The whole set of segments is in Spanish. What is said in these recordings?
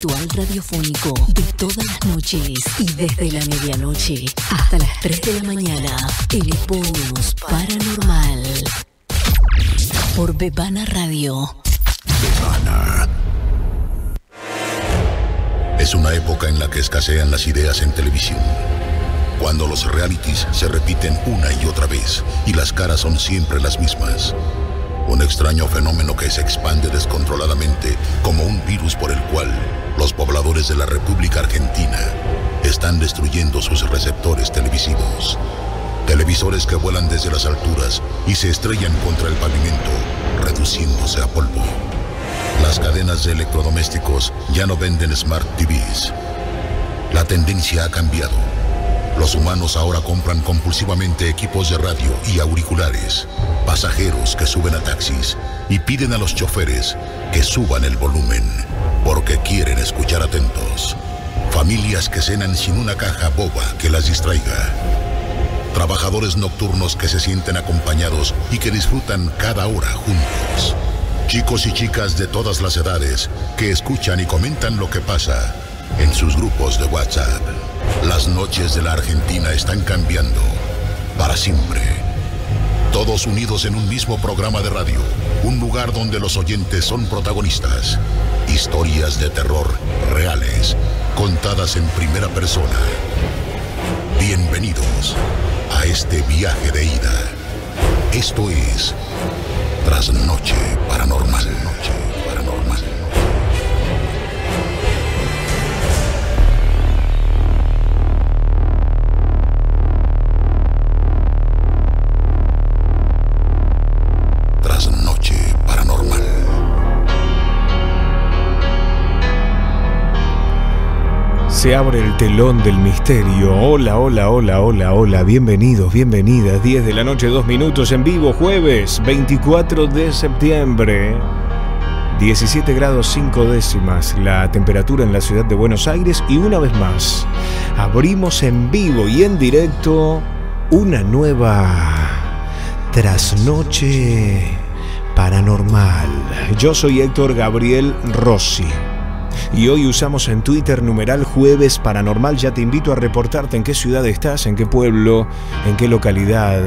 Ritual radiofónico de todas las noches y desde la medianoche hasta las 3 de la mañana, el bonus paranormal por Bebana Radio. Bebana. Es una época en la que escasean las ideas en televisión, cuando los realities se repiten una y otra vez y las caras son siempre las mismas. Un extraño fenómeno que se expande descontroladamente como un virus por el cual los pobladores de la República Argentina están destruyendo sus receptores televisivos. Televisores que vuelan desde las alturas y se estrellan contra el pavimento, reduciéndose a polvo. Las cadenas de electrodomésticos ya no venden Smart TVs. La tendencia ha cambiado. Los humanos ahora compran compulsivamente equipos de radio y auriculares, pasajeros que suben a taxis y piden a los choferes que suban el volumen porque quieren escuchar atentos. Familias que cenan sin una caja boba que las distraiga. Trabajadores nocturnos que se sienten acompañados y que disfrutan cada hora juntos. Chicos y chicas de todas las edades que escuchan y comentan lo que pasa en sus grupos de WhatsApp. Las noches de la Argentina están cambiando para siempre. Todos unidos en un mismo programa de radio, un lugar donde los oyentes son protagonistas. Historias de terror reales, contadas en primera persona. Bienvenidos a este viaje de ida. Esto es Trasnoche Paranormal. Se abre el telón del misterio. Hola, hola, hola, hola, hola. Bienvenidos, bienvenidas. 10 de la noche, 2 minutos en vivo, jueves 24 de septiembre. 17 grados 5 décimas la temperatura en la ciudad de Buenos Aires. Y una vez más, abrimos en vivo y en directo una nueva Trasnoche Paranormal. Yo soy Héctor Gabriel Rossi. Y hoy usamos en Twitter numeral Jueves Paranormal. Ya te invito a reportarte en qué ciudad estás, en qué pueblo, en qué localidad.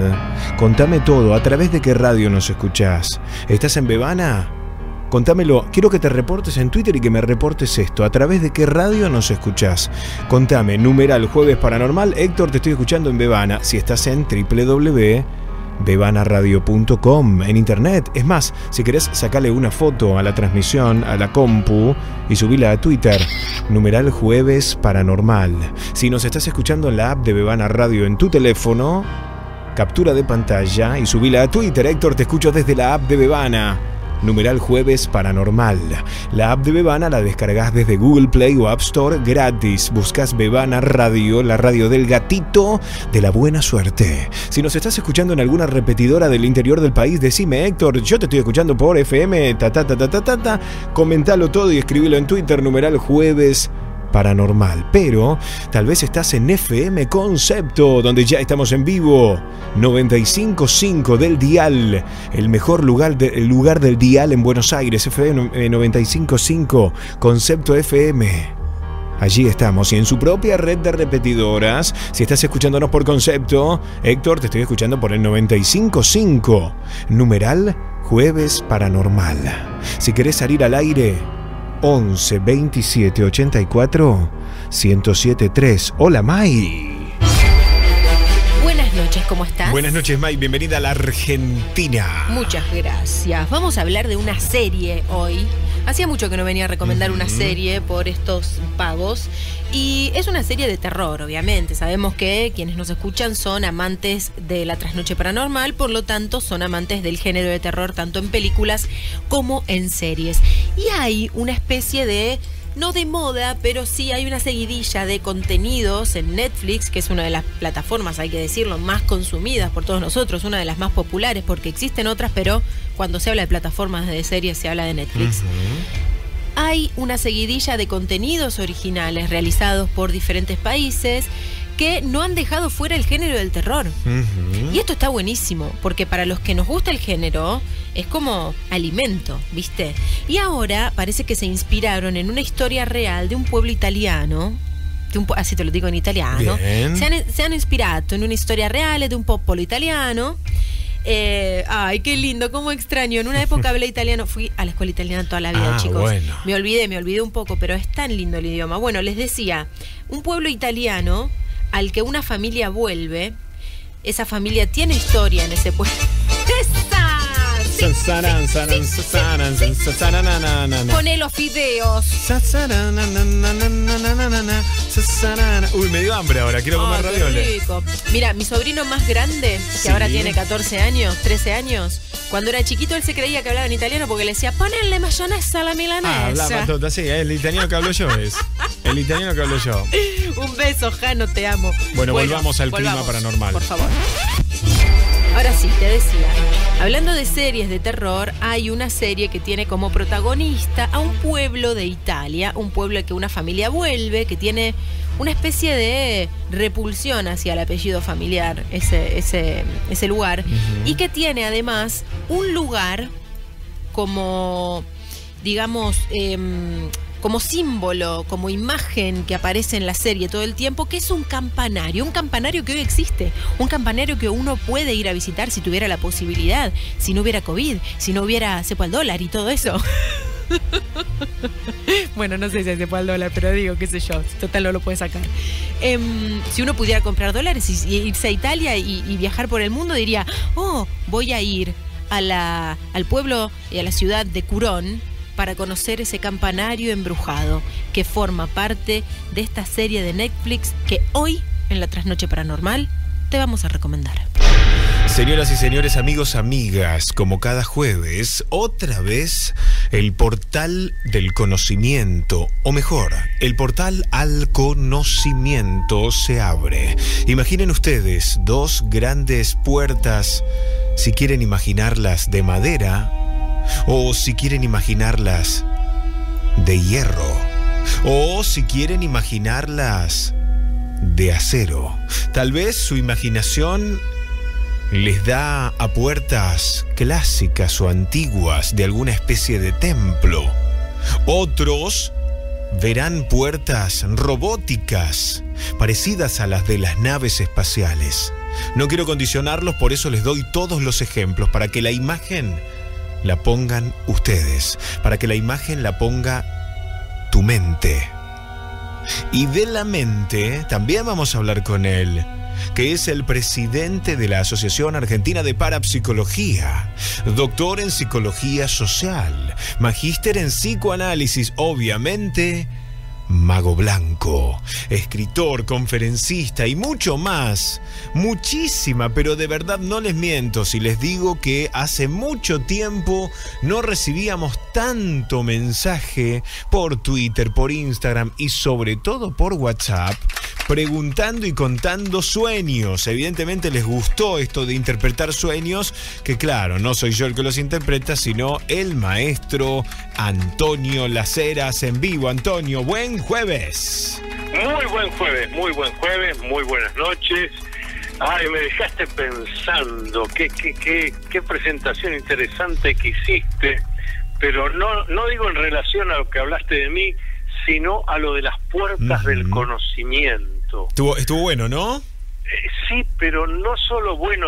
Contame todo, a través de qué radio nos escuchás. ¿Estás en Bebana? Contámelo. Quiero que te reportes en Twitter y que me reportes esto. ¿A través de qué radio nos escuchás? Contame, numeral Jueves Paranormal. Héctor, te estoy escuchando en Bebana. Si estás en www.bebanaradio.com en internet. Es más, si querés sacarle una foto a la transmisión, a la compu, y subila a Twitter, numeral Jueves Paranormal. Si nos estás escuchando en la app de Bebana Radio en tu teléfono, captura de pantalla y subila a Twitter. Héctor, te escucho desde la app de Bebana, numeral Jueves Paranormal. La app de Bebana la descargas desde Google Play o App Store gratis. Buscas Bebana Radio, la radio del gatito de la buena suerte. Si nos estás escuchando en alguna repetidora del interior del país, decime: Héctor, yo te estoy escuchando por FM, comentalo todo y escribilo en Twitter, numeral Jueves Paranormal. Pero tal vez estás en FM Concepto, donde ya estamos en vivo, 95.5 del dial, el mejor lugar del dial en Buenos Aires, FM 95.5 Concepto FM. Allí estamos, y en su propia red de repetidoras. Si estás escuchándonos por Concepto, Héctor, te estoy escuchando por el 95.5, numeral Jueves Paranormal. Si querés salir al aire, 11 27 84 1073. Hola, May. Buenas noches, ¿cómo estás? Buenas noches, May, bienvenida a la Argentina. Muchas gracias. Vamos a hablar de una serie hoy. Hacía mucho que no venía a recomendar una serie por estos pagos. Y es una serie de terror, obviamente. Sabemos que quienes nos escuchan son amantes de la Trasnoche Paranormal, por lo tanto son amantes del género de terror, tanto en películas como en series. Y hay una especie de, no de moda, pero sí hay una seguidilla de contenidos en Netflix, que es una de las plataformas, hay que decirlo, más consumidas por todos nosotros, una de las más populares, porque existen otras, pero cuando se habla de plataformas de series se habla de Netflix. Hay una seguidilla de contenidos originales realizados por diferentes países que no han dejado fuera el género del terror. Y esto está buenísimo, porque para los que nos gusta el género es como alimento, ¿viste? Y ahora parece que se inspiraron en una historia real de un pueblo italiano. Así te lo digo en italiano. Se han inspirato in una storia reale di un popolo italiano. Ay, qué lindo, cómo extraño. En una época hablé italiano, fui a la escuela italiana toda la vida, chicos. Bueno. Me olvidé un poco, pero es tan lindo el idioma. Bueno, les decía, un pueblo italiano al que una familia vuelve, esa familia tiene historia en ese pueblo. Poné los fideos. Uy, me dio hambre ahora, quiero comer ravioles. Mira, mi sobrino más grande, que ahora tiene 14 años, 13 años, cuando era chiquito él se creía que hablaba en italiano porque le decía, ponenle mayonesa a la milanesa. Hablaba todo así, el italiano que hablo yo es. El italiano que hablo yo. Un beso, Jano, te amo. Bueno, volvamos al clima paranormal. Por favor. Ahora sí, te decía, hablando de series de terror, hay una serie que tiene como protagonista a un pueblo de Italia, un pueblo al que una familia vuelve, que tiene una especie de repulsión hacia el apellido familiar, ese lugar, y que tiene además un lugar como, digamos, como símbolo, como imagen que aparece en la serie todo el tiempo, que es un campanario que hoy existe, un campanario que uno puede ir a visitar si tuviera la posibilidad, si no hubiera COVID, si no hubiera cepo al dólar y todo eso. Bueno, no sé si cepo al dólar, pero digo, qué sé yo, total no lo puede sacar. Si uno pudiera comprar dólares y irse a Italia y viajar por el mundo, diría, oh, voy a ir al pueblo y a la ciudad de Curon, para conocer ese campanario embrujado que forma parte de esta serie de Netflix que hoy, en la Trasnoche Paranormal, te vamos a recomendar. Señoras y señores, amigos, amigas, como cada jueves, otra vez el portal del conocimiento, o mejor, el portal al conocimiento se abre. Imaginen ustedes dos grandes puertas, si quieren imaginarlas de madera, o si quieren imaginarlas de hierro, o si quieren imaginarlas de acero. Tal vez su imaginación les da a puertas clásicas o antiguas de alguna especie de templo. Otros verán puertas robóticas, parecidas a las de las naves espaciales. No quiero condicionarlos, por eso les doy todos los ejemplos, para que la imagen la pongan ustedes, para que la imagen la ponga tu mente. Y de la mente también vamos a hablar con él, que es el presidente de la Asociación Argentina de Parapsicología, doctor en psicología social, magíster en psicoanálisis, obviamente mago blanco, escritor, conferencista y mucho más, muchísima, pero de verdad no les miento si les digo que hace mucho tiempo no recibíamos tanto mensaje por Twitter, por Instagram y sobre todo por WhatsApp, preguntando y contando sueños. Evidentemente les gustó esto de interpretar sueños, que claro, no soy yo el que los interpreta, sino el maestro Antonio Las Heras en vivo. Antonio, buen jueves. Muy buen jueves, muy buen jueves, muy buenas noches. Ay, me dejaste pensando, qué presentación interesante que hiciste, pero no digo en relación a lo que hablaste de mí, sino a lo de las puertas del conocimiento. Estuvo bueno, ¿no? Sí, pero no solo bueno.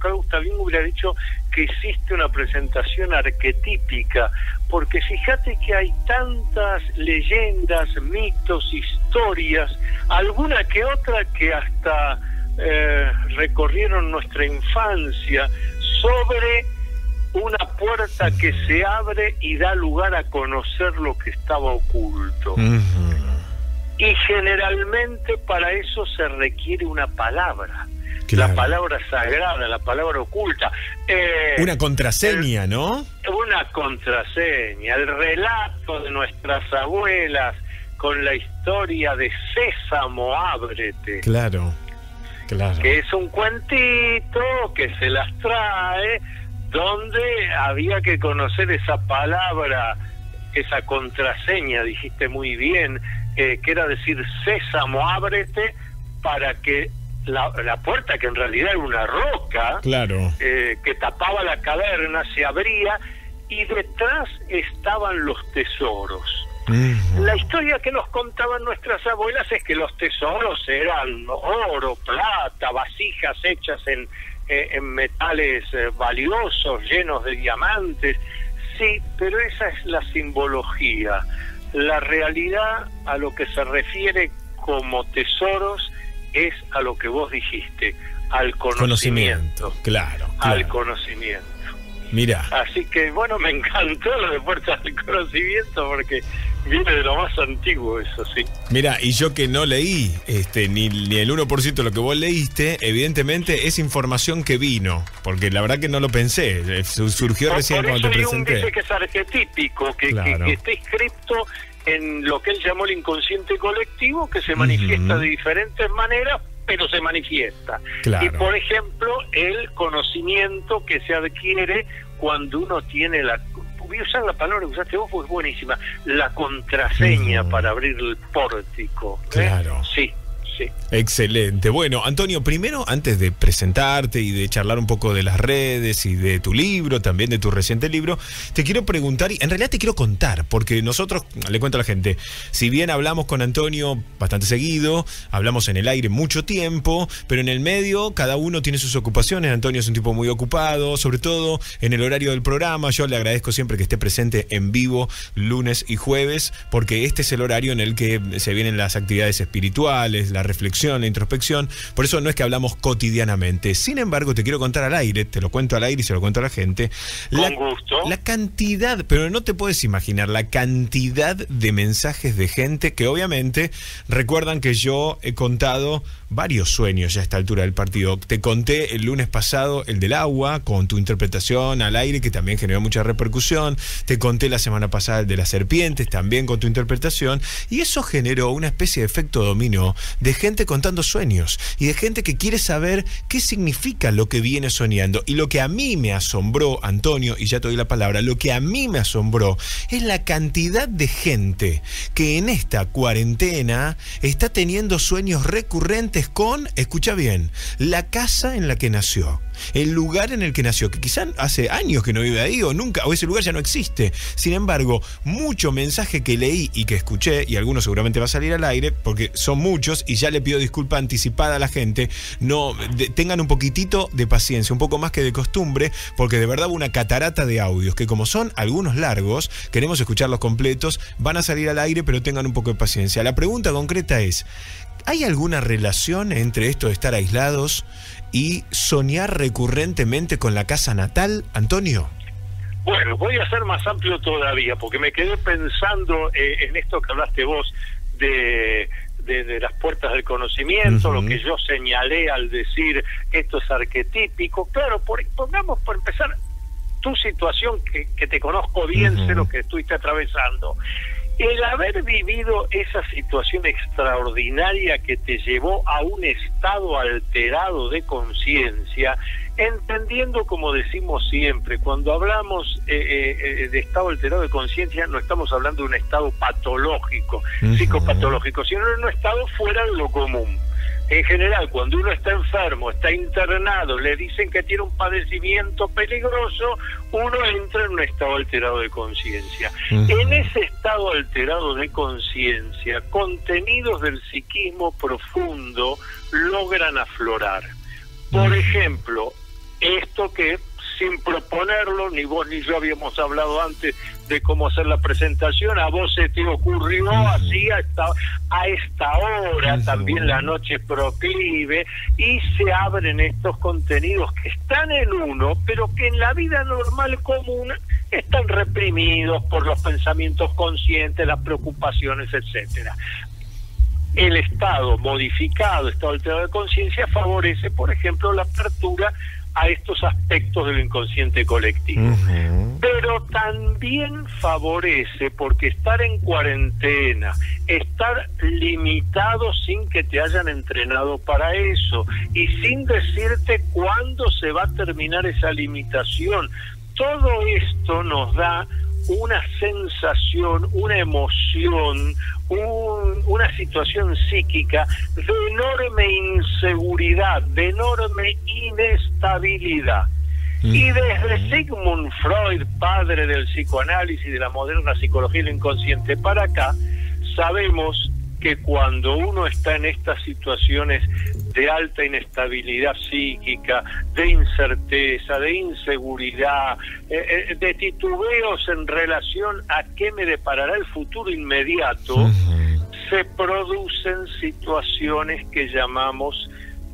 Carl Gustav Jung hubiera dicho que existe una presentación arquetípica, porque fíjate que hay tantas leyendas, mitos, historias, alguna que otra que hasta recorrieron nuestra infancia, sobre una puerta que se abre y da lugar a conocer lo que estaba oculto. Y generalmente para eso se requiere una palabra, la palabra sagrada, la palabra oculta, una contraseña, ¿no? Una contraseña, el relato de nuestras abuelas con la historia de Sésamo, ábrete. Claro. Que es un cuentito que se las trae, donde había que conocer esa palabra, esa contraseña, dijiste muy bien, que era decir sésamo, ábrete, para que la puerta, que en realidad era una roca, claro, que tapaba la caverna, se abría y detrás estaban los tesoros. La historia que nos contaban nuestras abuelas es que los tesoros eran oro, plata, vasijas hechas en metales valiosos, llenos de diamantes. Sí, pero esa es la simbología. La realidad, a lo que se refiere como tesoros, es a lo que vos dijiste, al conocimiento. Claro, claro. Al conocimiento. Mira. Así que, bueno, me encantó lo de Puertas del Conocimiento, porque viene de lo más antiguo eso, sí. Mira, y yo que no leí ni el 1% de lo que vos leíste, evidentemente es información que vino, porque la verdad que no lo pensé, surgió recién cuando te presenté. Dice que es arquetípico, claro, que está escrito en lo que él llamó el inconsciente colectivo, que se manifiesta de diferentes maneras, pero se manifiesta. Claro. Y, por ejemplo, el conocimiento que se adquiere cuando uno tiene la... voy a usar la palabra que usaste vos, pues buenísima, la contraseña para abrir el pórtico. Claro. Sí, sí. Excelente. Bueno, Antonio, primero, antes de presentarte y de charlar un poco de las redes y de tu libro, también de tu reciente libro, te quiero preguntar, y en realidad te quiero contar, porque nosotros, le cuento a la gente, si bien hablamos con Antonio bastante seguido, hablamos en el aire mucho tiempo, pero en el medio cada uno tiene sus ocupaciones. Antonio es un tipo muy ocupado, sobre todo en el horario del programa. Yo le agradezco siempre que esté presente en vivo lunes y jueves, porque este es el horario en el que se vienen las actividades espirituales, la reflexión, la introspección, por eso no es que hablamos cotidianamente. Sin embargo, te quiero contar al aire, te lo cuento al aire y se lo cuento a la gente. Con gusto. La cantidad, pero no te puedes imaginar, la cantidad de mensajes de gente que obviamente recuerdan que yo he contado varios sueños ya a esta altura del partido. Te conté el lunes pasado el del agua, con tu interpretación al aire, que también generó mucha repercusión. Te conté la semana pasada el de las serpientes, también con tu interpretación. Y eso generó una especie de efecto dominó de gente contando sueños y de gente que quiere saber qué significa lo que viene soñando. Y lo que a mí me asombró, Antonio, y ya te doy la palabra, lo que a mí me asombró es la cantidad de gente que en esta cuarentena está teniendo sueños recurrentes con, escucha bien, la casa en la que nació, el lugar en el que nació, que quizás hace años que no vive ahí, o nunca, o ese lugar ya no existe. Sin embargo, mucho mensaje que leí y que escuché, y algunos seguramente va a salir al aire, porque son muchos, y ya le pido disculpa anticipada a la gente, no, tengan un poquitito de paciencia, un poco más que de costumbre, porque de verdad hubo una catarata de audios, que como son algunos largos, queremos escucharlos completos, van a salir al aire, pero tengan un poco de paciencia. La pregunta concreta es, ¿hay alguna relación entre esto de estar aislados y soñar recurrentemente con la casa natal, Antonio? Bueno, voy a ser más amplio todavía, porque me quedé pensando en esto que hablaste vos de las puertas del conocimiento, lo que yo señalé al decir esto es arquetípico. Claro, pongamos por empezar tu situación, que te conozco bien, sé lo que estuviste atravesando. El haber vivido esa situación extraordinaria que te llevó a un estado alterado de conciencia, entendiendo, como decimos siempre, cuando hablamos de estado alterado de conciencia, no estamos hablando de un estado patológico, psicopatológico, sino de un estado fuera de lo común. En general, cuando uno está enfermo, está internado, le dicen que tiene un padecimiento peligroso, uno entra en un estado alterado de conciencia. En ese estado alterado de conciencia, contenidos del psiquismo profundo logran aflorar. Por ejemplo, esto que, sin proponerlo, ni vos ni yo habíamos hablado antes de cómo hacer la presentación, a vos se te ocurrió así a esta hora, también la noche proclive, y se abren estos contenidos que están en uno, pero que en la vida normal común están reprimidos por los pensamientos conscientes, las preocupaciones, etcétera. El estado modificado, estado alterado de conciencia, favorece, por ejemplo, la apertura a estos aspectos del inconsciente colectivo. Pero también favorece, porque estar en cuarentena, estar limitado sin que te hayan entrenado para eso y sin decirte cuándo se va a terminar esa limitación, todo esto nos da una sensación, una emoción, una situación psíquica de enorme inseguridad, de enorme inestabilidad. Y desde Sigmund Freud, padre del psicoanálisis y de la moderna psicología y lo inconsciente, para acá, sabemos que cuando uno está en estas situaciones de alta inestabilidad psíquica, de incerteza, de inseguridad, de titubeos en relación a qué me deparará el futuro inmediato, se producen situaciones que llamamos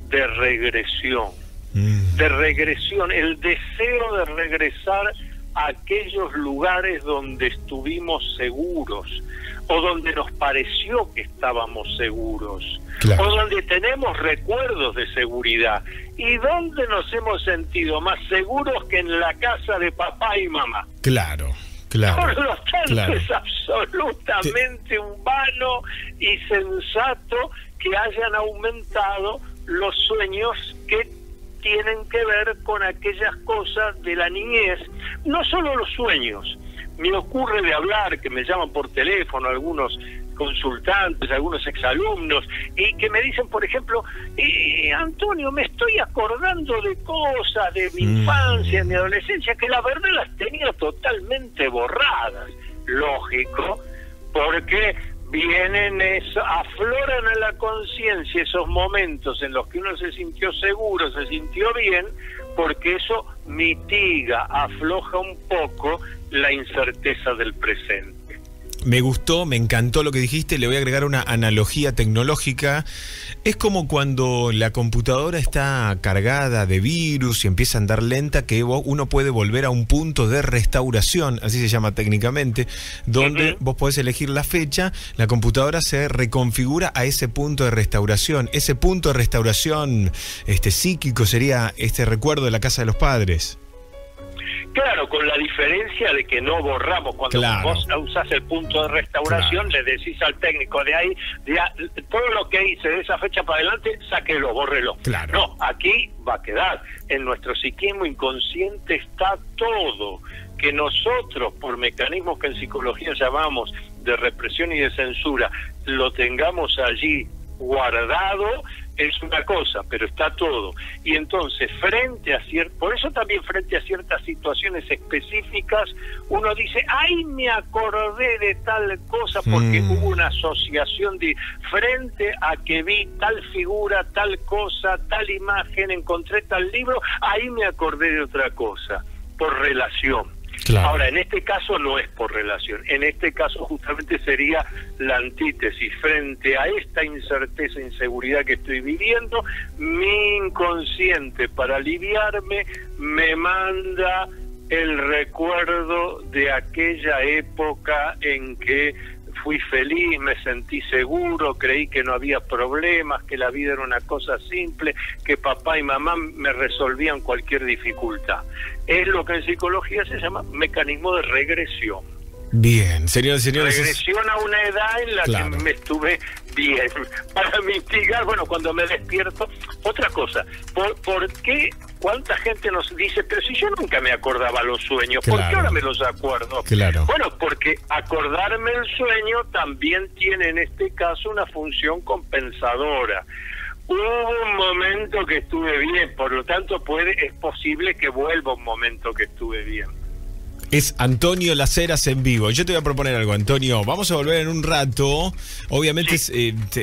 de regresión. De regresión, el deseo de regresar a aquellos lugares donde estuvimos seguros, o donde nos pareció que estábamos seguros, claro, o donde tenemos recuerdos de seguridad, y donde nos hemos sentido más seguros que en la casa de papá y mamá. Claro. Claro, por lo tanto, claro, es absolutamente humano y sensato que hayan aumentado los sueños que tienen que ver con aquellas cosas de la niñez. No solo los sueños, me ocurre de hablar, que me llaman por teléfono algunos consultantes, algunos exalumnos, y que me dicen, por ejemplo, Antonio, me estoy acordando de cosas de mi infancia, de mi adolescencia, que la verdad las tenía totalmente borradas. Lógico, porque vienen, afloran a la conciencia esos momentos en los que uno se sintió seguro, se sintió bien, porque eso mitiga, afloja un poco la incerteza del presente. Me gustó, me encantó lo que dijiste. Le voy a agregar una analogía tecnológica. Es como cuando la computadora está cargada de virus y empieza a andar lenta, que uno puede volver a un punto de restauración, así se llama técnicamente, donde vos podés elegir la fecha, la computadora se reconfigura a ese punto de restauración. Ese punto de restauración psíquico sería este recuerdo de la casa de los padres. Claro, con la diferencia de que no borramos. Cuando vos usás el punto de restauración, le decís al técnico de ahí, todo lo que hice de esa fecha para adelante, sáquelo, bórrelo. Claro. No, aquí va a quedar. En nuestro psiquismo inconsciente está todo. Que nosotros, por mecanismos que en psicología llamamos de represión y de censura, lo tengamos allí guardado, es una cosa, pero está todo. Y entonces, por eso también frente a ciertas situaciones específicas, uno dice, ay, me acordé de tal cosa porque hubo una asociación de frente a que vi tal figura, tal cosa, tal imagen, encontré tal libro, ahí me acordé de otra cosa, por relación. Claro. Ahora, en este caso no es por relación, en este caso justamente sería la antítesis. Frente a esta incerteza, inseguridad que estoy viviendo, mi inconsciente, para aliviarme, me manda el recuerdo de aquella época en que fui feliz, me sentí seguro, creí que no había problemas, que la vida era una cosa simple, que papá y mamá me resolvían cualquier dificultad. Es lo que en psicología se llama mecanismo de regresión. Bien, señoras y señores. Regresión a una edad en la que me estuve bien. Para mitigar, bueno, cuando me despierto. Otra cosa, ¿por qué? ¿Cuánta gente nos dice, pero si yo nunca me acordaba los sueños, ¿por qué ahora me los acuerdo? Claro. Bueno, porque acordarme el sueño también tiene en este caso una función compensadora. Hubo un momento que estuve bien, por lo tanto es posible que vuelva un momento que estuve bien. Es Antonio Las Heras en vivo. Yo te voy a proponer algo, Antonio. Vamos a volver en un rato. Obviamente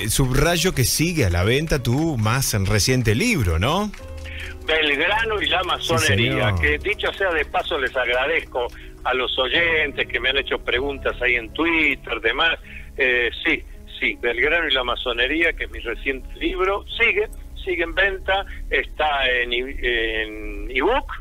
subrayo que sigue a la venta tu más reciente libro, ¿no? Belgrano y la masonería, sí, que dicho sea de paso les agradezco a los oyentes que me han hecho preguntas ahí en Twitter, demás. Sí, Belgrano y la masonería, que es mi reciente libro, sigue en venta, está en ebook,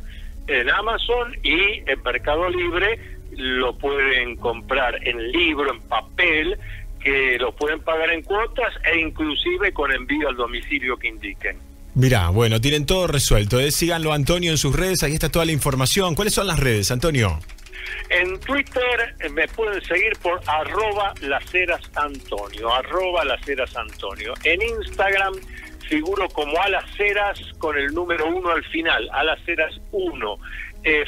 en Amazon y en Mercado Libre. Lo pueden comprar en libro, en papel, que lo pueden pagar en cuotas e inclusive con envío al domicilio que indiquen. Mirá, bueno, tienen todo resuelto, ¿eh? Síganlo, Antonio, en sus redes, ahí está toda la información. ¿Cuáles son las redes, Antonio? En Twitter me pueden seguir por @laserasAntonio. En Instagram figuro como alaceras con el número 1 al final, alaceras1.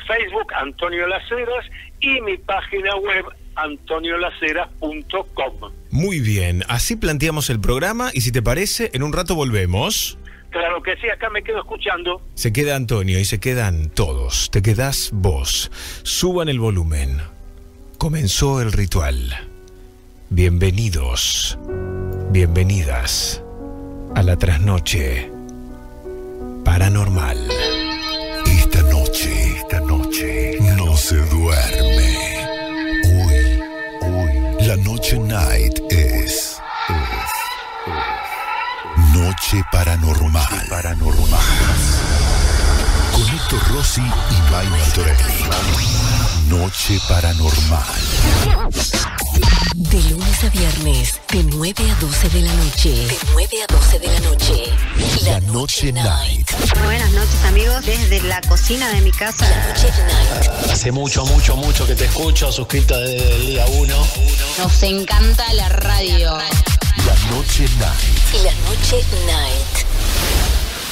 Facebook, Antonio Las Heras, y mi página web antoniolasheras.com. Muy bien, así planteamos el programa y si te parece, en un rato volvemos. Claro que sí, acá me quedo escuchando. Se queda Antonio y se quedan todos, te quedás vos. Suban el volumen. Comenzó el ritual. Bienvenidos, bienvenidas a la trasnoche paranormal. Esta noche no se duerme. Hoy, la noche night es noche paranormal. Con Héctor Rossi y Vaina Torelli. Noche paranormal. De lunes a viernes, de 9 a 12 de la noche. De 9 a 12 de la noche. La Noche Night. Buenas noches, amigos, desde la cocina de mi casa. La Noche Night. Hace mucho que te escucho, suscrito desde el día 1. Nos encanta la radio. La Noche Night. La Noche Night.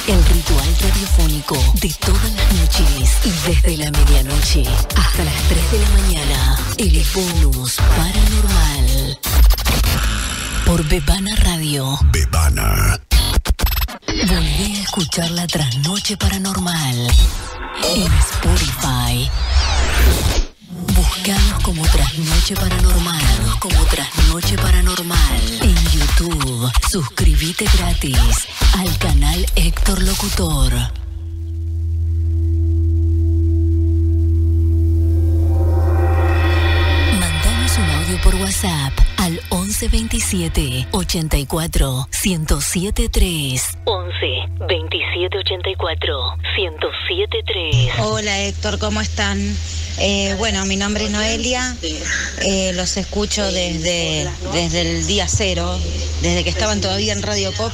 El ritual radiofónico de todas las noches y desde la medianoche hasta las 3 de la mañana. El bonus paranormal. Por Bebana Radio. Bebana. Volví a escuchar la trasnoche paranormal. En Spotify. Buscanos como Trasnoche Paranormal. En YouTube. Suscríbete gratis al canal Héctor Locutor. Mandanos un audio por WhatsApp al 1127 84 1073. 11 27 84 1073. Hola Héctor, ¿cómo están? Bueno, mi nombre es Noelia, los escucho desde el día cero, desde que estaban todavía en Radio Pop.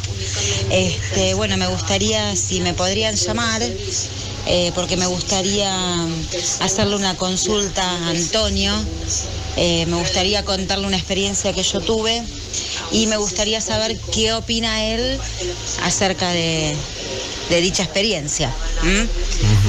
Bueno, me gustaría, si me podrían llamar, porque me gustaría hacerle una consulta a Antonio, me gustaría contarle una experiencia que yo tuve y me gustaría saber qué opina él acerca de dicha experiencia.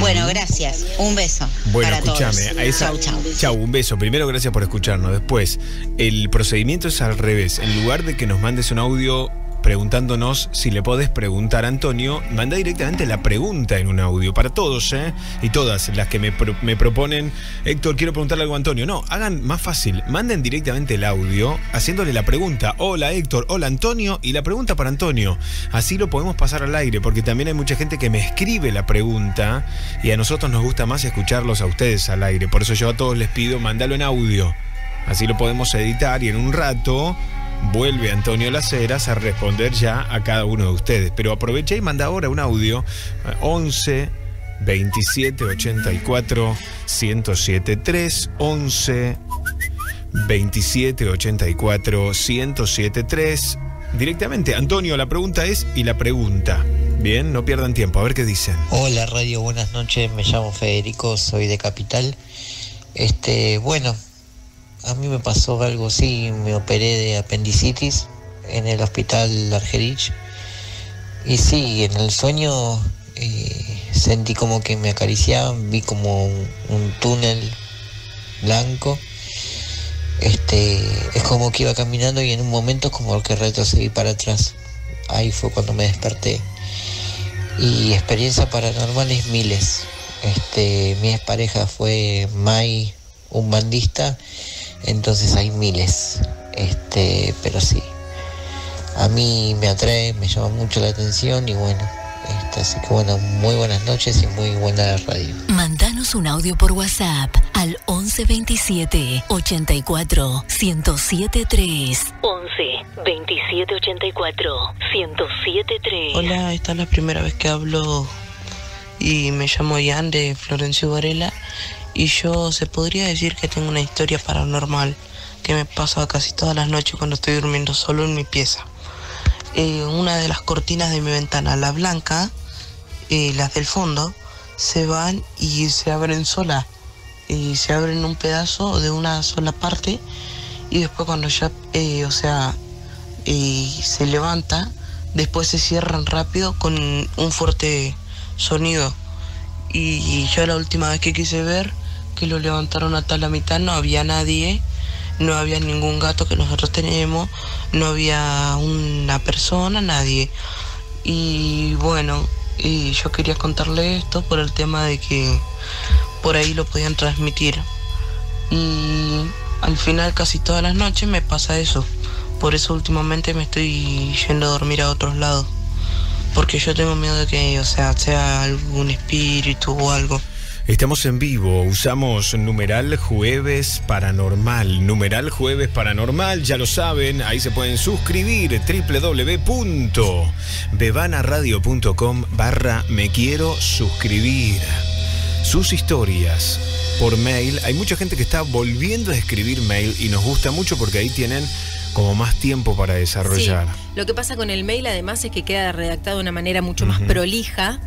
Bueno, gracias. Un beso. Bueno, para escuchame, todos. Chau, un beso. Primero, gracias por escucharnos. Después, el procedimiento es al revés. En lugar de que nos mandes un audio preguntándonos si le podés preguntar a Antonio, manda directamente la pregunta en un audio para todos, y todas las que me proponen, Héctor, quiero preguntarle algo a Antonio. No, hagan más fácil, manden directamente el audio haciéndole la pregunta, hola Héctor, hola Antonio, y la pregunta para Antonio. Así lo podemos pasar al aire, porque también hay mucha gente que me escribe la pregunta y a nosotros nos gusta más escucharlos a ustedes al aire. Por eso yo a todos les pido, mándalo en audio. Así lo podemos editar y en un rato vuelve Antonio Las Heras a responder ya a cada uno de ustedes. Pero aprovecha y manda ahora un audio 11 27 84 1073. 11 27 84 1073. Directamente, Antonio, la pregunta es y la pregunta. Bien, no pierdan tiempo, a ver qué dicen. Hola radio, buenas noches, me llamo Federico, soy de Capital. Bueno, a mí me pasó algo así, me operé de apendicitis en el hospital Argerich y sí, en el sueño sentí como que me acariciaban, vi como un túnel blanco, es como que iba caminando y en un momento como que retrocedí para atrás, ahí fue cuando me desperté. Y experiencias paranormales miles, mi expareja fue Mai, un bandista. Entonces hay miles, pero sí, a mí me atrae, me llama mucho la atención y bueno, así que bueno, muy buenas noches y muy buena radio. Mandanos un audio por WhatsApp al 1127 84 1073. 11 27 84 1073. Hola, esta es la primera vez que hablo y me llamo Ian de Florencio Varela. Y yo se podría decir que tengo una historia paranormal que me pasa casi todas las noches cuando estoy durmiendo solo en mi pieza. Una de las cortinas de mi ventana, la blanca, las del fondo, se van y se abren sola. Y se abren un pedazo de una sola parte y después cuando ya, se levanta, después se cierran rápido con un fuerte sonido. Y yo la última vez que quise ver, que lo levantaron hasta la mitad no había nadie, no había ningún gato que nosotros tenemos, no había una persona, nadie. Y bueno, y yo quería contarle esto por el tema de que por ahí lo podían transmitir. Y al final casi todas las noches me pasa eso. Por eso últimamente me estoy yendo a dormir a otros lados. Porque yo tengo miedo de que, o sea, sea algún espíritu o algo. Estamos en vivo, usamos numeral jueves paranormal, ya lo saben, ahí se pueden suscribir, www.bebanaradio.com/mequierosuscribir. Sus historias por mail, hay mucha gente que está volviendo a escribir mail y nos gusta mucho porque ahí tienen como más tiempo para desarrollar. Sí. Lo que pasa con el mail además es que queda redactado de una manera mucho más prolija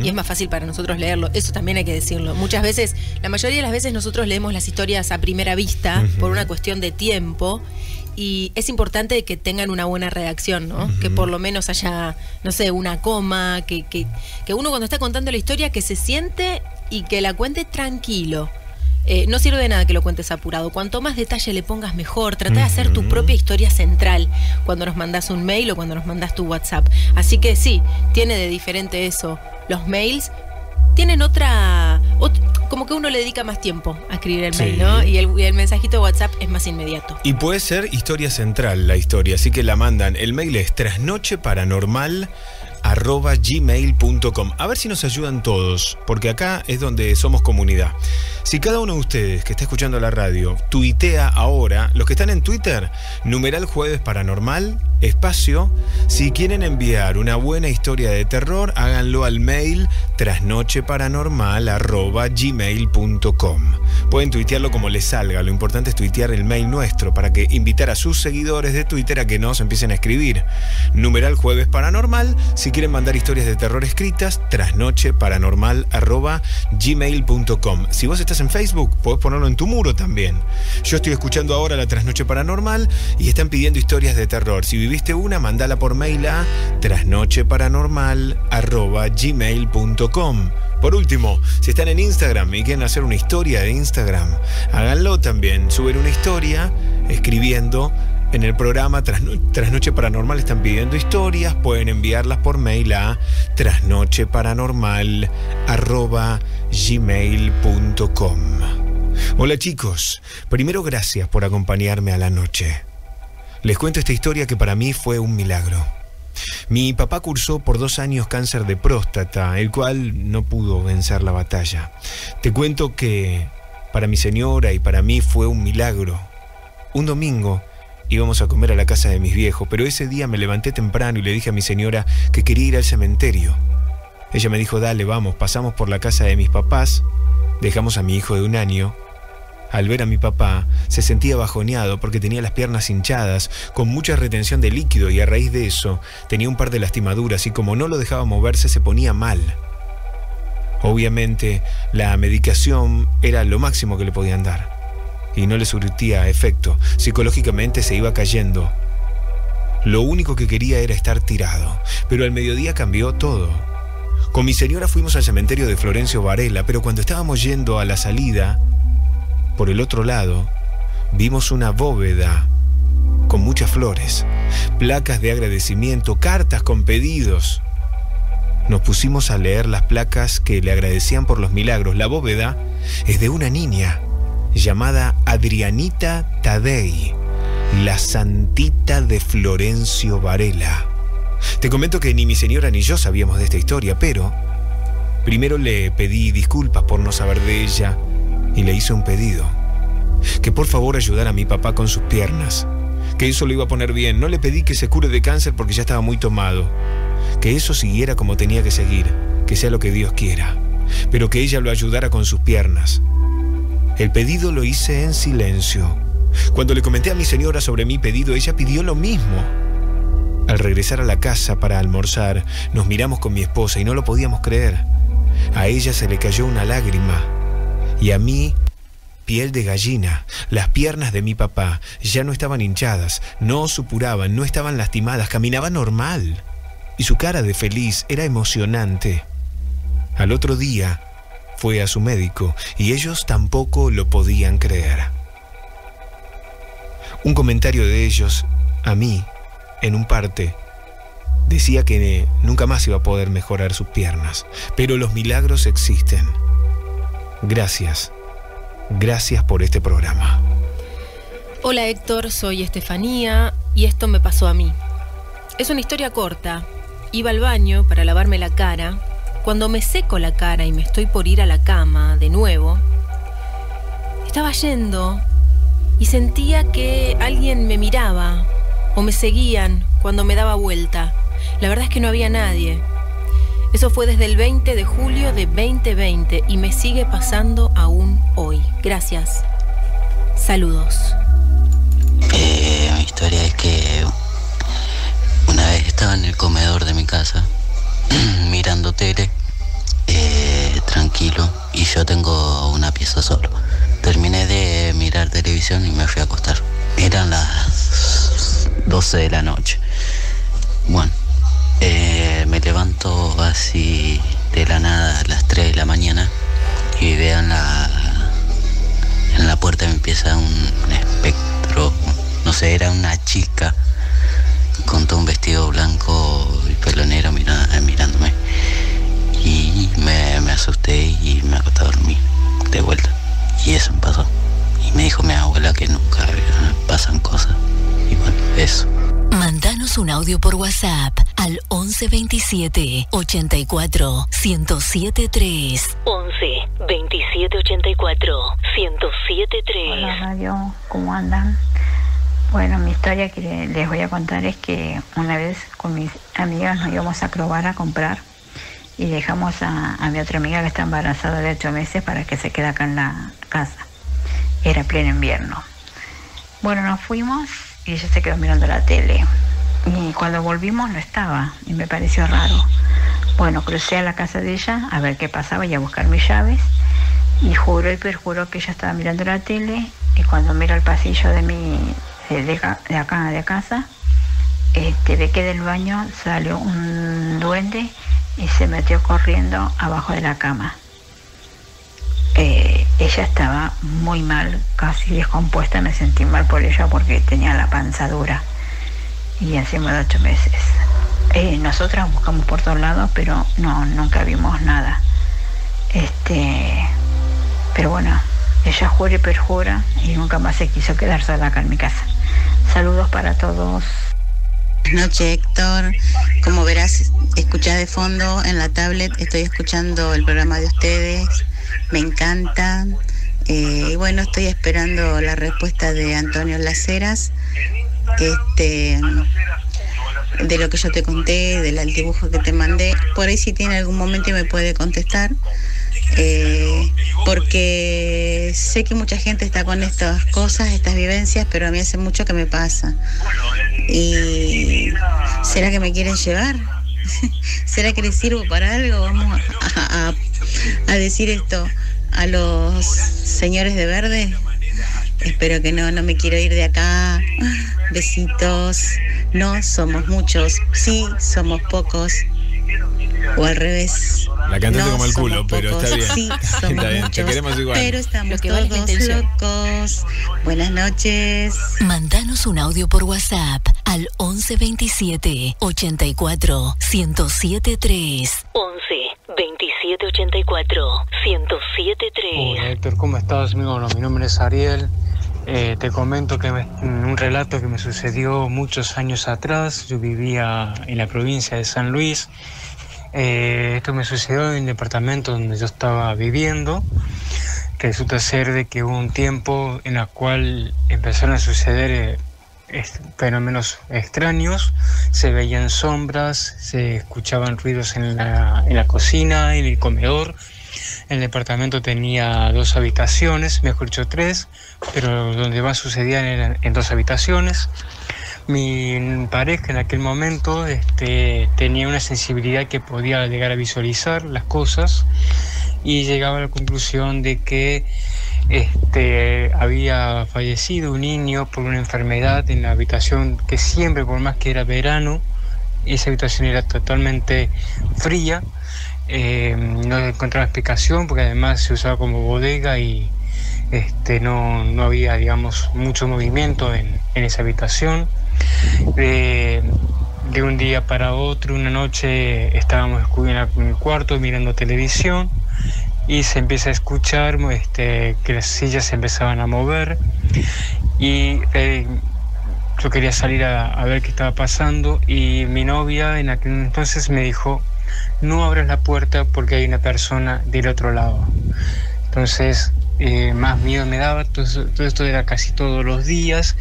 y es más fácil para nosotros leerlo. Eso también hay que decirlo. Muchas veces, la mayoría de las veces nosotros leemos las historias a primera vista por una cuestión de tiempo. Y es importante que tengan una buena redacción, ¿no? Que por lo menos haya, no sé, una coma, que uno cuando está contando la historia que se siente y que la cuente tranquilo. No sirve de nada que lo cuentes apurado. Cuanto más detalle le pongas mejor. Trata de hacer tu propia historia central cuando nos mandas un mail o cuando nos mandas tu WhatsApp. Así que sí, tiene de diferente eso. Los mails tienen otra... como que uno le dedica más tiempo a escribir el mail, ¿no? Y el mensajito de WhatsApp es más inmediato. Y puede ser historia central la historia, así que la mandan. El mail es trasnocheparanormal@gmail.com. A ver si nos ayudan todos, porque acá es donde somos comunidad. Si cada uno de ustedes que está escuchando la radio tuitea ahora, los que están en Twitter, numeral jueves paranormal, espacio, si quieren enviar una buena historia de terror, háganlo al mail trasnocheparanormal@gmail.com. Pueden tuitearlo como les salga, lo importante es tuitear el mail nuestro para que invitar a sus seguidores de Twitter a que nos empiecen a escribir. Numeral jueves paranormal, si quieren mandar historias de terror escritas, trasnocheparanormal@gmail.com. Si vos estás en Facebook, podés ponerlo en tu muro también. Yo estoy escuchando ahora la Trasnoche Paranormal y están pidiendo historias de terror. Si viviste una, mandala por mail a trasnocheparanormal@gmail.com. Por último, si están en Instagram y quieren hacer una historia de Instagram, háganlo también. Suben una historia escribiendo en el programa Trasnoche Paranormal. Están pidiendo historias, pueden enviarlas por mail a trasnocheparanormal@gmail.com. Hola chicos, primero gracias por acompañarme a la noche. Les cuento esta historia que para mí fue un milagro. Mi papá cursó por 2 años cáncer de próstata, el cual no pudo vencer la batalla. Te cuento que para mi señora y para mí fue un milagro. Un domingo íbamos a comer a la casa de mis viejos, pero ese día me levanté temprano y le dije a mi señora que quería ir al cementerio. Ella me dijo, dale, vamos. Pasamos por la casa de mis papás, dejamos a mi hijo de 1 año. Al ver a mi papá, se sentía bajoneado porque tenía las piernas hinchadas, con mucha retención de líquido, y a raíz de eso tenía un par de lastimaduras y como no lo dejaba moverse se ponía mal. Obviamente la medicación era lo máximo que le podían dar y no le surtía efecto. Psicológicamente se iba cayendo. Lo único que quería era estar tirado, pero al mediodía cambió todo. Con mi señora fuimos al cementerio de Florencio Varela, pero cuando estábamos yendo a la salida, por el otro lado, vimos una bóveda con muchas flores, placas de agradecimiento, cartas con pedidos. Nos pusimos a leer las placas que le agradecían por los milagros. La bóveda es de una niña llamada Adrianita Tadei, la santita de Florencio Varela. Te comento que ni mi señora ni yo sabíamos de esta historia, pero primero le pedí disculpas por no saber de ella. Y le hice un pedido, que por favor ayudara a mi papá con sus piernas, que eso lo iba a poner bien. No le pedí que se cure de cáncer porque ya estaba muy tomado, que eso siguiera como tenía que seguir, que sea lo que Dios quiera, pero que ella lo ayudara con sus piernas. El pedido lo hice en silencio. Cuando le comenté a mi señora sobre mi pedido, ella pidió lo mismo. Al regresar a la casa para almorzar, nos miramos con mi esposa y no lo podíamos creer. A ella se le cayó una lágrima. Y a mí, piel de gallina. Las piernas de mi papá ya no estaban hinchadas, no supuraban, no estaban lastimadas, caminaba normal. Y su cara de feliz era emocionante. Al otro día, Fue a su médico y ellos tampoco lo podían creer. Un comentario de ellos, a mí, en un parte, decía que nunca más iba a poder mejorar sus piernas. Pero los milagros existen. Gracias. Gracias por este programa. Hola Héctor, soy Estefanía y esto me pasó a mí. Es una historia corta. Iba al baño para lavarme la cara. Cuando me seco la cara y me estoy por ir a la cama de nuevo, estaba yendo y sentía que alguien me miraba o me seguían cuando me daba vuelta. La verdad es que no había nadie. Eso fue desde el 20 de julio de 2020 y me sigue pasando aún hoy. Gracias. Saludos. Mi historia es que una vez estaba en el comedor de mi casa mirando tele, tranquilo, y yo tengo una pieza solo. Terminé de mirar televisión y me fui a acostar. Eran las 12 de la noche. Bueno, me levanto así de la nada a las 3 de la mañana y veo en la puerta de mi pieza un espectro. No sé, era una chica con todo un vestido blanco y pelo negro mirándome. Y me asusté y me acosté a dormir de vuelta. Y eso me pasó. Y me dijo mi abuela que nunca pasan cosas. Y bueno, eso. Mandanos un audio por WhatsApp al 1127-84-1073. 1127-84-1073. Hola radio, ¿cómo andan? Bueno, mi historia que les voy a contar es que una vez con mis amigas nos íbamos a Crobar a comprar y dejamos a mi otra amiga que está embarazada de 8 meses para que se quede acá en la casa. Era pleno invierno. Bueno, nos fuimos y ella se quedó mirando la tele. Y cuando volvimos no estaba y me pareció raro. Bueno, crucé a la casa de ella a ver qué pasaba y a buscar mis llaves. Y juro y perjuro que ella estaba mirando la tele y cuando miro el pasillo de mi... de acá de casa, ve que del baño salió un duende y se metió corriendo abajo de la cama. Ella estaba muy mal, casi descompuesta. Me sentí mal por ella porque tenía la panza dura y encima de 8 meses. Nosotras buscamos por todos lados, pero no, nunca vimos nada. Pero bueno, ella jura y perjura y nunca más se quiso quedar sola acá en mi casa. Saludos para todos. Buenas noches, Héctor. Como verás, escuchás de fondo en la tablet. Estoy escuchando el programa de ustedes. Me encanta. Y bueno, estoy esperando la respuesta de Antonio Las Heras. De lo que yo te conté, del dibujo que te mandé. Por ahí si tiene algún momento y me puede contestar. Porque sé que mucha gente está con estas cosas, estas vivencias, pero a mí hace mucho que me pasa. Y ¿será que me quieren llevar? ¿Será que les sirvo para algo? Vamos a decir esto a los señores de verde. Espero que no me quiero ir de acá. Besitos. No somos muchos, sí somos pocos. O al revés. La cantaste no como el culo, pero pocos, está bien. Sí, somos está bien. Muchos, te queremos igual. Pero estamos todos locos. Buenas noches. Mandanos un audio por WhatsApp al 1127-84-1073. 1127-84-1073. Hola Héctor, ¿cómo estás? Bueno, mi nombre es Ariel. Te comento que un relato que me sucedió muchos años atrás. Yo vivía en la provincia de San Luis. Esto me sucedió en el departamento donde yo estaba viviendo. Resulta ser de que hubo un tiempo en el cual empezaron a suceder fenómenos extraños. Se veían sombras, se escuchaban ruidos en la cocina, en el comedor. El departamento tenía 2 habitaciones, mejor dicho 3, pero donde más sucedían eran en 2 habitaciones. Mi pareja en aquel momento tenía una sensibilidad que podía llegar a visualizar las cosas y llegaba a la conclusión de que había fallecido un niño por una enfermedad en la habitación que siempre, por más que era verano, esa habitación era totalmente fría. No encontraba explicación porque además se usaba como bodega y no había, digamos, mucho movimiento en esa habitación. De un día para otro, una noche, estábamos en el cuarto mirando televisión y se empieza a escuchar que las sillas se empezaban a mover y yo quería salir a ver qué estaba pasando, y mi novia en aquel entonces me dijo: no abras la puerta porque hay una persona del otro lado. Entonces más miedo me daba, todo esto era casi todos los días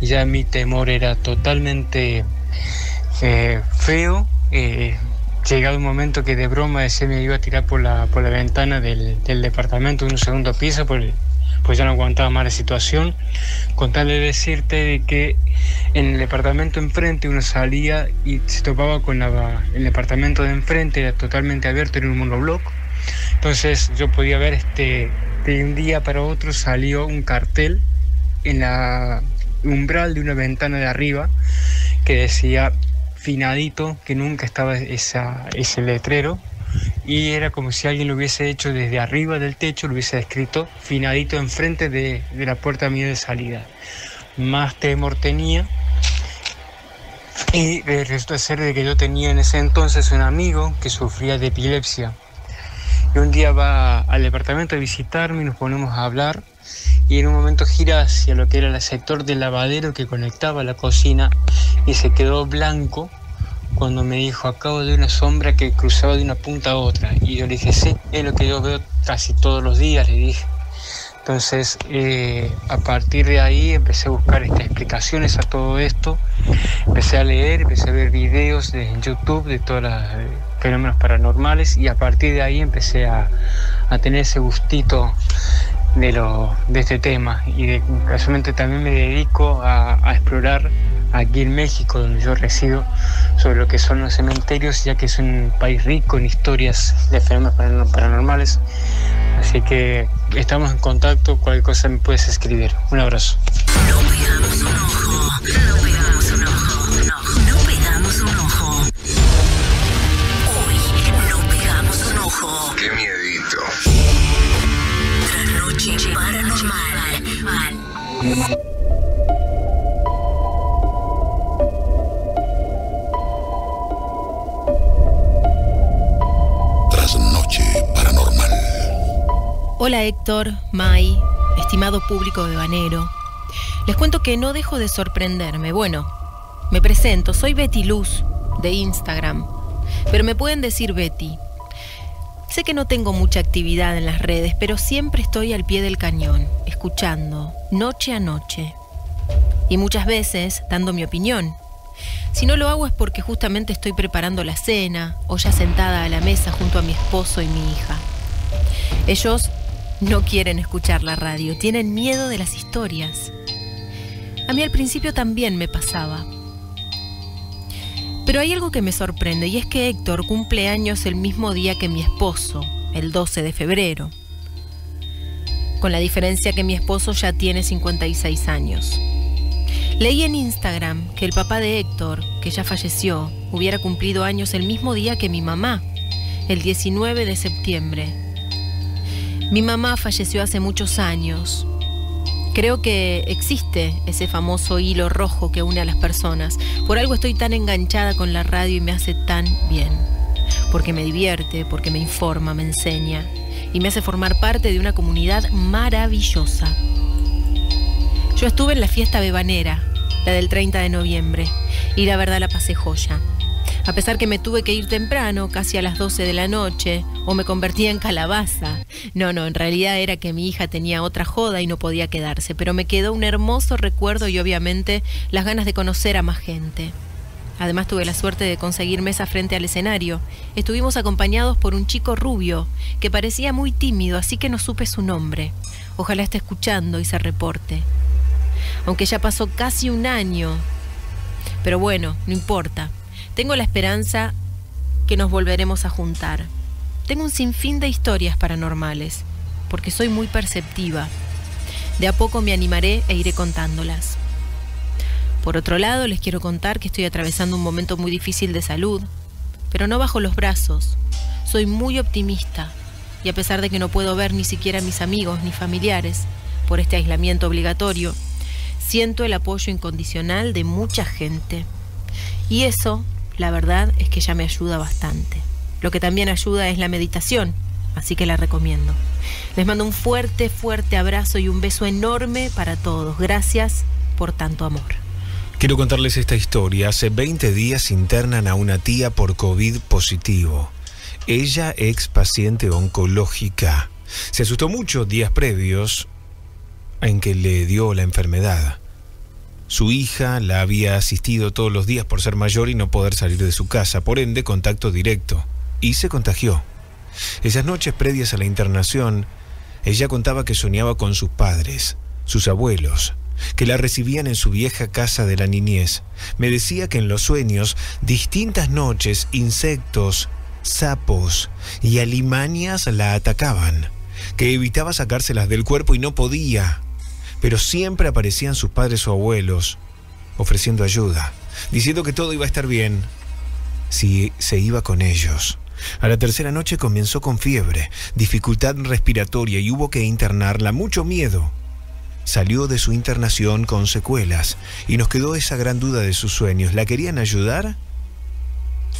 y ya mi temor era totalmente feo. Llegado un momento que de broma decía me iba a tirar por la ventana del departamento de un segundo piso, pues ya no aguantaba más la situación, con tal de decirte de que en el departamento enfrente uno salía y se topaba con el departamento de enfrente, era totalmente abierto, era un monobloc. Entonces yo podía ver de un día para otro salió un cartel en la umbral de una ventana de arriba que decía finadito, que nunca estaba ese letrero, y era como si alguien lo hubiese hecho desde arriba del techo, lo hubiese escrito finadito enfrente de la puerta mía de salida. Más temor tenía, y resulta ser de que yo tenía en ese entonces un amigo que sufría de epilepsia. Y un día va al departamento a visitarme y nos ponemos a hablar, y en un momento gira hacia lo que era el sector del lavadero que conectaba la cocina y se quedó blanco cuando me dijo: acabo de ver una sombra que cruzaba de una punta a otra. Y yo le dije: sí, es lo que yo veo casi todos los días, le dije. Entonces a partir de ahí empecé a buscar explicaciones a todo esto, empecé a leer, empecé a ver videos en YouTube de todos los fenómenos paranormales, y a partir de ahí empecé a tener ese gustito de este tema, y casualmente también me dedico a explorar aquí en México, donde yo resido, sobre lo que son los cementerios, ya que es un país rico en historias de fenómenos paranormales. Así que estamos en contacto, cualquier cosa me puedes escribir. Un abrazo. No pegamos un ojo. Hoy no pegamos un ojo. Qué miedito. Trasnoche Paranormal. Hola Héctor, Mai, estimado público bebanero. Les cuento que no dejo de sorprenderme. Bueno, me presento, soy Betty Luz, de Instagram, pero me pueden decir Betty. Sé que no tengo mucha actividad en las redes, pero siempre estoy al pie del cañón, escuchando, noche a noche, y muchas veces dando mi opinión. Si no lo hago es porque justamente estoy preparando la cena, o ya sentada a la mesa junto a mi esposo y mi hija. Ellos no quieren escuchar la radio, tienen miedo de las historias. A mí al principio también me pasaba. Pero hay algo que me sorprende, y es que Héctor cumple años el mismo día que mi esposo, el 12 de febrero. Con la diferencia que mi esposo ya tiene 56 años. Leí en Instagram que el papá de Héctor, que ya falleció, hubiera cumplido años el mismo día que mi mamá, el 19 de septiembre. Mi mamá falleció hace muchos años. Creo que existe ese famoso hilo rojo que une a las personas. Por algo estoy tan enganchada con la radio y me hace tan bien. Porque me divierte, porque me informa, me enseña. Y me hace formar parte de una comunidad maravillosa. Yo estuve en la fiesta bebanera, la del 30 de noviembre. Y la verdad la pasé joya. A pesar que me tuve que ir temprano, casi a las 12 de la noche, o me convertía en calabaza. No, en realidad era que mi hija tenía otra joda y no podía quedarse, pero me quedó un hermoso recuerdo y obviamente las ganas de conocer a más gente. Además tuve la suerte de conseguir mesa frente al escenario. Estuvimos acompañados por un chico rubio, que parecía muy tímido, así que no supe su nombre. Ojalá esté escuchando y se reporte. Aunque ya pasó casi un año. Pero bueno, no importa. Tengo la esperanza que nos volveremos a juntar. Tengo un sinfín de historias paranormales, porque soy muy perceptiva. De a poco me animaré e iré contándolas. Por otro lado, les quiero contar que estoy atravesando un momento muy difícil de salud. pero no bajo los brazos. Soy muy optimista, y a pesar de que no puedo ver ni siquiera a mis amigos ni familiares por este aislamiento obligatorio, siento el apoyo incondicional de mucha gente. Y eso, la verdad, es que ya me ayuda bastante. Lo que también ayuda es la meditación, así que la recomiendo. Les mando un fuerte, fuerte abrazo y un beso enorme para todos. Gracias por tanto amor. Quiero contarles esta historia. Hace 20 días internan a una tía por COVID positivo. Ella, ex paciente oncológica, se asustó mucho días previos en que le dio la enfermedad. Su hija la había asistido todos los días por ser mayor y no poder salir de su casa, por ende, contacto directo, y se contagió. Esas noches previas a la internación, ella contaba que soñaba con sus padres, sus abuelos, que la recibían en su vieja casa de la niñez. Me decía que en los sueños, distintas noches, insectos, sapos y alimañas la atacaban, que evitaba sacárselas del cuerpo y no podía, pero siempre aparecían sus padres o abuelos ofreciendo ayuda, diciendo que todo iba a estar bien si se iba con ellos. A la tercera noche comenzó con fiebre, dificultad respiratoria y hubo que internarla, mucho miedo. Salió de su internación con secuelas y nos quedó esa gran duda de sus sueños. ¿La querían ayudar?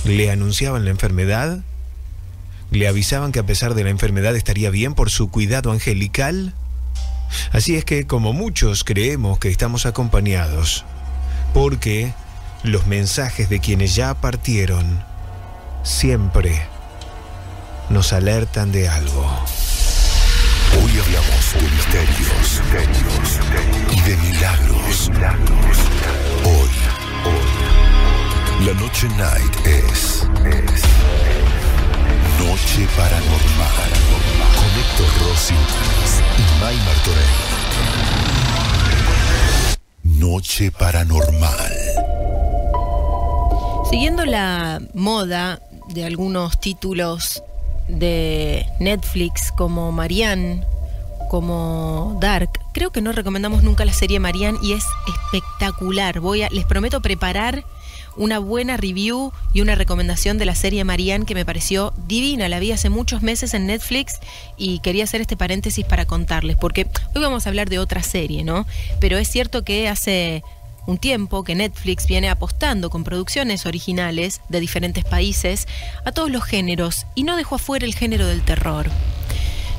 ¿Le anunciaban la enfermedad? ¿Le avisaban que a pesar de la enfermedad estaría bien por su cuidado angelical? Así es que, como muchos, creemos que estamos acompañados, porque los mensajes de quienes ya partieron siempre nos alertan de algo. Hoy hablamos de misterios y de milagros. Hoy, la Noche Night es Noche Paranormal con Héctor Rossi y May Martorell. Noche Paranormal. Siguiendo la moda de algunos títulos de Netflix como Marianne, como Dark, creo que no recomendamos nunca la serie Marianne y es espectacular. Les prometo preparar una buena review y una recomendación de la serie Marianne, que me pareció divina. La vi hace muchos meses en Netflix y quería hacer este paréntesis para contarles, porque hoy vamos a hablar de otra serie, ¿no? Pero es cierto que hace un tiempo que Netflix viene apostando con producciones originales de diferentes países a todos los géneros y no dejó afuera el género del terror.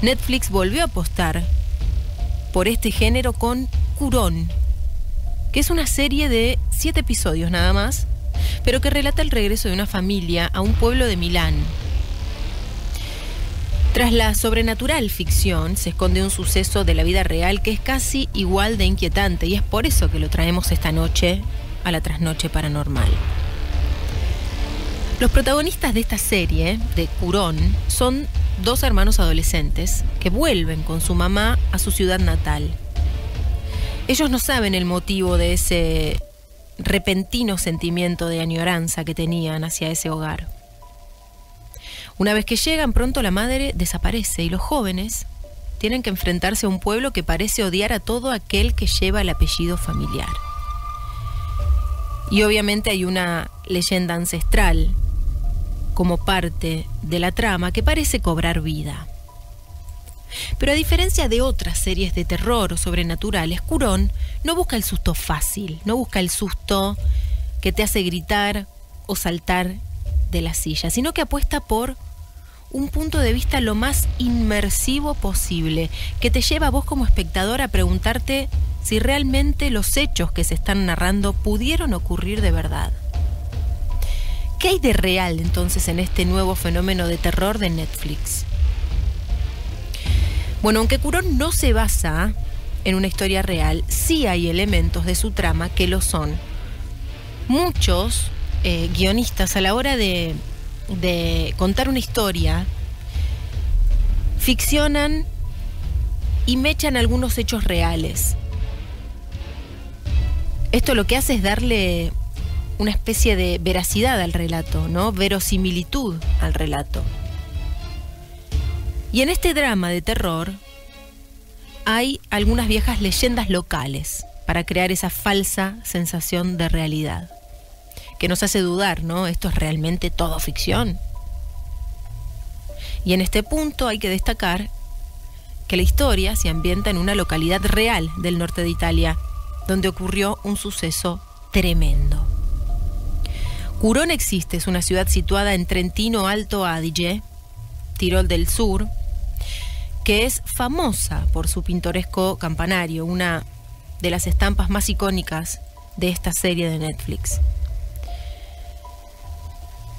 Netflix volvió a apostar por este género con Curon, que es una serie de 7 episodios nada más, pero que relata el regreso de una familia a un pueblo de Milán. Tras la sobrenatural ficción se esconde un suceso de la vida real que es casi igual de inquietante, y es por eso que lo traemos esta noche a la Trasnoche Paranormal. Los protagonistas de esta serie, de Curon, son dos hermanos adolescentes que vuelven con su mamá a su ciudad natal. Ellos no saben el motivo de ese repentino sentimiento de añoranza que tenían hacia ese hogar. Una vez que llegan, pronto la madre desaparece y los jóvenes tienen que enfrentarse a un pueblo que parece odiar a todo aquel que lleva el apellido familiar. Y obviamente hay una leyenda ancestral como parte de la trama que parece cobrar vida. Pero a diferencia de otras series de terror o sobrenaturales, Curon no busca el susto fácil, no busca el susto que te hace gritar o saltar de la silla, sino que apuesta por un punto de vista lo más inmersivo posible, que te lleva a vos como espectador a preguntarte si realmente los hechos que se están narrando pudieron ocurrir de verdad. ¿Qué hay de real entonces en este nuevo fenómeno de terror de Netflix? Bueno, aunque Curon no se basa en una historia real, sí hay elementos de su trama que lo son. Muchos guionistas, a la hora de contar una historia, ficcionan y mechan algunos hechos reales. Esto lo que hace es darle una especie de veracidad al relato, ¿no? Verosimilitud al relato. Y en este drama de terror hay algunas viejas leyendas locales para crear esa falsa sensación de realidad, que nos hace dudar, ¿no? ¿Esto es realmente todo ficción? Y en este punto hay que destacar que la historia se ambienta en una localidad real del norte de Italia, donde ocurrió un suceso tremendo. Curon existe, es una ciudad situada en Trentino Alto Adige, Tirol del Sur, que es famosa por su pintoresco campanario, una de las estampas más icónicas de esta serie de Netflix.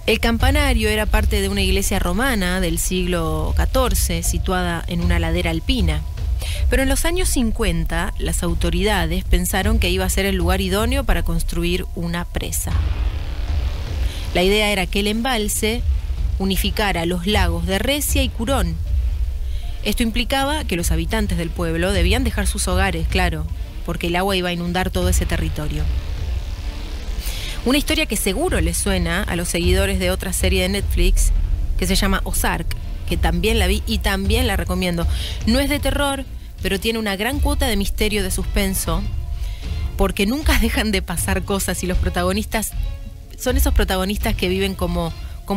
El campanario era parte de una iglesia romana del siglo XIV, situada en una ladera alpina. Pero en los años 50, las autoridades pensaron que iba a ser el lugar idóneo para construir una presa. La idea era que el embalse unificara los lagos de Recia y Curón. Esto implicaba que los habitantes del pueblo debían dejar sus hogares, claro, porque el agua iba a inundar todo ese territorio. Una historia que seguro les suena a los seguidores de otra serie de Netflix que se llama Ozark, que también la vi y también la recomiendo. No es de terror, pero tiene una gran cuota de misterio, de suspenso, porque nunca dejan de pasar cosas y los protagonistas son esos protagonistas que viven como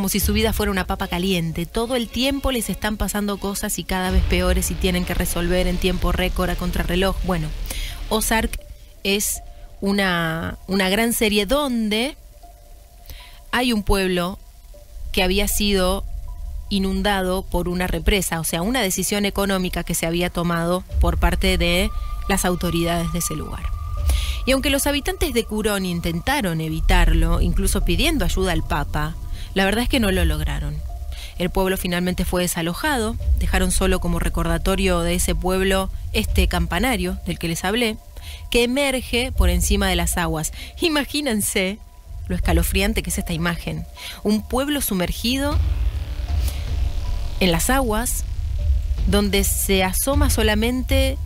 si su vida fuera una papa caliente. Todo el tiempo les están pasando cosas y cada vez peores y tienen que resolver en tiempo récord, a contrarreloj. Bueno, Ozark es una gran serie donde hay un pueblo que había sido inundado por una represa, o sea, una decisión económica que se había tomado por parte de las autoridades de ese lugar. Y aunque los habitantes de Curón intentaron evitarlo, incluso pidiendo ayuda al Papa, la verdad es que no lo lograron. El pueblo finalmente fue desalojado, dejaron solo como recordatorio de ese pueblo este campanario del que les hablé, que emerge por encima de las aguas. Imagínense lo escalofriante que es esta imagen. Un pueblo sumergido en las aguas, donde se asoma solamente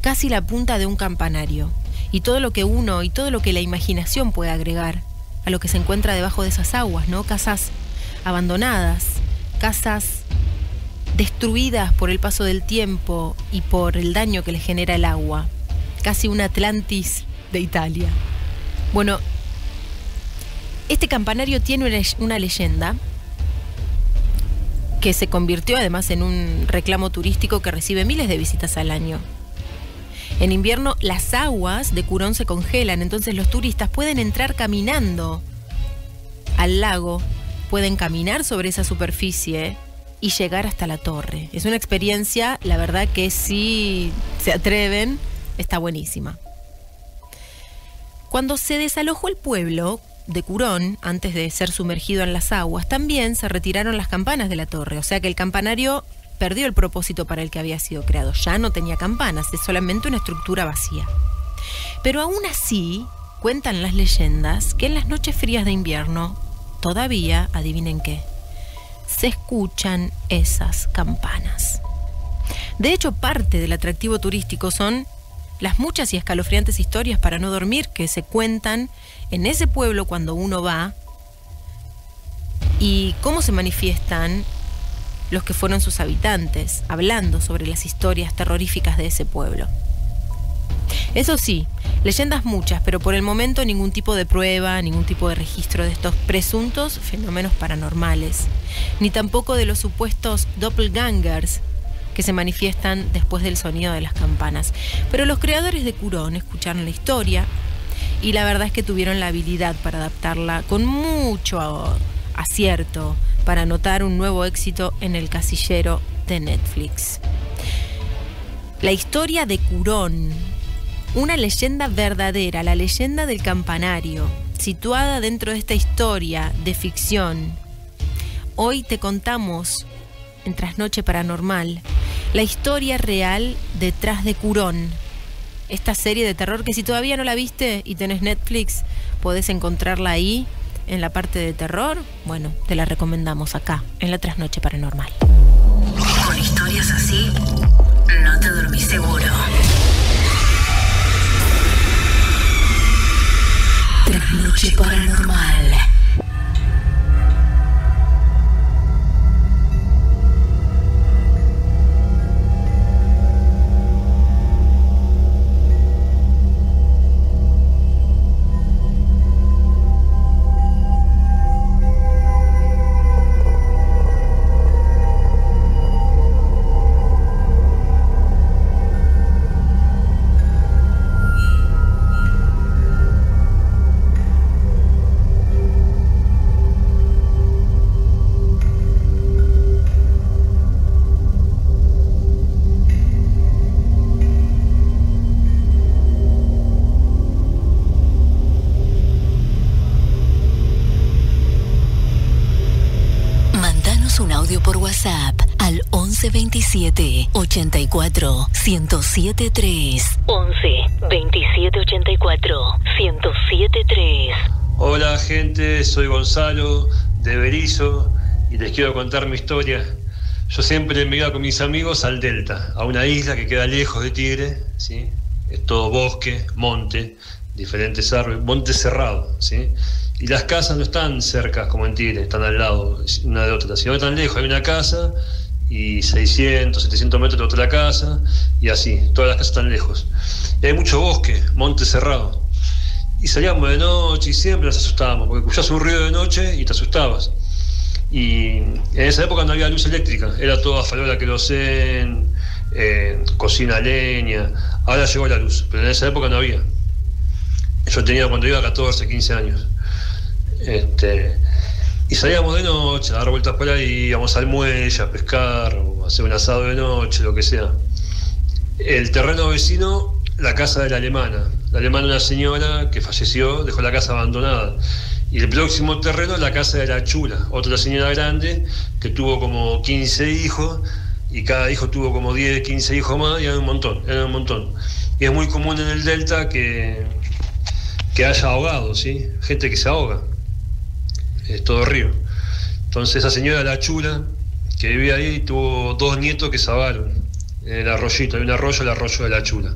casi la punta de un campanario. Y todo lo que uno y todo lo que la imaginación puede agregar a lo que se encuentra debajo de esas aguas, ¿no? Casas abandonadas, casas destruidas por el paso del tiempo y por el daño que les genera el agua. Casi un Atlantis de Italia. Bueno, este campanario tiene una leyenda que se convirtió además en un reclamo turístico que recibe miles de visitas al año. En invierno las aguas de Curón se congelan, entonces los turistas pueden entrar caminando al lago, pueden caminar sobre esa superficie y llegar hasta la torre. Es una experiencia, la verdad que si se atreven, está buenísima. Cuando se desalojó el pueblo de Curón, antes de ser sumergido en las aguas, también se retiraron las campanas de la torre, o sea que el campanario perdió el propósito para el que había sido creado. Ya no tenía campanas, es solamente una estructura vacía. Pero aún así, cuentan las leyendas que en las noches frías de invierno, todavía, adivinen qué, se escuchan esas campanas. De hecho, parte del atractivo turístico son las muchas y escalofriantes historias para no dormir que se cuentan en ese pueblo cuando uno va, y cómo se manifiestan los que fueron sus habitantes, hablando sobre las historias terroríficas de ese pueblo. Eso sí, leyendas muchas, pero por el momento ningún tipo de prueba, ningún tipo de registro de estos presuntos fenómenos paranormales, ni tampoco de los supuestos doppelgangers, que se manifiestan después del sonido de las campanas. Pero los creadores de Curón escucharon la historia y la verdad es que tuvieron la habilidad para adaptarla con mucho acierto para anotar un nuevo éxito en el casillero de Netflix. La historia de Curón, una leyenda verdadera, la leyenda del campanario, situada dentro de esta historia de ficción. Hoy te contamos en Trasnoche Paranormal la historia real detrás de Curón, esta serie de terror que si todavía no la viste y tenés Netflix, podés encontrarla ahí en la parte de terror. Bueno, te la recomendamos acá en la Trasnoche Paranormal. Con historias así no te dormís seguro. Trasnoche Paranormal. audio por WhatsApp al 11 27 84 1073. 11 27 84 1073. Hola gente, soy Gonzalo de Berizo y les quiero contar mi historia. Yo siempre me iba con mis amigos al Delta, a una isla que queda lejos de Tigre, ¿sí? Es todo bosque, monte, diferentes árboles, monte cerrado, ¿sí? Y las casas no están cerca como en Tigre, están al lado una de otra, sino tan lejos. Hay una casa y 600, 700 metros de otra casa, y así, todas las casas están lejos. Y hay mucho bosque, monte cerrado. Y salíamos de noche y siempre nos asustábamos, porque escuchás un ruido de noche y te asustabas. Y en esa época no había luz eléctrica, era toda farola querosén, cocina leña. Ahora llegó la luz, pero en esa época no había. Yo tenía, cuando iba, 14, 15 años. Y salíamos de noche a dar vueltas por ahí, íbamos al muelle a pescar, o a hacer un asado de noche, lo que sea. El terreno vecino, la casa de la alemana. La alemana, una señora que falleció, dejó la casa abandonada. Y el próximo terreno, la casa de la chula, otra señora grande que tuvo como 15 hijos, y cada hijo tuvo como 10, 15 hijos más, y era un montón. Y es muy común en el Delta que haya ahogados, ¿sí? Gente que se ahoga, es todo río. Entonces esa señora, la chula, que vivía ahí, tuvo dos nietos que se ahogaron en el arroyito. Hay un arroyo, el arroyo de la chula.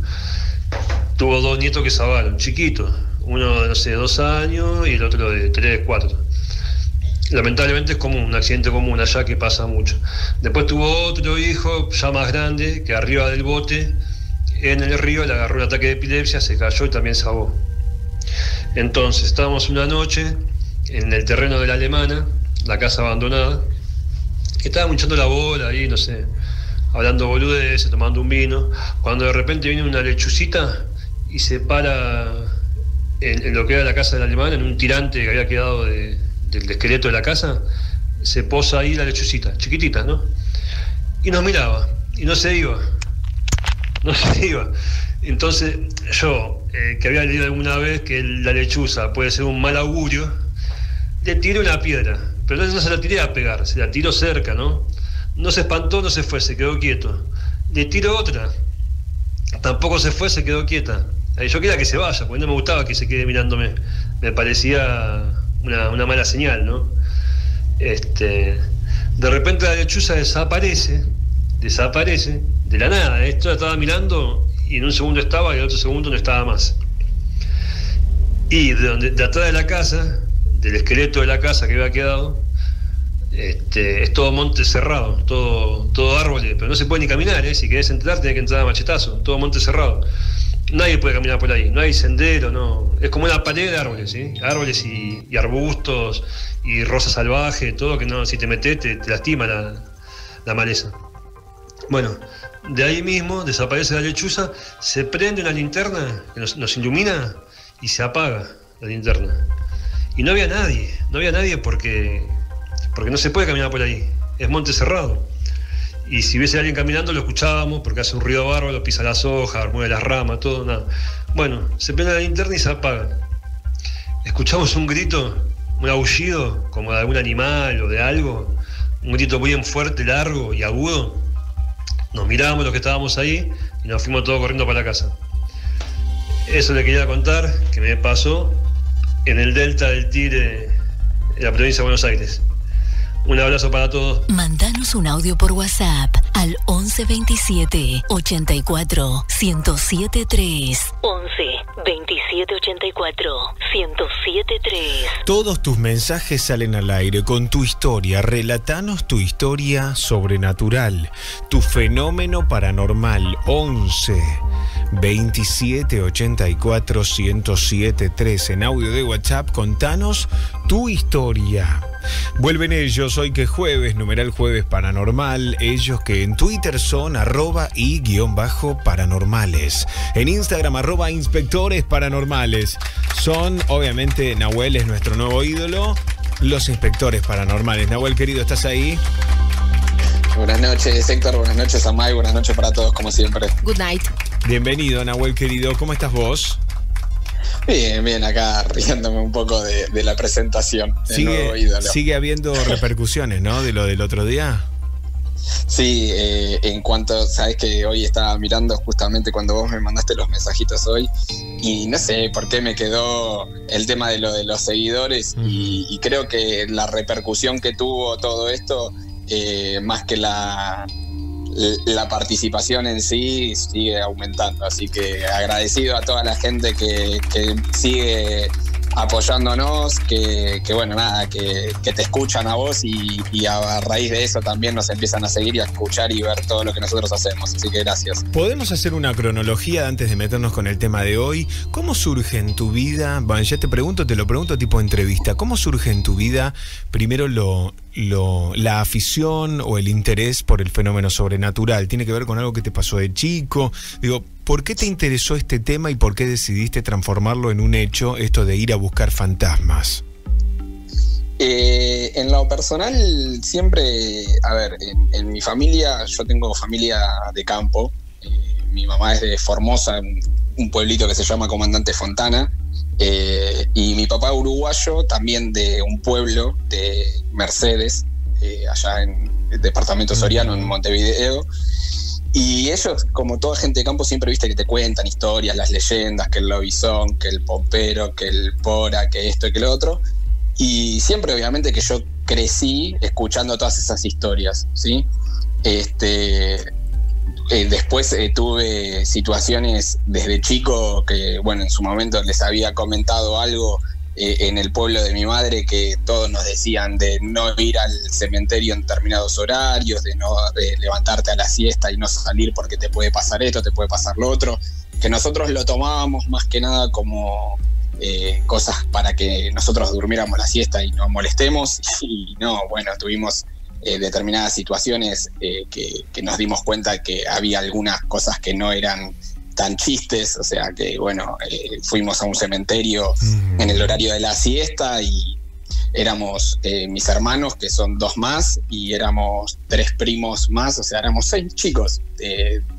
Tuvo dos nietos que se ahogaron, chiquitos. Uno de, no sé, 2 años y el otro de 3, 4. Lamentablemente es común, un accidente común allá que pasa mucho. Después tuvo otro hijo, ya más grande, que arriba del bote, en el río, le agarró un ataque de epilepsia, se cayó y también se ahogó. Entonces, estábamos una noche en el terreno de la alemana, la casa abandonada, y estábamos echando la bola ahí, no sé, hablando boludeces, tomando un vino, cuando de repente viene una lechucita y se para en lo que era la casa de la alemana, en un tirante que había quedado del esqueleto de la casa. Se posa ahí la lechucita, chiquitita, ¿no? Y nos miraba, y no se iba. Entonces yo, que había leído alguna vez que la lechuza puede ser un mal augurio, le tiré una piedra, pero no se la tiré a pegar, se la tiró cerca, ¿no? No se espantó, no se fue, se quedó quieto. Le tiro otra, tampoco se fue, se quedó quieta. Yo quería que se vaya, porque no me gustaba que se quede mirándome. Me parecía una mala señal, ¿no? De repente la lechuza desaparece, de la nada. Esto la estaba mirando y en un segundo estaba y en otro segundo no estaba más. Y de atrás de la casa, del esqueleto de la casa que había quedado, es todo monte cerrado, todo árboles, pero no se puede ni caminar, ¿eh? Si querés entrar tenés que entrar a machetazo, todo monte cerrado. Nadie puede caminar por ahí, no hay sendero, no. Es como una pared de árboles, ¿sí? Árboles y arbustos y rosa salvaje, todo que no, si te metes te lastima la maleza. Bueno, de ahí mismo desaparece la lechuza, se prende una linterna que nos ilumina y se apaga la linterna. Y no había nadie porque no se puede caminar por ahí, es monte cerrado. Y si hubiese alguien caminando lo escuchábamos, porque hace un ruido bárbaro, pisa las hojas, mueve las ramas, todo, nada. Bueno, se prende la linterna y se apaga. Escuchamos un grito, un aullido, como de algún animal o de algo, un grito muy fuerte, largo y agudo. Nos miramos los que estábamos ahí y nos fuimos todos corriendo para la casa. Eso le quería contar, que me pasó en el Delta del Tigre, en la provincia de Buenos Aires. Un abrazo para todos. Mandanos un audio por WhatsApp al 11 27 84 1073. 11 27 84 1073. Todos tus mensajes salen al aire con tu historia. Relatanos tu historia sobrenatural, tu fenómeno paranormal. 11 27 84 1073. En audio de WhatsApp contanos tu historia. Vuelven ellos hoy que es jueves, numeral jueves paranormal. Ellos que en Twitter son @y_paranormales. En Instagram @inspectores paranormales. Son, obviamente, Nahuel es nuestro nuevo ídolo, los inspectores paranormales. Nahuel, querido, ¿estás ahí? Buenas noches, Héctor, buenas noches, Amay, buenas noches para todos, como siempre. Good night. Bienvenido, Nahuel, querido, ¿cómo estás vos? Bien, bien, acá riéndome un poco de la presentación del nuevo ídolo. Sigue habiendo repercusiones, ¿no? De lo del otro día. Sí, en cuanto, sabes que hoy estaba mirando justamente cuando vos me mandaste los mensajitos hoy y no sé por qué me quedó el tema de lo de los seguidores y creo que la repercusión que tuvo todo esto, más que la participación en sí, sigue aumentando. Así que agradecido a toda la gente que sigue apoyándonos, que bueno, nada, que te escuchan a vos y a raíz de eso también nos empiezan a seguir y a escuchar y ver todo lo que nosotros hacemos. Así que gracias. ¿Podemos hacer una cronología antes de meternos con el tema de hoy? ¿Cómo surge en tu vida? Bueno, ya te pregunto, te lo pregunto tipo entrevista. ¿Cómo surge en tu vida primero la afición o el interés por el fenómeno sobrenatural? ¿Tiene que ver con algo que te pasó de chico? Digo, ¿por qué te interesó este tema y por qué decidiste transformarlo en un hecho, esto de ir a buscar fantasmas? En lo personal, siempre, a ver, en mi familia, yo tengo familia de campo. Mi mamá es de Formosa, un pueblito que se llama Comandante Fontana. Y mi papá uruguayo, también de un pueblo de Mercedes, allá en el departamento soriano, en Montevideo. Y ellos, como toda gente de campo, siempre viste que te cuentan historias, las leyendas, que el lobizón, que el pompero, que el pora, que esto y que lo otro. Y siempre, obviamente, que yo crecí escuchando todas esas historias, ¿sí? Después tuve situaciones desde chico que, bueno, en su momento les había comentado algo en el pueblo de mi madre, que todos nos decían de no ir al cementerio en determinados horarios, de levantarte a la siesta y no salir porque te puede pasar esto, te puede pasar lo otro, que nosotros lo tomábamos más que nada como cosas para que nosotros durmiéramos la siesta y no molestemos. Y no, bueno, tuvimos determinadas situaciones que nos dimos cuenta que había algunas cosas que no eran tan chistes, o sea que bueno, fuimos a un cementerio en el horario de la siesta y éramos mis hermanos, que son dos más, y éramos tres primos más, o sea, éramos seis chicos,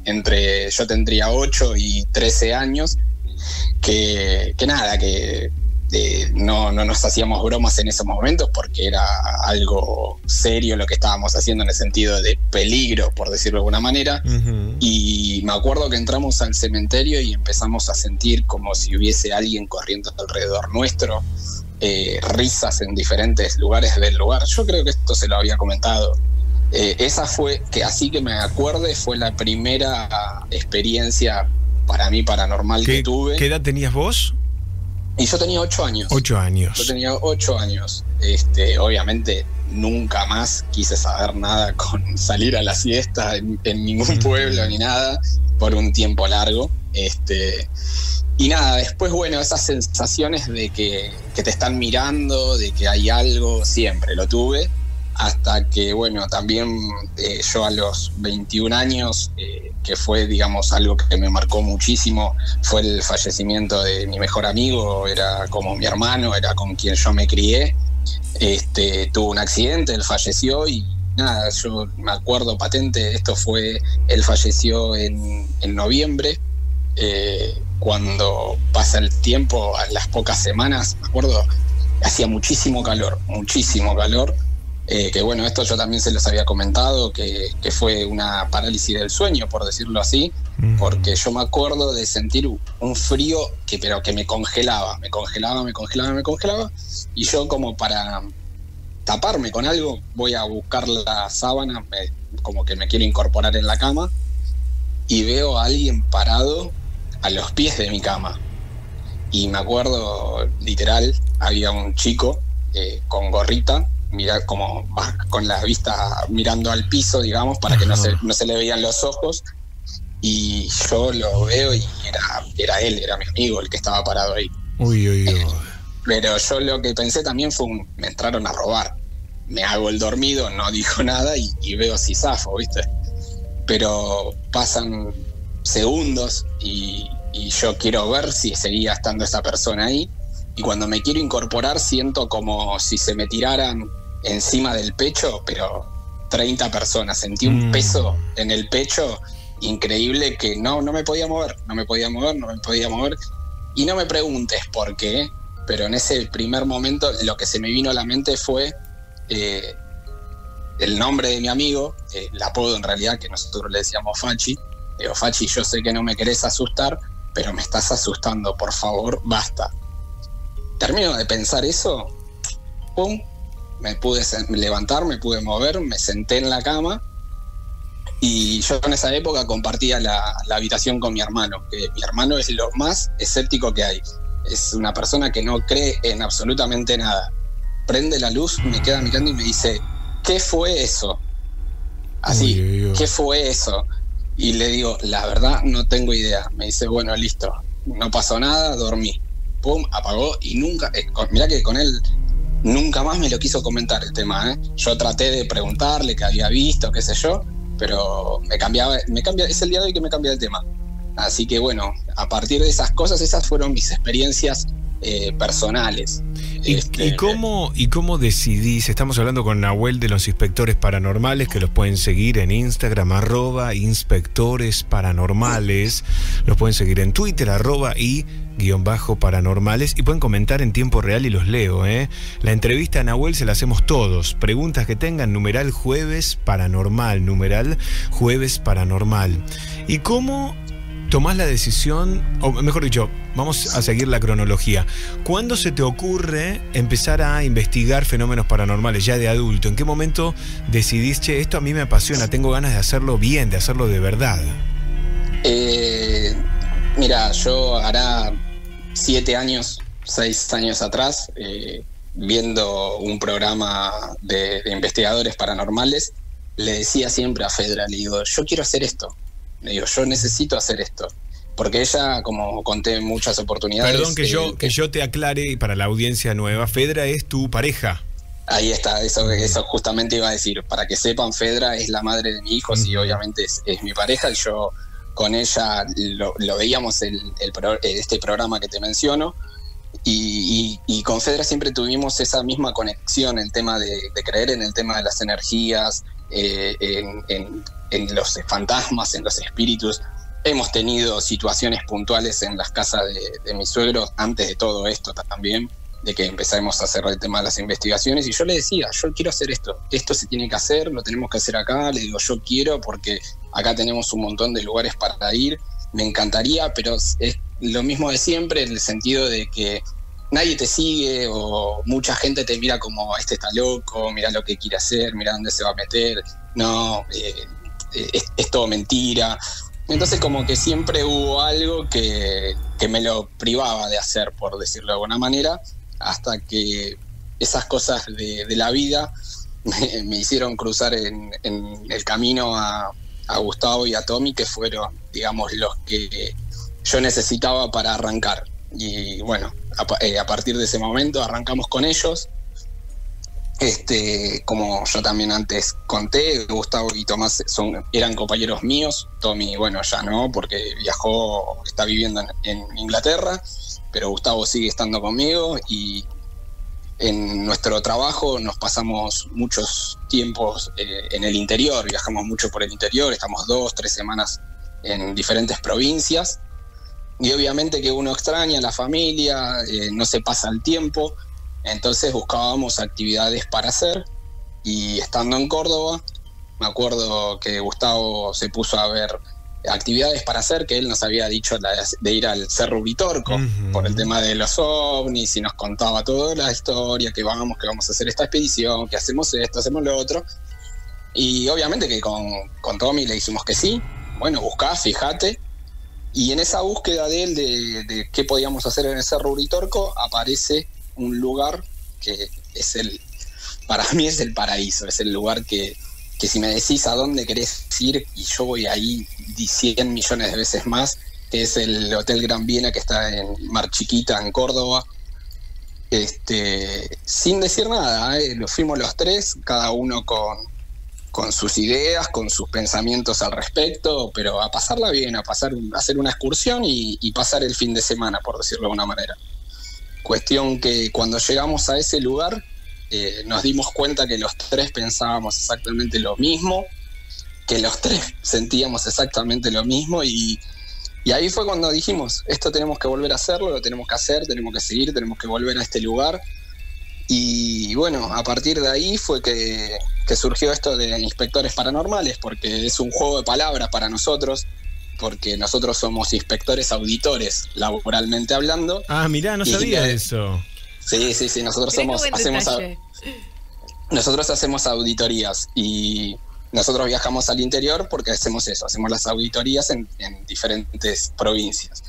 entre yo tendría 8 y 13 años, que nada, que no nos hacíamos bromas en esos momentos porque era algo serio lo que estábamos haciendo en el sentido de peligro, por decirlo de alguna manera. Y me acuerdo que entramos al cementerio y empezamos a sentir como si hubiese alguien corriendo alrededor nuestro, risas en diferentes lugares del lugar. Yo creo que esto se lo había comentado. Esa fue, que así que me acuerde, fue la primera experiencia para mí paranormal que tuve. ¿Qué edad tenías vos? Y yo tenía 8 años. 8 años. Yo tenía 8 años. Obviamente nunca más quise saber nada con salir a la siesta en ningún pueblo ni nada por un tiempo largo. Y nada, después, bueno, esas sensaciones de que te están mirando, de que hay algo, siempre lo tuve. Hasta que, bueno, también yo a los 21 años, que fue, digamos, algo que me marcó muchísimo, fue el fallecimiento de mi mejor amigo, era como mi hermano, era con quien yo me crié. Tuvo un accidente, él falleció y nada, yo me acuerdo patente, él falleció en noviembre. Cuando pasa el tiempo, a las pocas semanas, me acuerdo, hacía muchísimo calor. Que bueno, esto yo también se los había comentado, que fue una parálisis del sueño, por decirlo así, porque yo me acuerdo de sentir un frío pero que me congelaba, y yo, como para taparme con algo, voy a buscar la sábana, como que me quiero incorporar en la cama, y veo a alguien parado a los pies de mi cama. Y me acuerdo, literal, había un chico con gorrita, mirar como con la vista mirando al piso, digamos, para que no se le veían los ojos, y yo lo veo y era él, era mi amigo el que estaba parado ahí. Uy. Pero yo lo que pensé también fue me entraron a robar, me hago el dormido, no digo nada y veo si zafo, ¿viste? Pero pasan segundos y yo quiero ver si seguía estando esa persona ahí. Y cuando me quiero incorporar, siento como si se me tiraran encima del pecho, pero 30 personas. Sentí un peso en el pecho increíble que no me podía mover. Y no me preguntes por qué, pero en ese primer momento lo que se me vino a la mente fue el nombre de mi amigo, el apodo en realidad, que nosotros le decíamos Fachi. Digo, Fachi, yo sé que no me querés asustar, pero me estás asustando, por favor, basta. Termino de pensar eso, pum, me pude levantar, me pude mover, me senté en la cama. Y yo en esa época compartía la habitación con mi hermano, que mi hermano es lo más escéptico que hay. Es una persona que no cree en absolutamente nada. Prende la luz, me queda mirando y me dice, ¿qué fue eso? Así, uy, ¿qué fue eso? Y le digo, la verdad no tengo idea. Me dice, bueno, listo, no pasó nada, dormí. Pum, apagó y nunca... mirá que con él nunca más me lo quiso comentar el tema, ¿eh? Yo traté de preguntarle qué había visto, qué sé yo, pero es el día de hoy que me cambia el tema. Así que bueno, a partir de esas cosas, esas fueron mis experiencias personales. ¿Y cómo decidís? Estamos hablando con Nahuel de los Inspectores Paranormales, que los pueden seguir en Instagram, @Inspectores Paranormales. Los pueden seguir en Twitter, @y_paranormales. Y pueden comentar en tiempo real y los leo, ¿eh? La entrevista a Nahuel se la hacemos todos. Preguntas que tengan, #jueves paranormal. #jueves paranormal. ¿Y cómo tomás la decisión, o mejor dicho, vamos a seguir la cronología? ¿Cuándo se te ocurre empezar a investigar fenómenos paranormales ya de adulto? ¿En qué momento decidís, che, esto a mí me apasiona, tengo ganas de hacerlo bien, de hacerlo de verdad? Mira, yo hará 6 años atrás, viendo un programa de investigadores paranormales, le decía siempre a Fedra, le digo, yo quiero hacer esto. Le digo, yo necesito hacer esto. Porque ella, como conté en muchas oportunidades... Perdón que yo te aclare para la audiencia nueva, Fedra es tu pareja. Ahí está, eso justamente iba a decir. Para que sepan, Fedra es la madre de mi hijo, sí, obviamente es mi pareja. Y yo con ella lo veíamos este programa que te menciono. Y con Fedra siempre tuvimos esa misma conexión, el tema de creer en el tema de las energías, en los fantasmas, en los espíritus. Hemos tenido situaciones puntuales en las casas de mis suegros antes de todo esto también, de que empezamos a hacer el tema de las investigaciones. Y yo le decía, yo quiero hacer esto se tiene que hacer, lo tenemos que hacer acá. Le digo, yo quiero porque acá tenemos un montón de lugares para ir, me encantaría, pero es lo mismo de siempre, en el sentido de que nadie te sigue, o mucha gente te mira como, este está loco, mirá lo que quiere hacer, mirá dónde se va a meter, no, es todo mentira. Entonces como que siempre hubo algo que me lo privaba de hacer, por decirlo de alguna manera, hasta que esas cosas de la vida me hicieron cruzar en el camino a Gustavo y a Tommy, que fueron, digamos, los que yo necesitaba para arrancar. Y bueno, a partir de ese momento arrancamos con ellos. Como yo también antes conté, Gustavo y Tomás eran compañeros míos. Tommy, bueno, ya no, porque viajó, está viviendo en Inglaterra, pero Gustavo sigue estando conmigo. Y en nuestro trabajo nos pasamos muchos tiempos en el interior, viajamos mucho por el interior, estamos 2-3 semanas en diferentes provincias. Y obviamente que uno extraña a la familia, no se pasa el tiempo. Entonces buscábamos actividades para hacer. Y estando en Córdoba, me acuerdo que Gustavo se puso a ver actividades para hacer, que él nos había dicho de ir al Cerro Uritorco, por el tema de los ovnis, y nos contaba toda la historia, que vamos a hacer esta expedición, que hacemos esto, hacemos lo otro. Y obviamente que con Tommy le dijimos que sí. Bueno, buscá, fíjate. Y en esa búsqueda de él de qué podíamos hacer en el Cerro Uritorco, aparece un lugar que para mí es el paraíso, es el lugar que si me decís a dónde querés ir, y yo voy ahí 100 millones de veces más, que es el Hotel Gran Viena, que está en Mar Chiquita, en Córdoba. Sin decir nada, lo fuimos los tres, cada uno con sus ideas, con sus pensamientos al respecto, pero a pasarla bien, a hacer una excursión y pasar el fin de semana, por decirlo de alguna manera. Cuestión que cuando llegamos a ese lugar, nos dimos cuenta que los tres pensábamos exactamente lo mismo, que los tres sentíamos exactamente lo mismo, y, Y ahí fue cuando dijimos, esto tenemos que volver a hacerlo, lo tenemos que hacer, tenemos que seguir, tenemos que volver a este lugar. Y bueno, a partir de ahí fue que surgió esto de Inspectores Paranormales, porque es un juego de palabras para nosotros, porque nosotros somos inspectores auditores, laboralmente hablando. Ah, mirá, no sabía eso. Sí, sí, sí, nosotros hacemos auditorías y nosotros viajamos al interior porque hacemos eso, hacemos las auditorías en diferentes provincias.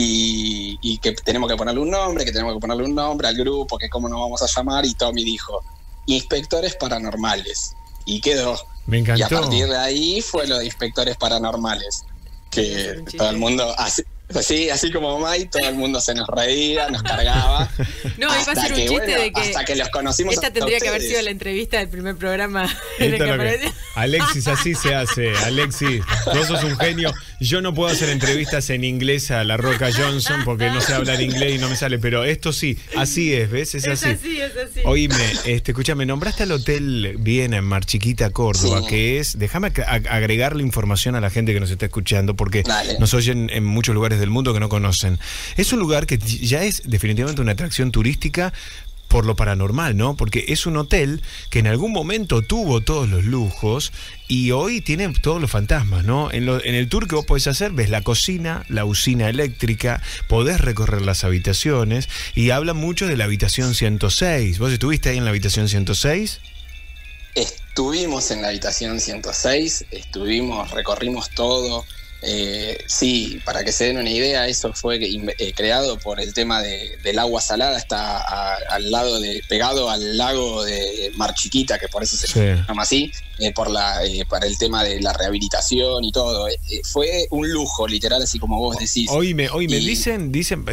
Y que tenemos que ponerle un nombre, al grupo, que cómo nos vamos a llamar, y Tommy dijo, Inspectores Paranormales, y quedó. Me encantó. Y a partir de ahí fue lo de Inspectores Paranormales, que todo el mundo, así como May, todo el mundo se nos reía, nos cargaba. No, iba a ser un chiste de que... Hasta que los conocimos. Esta tendría que haber sido la entrevista del primer programa. Alexis, así se hace. Alexis, vos sos un genio. Yo no puedo hacer entrevistas en inglés a La Roca Johnson porque no sé hablar inglés y no me sale, pero esto sí, así es, ¿ves? Es así. Es así, es así. Oíme, escuchame, nombraste al Hotel Viena en Mar Chiquita, Córdoba, sí, que es... Déjame agregar la información a la gente que nos está escuchando porque nos oyen en muchos lugares del mundo que no conocen. Es un lugar que ya es definitivamente una atracción turística por lo paranormal, ¿no? Porque es un hotel que en algún momento tuvo todos los lujos y hoy tiene todos los fantasmas, ¿no? En el tour que vos podés hacer, ves la cocina, la usina eléctrica, podés recorrer las habitaciones y hablan mucho de la habitación 106. ¿Vos estuviste ahí en la habitación 106? Estuvimos en la habitación 106, recorrimos todo. Sí, para que se den una idea, eso fue creado por el tema del agua salada. Está pegado al lago de Mar Chiquita, que por eso se llama así, para el tema de la rehabilitación y todo. Fue un lujo, literal, así como vos decís. Oíme, dicen,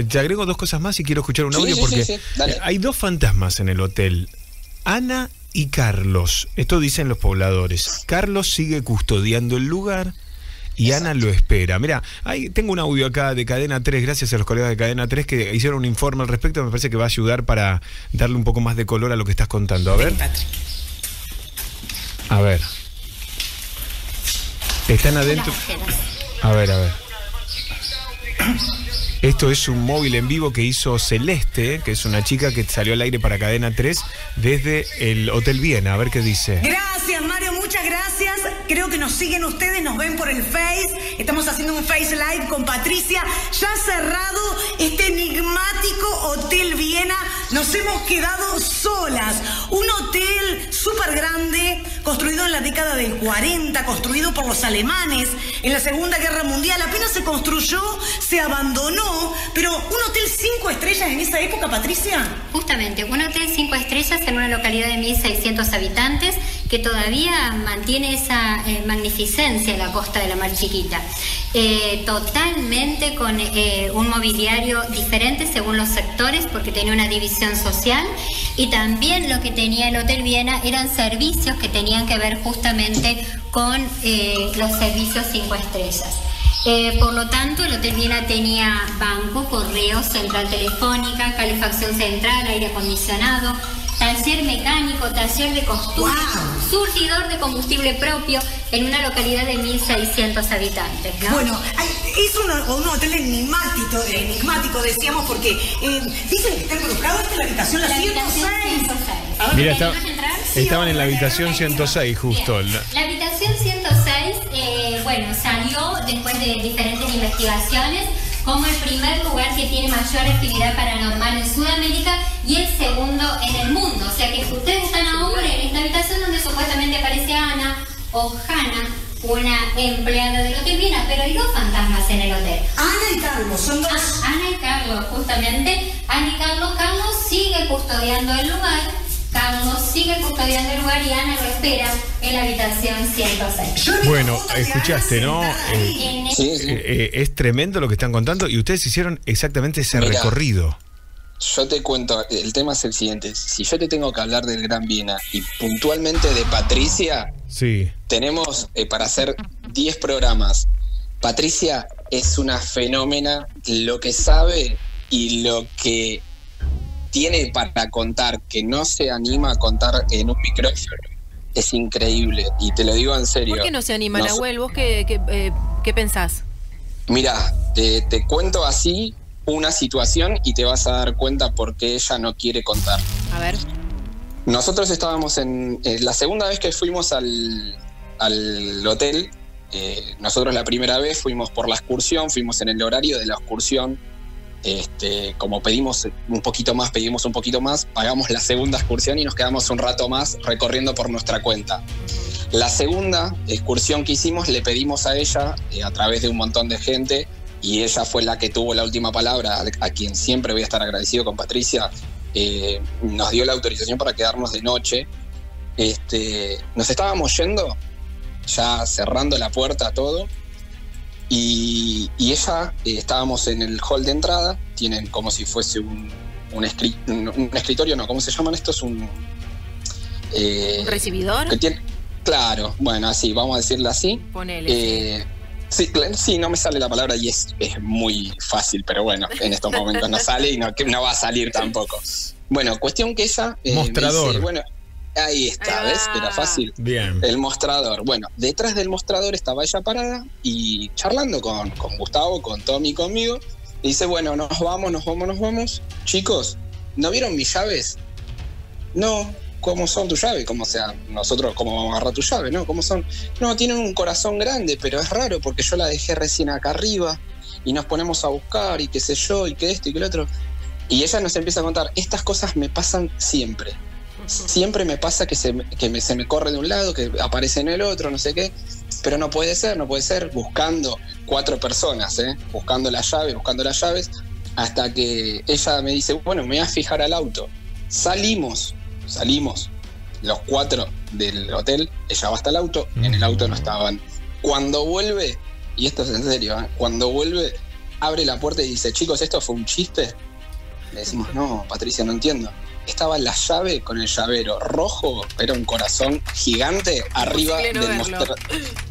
te agrego dos cosas más y quiero escuchar un audio porque hay dos fantasmas en el hotel, Ana y Carlos. Esto dicen los pobladores. Carlos sigue custodiando el lugar y Ana lo espera. Mirá, tengo un audio acá de Cadena 3, gracias a los colegas de Cadena 3 que hicieron un informe al respecto, me parece que va a ayudar para darle un poco más de color a lo que estás contando. A ver. A ver. Están adentro. A ver. Esto es un móvil en vivo que hizo Celeste, que es una chica que salió al aire para Cadena 3 desde el Hotel Viena. A ver qué dice. Gracias, Mario, muchas gracias. Creo que nos siguen ustedes, nos ven por el Face. Estamos haciendo un Face Live con Patricia. Ya cerrado este enigmático Hotel Viena. Nos hemos quedado solas. Un hotel súper grande, construido en la década del 40, construido por los alemanes en la Segunda Guerra Mundial. Apenas se construyó, se abandonó. Pero un hotel 5 estrellas en esa época, Patricia. Justamente, un hotel 5 estrellas en una localidad de 1.600 habitantes que todavía mantiene esa magnificencia en la costa de la Mar Chiquita. Totalmente con un mobiliario diferente según los sectores porque tenía una división social, y también lo que tenía el Hotel Viena eran servicios que tenían que ver justamente con los servicios 5 estrellas. Por lo tanto, el Hotel Viena tenía banco, correo, central telefónica, calefacción central, aire acondicionado, taller mecánico, taller de costura, ¡wow!, surtidor de combustible propio, en una localidad de 1.600 habitantes, ¿no? Bueno, es un hotel enigmático, decíamos, porque dicen que está embrujado. Esta es la habitación, la 106. Mira, estaban en la habitación 106 justo. La habitación 106, bueno, salió después de diferentes investigaciones como el primer lugar que tiene mayor actividad paranormal en Sudamérica y el segundo en el mundo. O sea que ustedes están ahora en esta habitación donde supuestamente aparece Ana o Hanna, una empleada del Hotel Viena, pero hay dos fantasmas en el hotel. Ana y Carlos, son dos. Ana y Carlos, justamente. Ana y Carlos. Carlos sigue custodiando el lugar. Carlos sigue custodiando el lugar y Ana lo espera en la habitación 106. Bueno, escuchaste, ¿no? Es tremendo lo que están contando y ustedes hicieron exactamente ese recorrido. Yo te cuento, el tema es el siguiente. Si yo te tengo que hablar del Gran Viena y puntualmente de Patricia, sí, tenemos para hacer 10 programas. Patricia es una fenómena, lo que sabe y lo que tiene para contar, que no se anima a contar en un micrófono, es increíble, y te lo digo en serio. ¿Por qué no se anima, Nahuel? ¿Vos qué pensás? Mirá, te cuento así una situación y te vas a dar cuenta por qué ella no quiere contar. A ver. Nosotros estábamos la segunda vez que fuimos al hotel, nosotros la primera vez fuimos por la excursión, fuimos en el horario de la excursión. Como pedimos un poquito más, pagamos la segunda excursión y nos quedamos un rato más recorriendo por nuestra cuenta. La segunda excursión que hicimos le pedimos a ella, a través de un montón de gente, y ella fue la que tuvo la última palabra, a quien siempre voy a estar agradecido, con Patricia, nos dio la autorización para quedarnos de noche. Nos estábamos yendo, ya cerrando la puerta, todo. Y ella, estábamos en el hall de entrada, tienen como si fuese un escritorio, no, ¿cómo se llaman estos? ¿Un recibidor? Que tiene, claro, bueno, así, vamos a decirlo así. Ponele. Sí, no me sale la palabra y es muy fácil, pero bueno, en estos momentos no sale y no va a salir tampoco. Bueno, cuestión que ella... mostrador. Me dice, bueno, ahí está, ¿ves? Era fácil. Bien. El mostrador. Bueno, detrás del mostrador estaba ella parada y charlando con Gustavo, con Tommy, conmigo. Y dice, bueno, nos vamos. Chicos, ¿no vieron mis llaves? No, ¿cómo son tus llaves? Como sea, nosotros, ¿cómo vamos a agarrar tu llave? No, ¿cómo son? No, tienen un corazón grande, pero es raro porque yo la dejé recién acá arriba y nos ponemos a buscar y qué sé yo, y que esto y que lo otro. Y ella nos empieza a contar, estas cosas me pasan siempre. Siempre me pasa que se me corre de un lado, que aparece en el otro, no sé qué. Pero no puede ser, buscando cuatro personas, buscando las llaves, hasta que ella me dice, bueno, me voy a fijar al auto. Salimos los cuatro del hotel, ella va hasta el auto, en el auto no estaban. Cuando vuelve, y esto es en serio, cuando vuelve, abre la puerta y dice, chicos, ¿esto fue un chiste? Le decimos, no, Patricia, no entiendo. Estaba la llave con el llavero rojo, era un corazón gigante arriba del mostrador.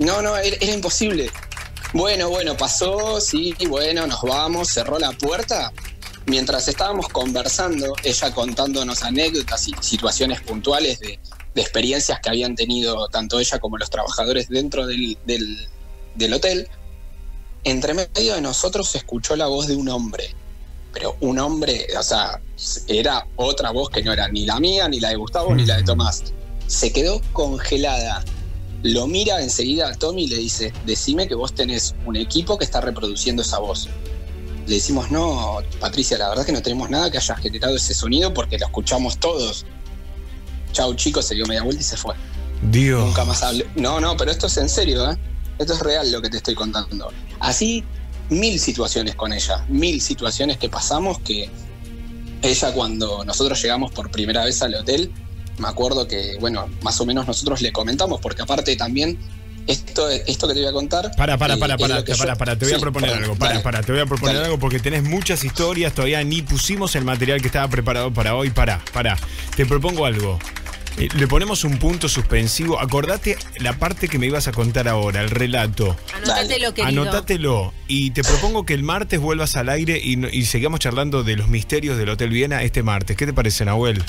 No, era imposible. Bueno, pasó, sí, bueno, nos vamos, cerró la puerta. Mientras estábamos conversando, ella contándonos anécdotas y situaciones puntuales de experiencias que habían tenido tanto ella como los trabajadores dentro del hotel, entre medio de nosotros se escuchó la voz de un hombre. Pero un hombre, o sea, era otra voz que no era ni la mía, ni la de Gustavo, ni la de Tomás. Se quedó congelada. Lo mira enseguida a Tommy y le dice, decime que vos tenés un equipo que está reproduciendo esa voz. Le decimos, no, Patricia, la verdad es que no tenemos nada que haya generado ese sonido porque lo escuchamos todos. Chau, chicos, se dio media vuelta y se fue. Dios. Nunca más hablé. No, pero esto es en serio, ¿eh? Esto es real lo que te estoy contando. Así... mil situaciones con ella, mil situaciones que pasamos, que ella, cuando nosotros llegamos por primera vez al hotel, me acuerdo que, bueno, más o menos nosotros le comentamos, porque aparte también esto que te voy a contar... Te voy a proponer algo, porque tenés muchas historias, todavía ni pusimos el material que estaba preparado para hoy. Te propongo algo. Le ponemos un punto suspensivo. Acordate la parte que me ibas a contar ahora, el relato. Anótatelo, y te propongo que el martes vuelvas al aire y sigamos charlando de los misterios del Hotel Viena este martes. ¿Qué te parece, Nahuel?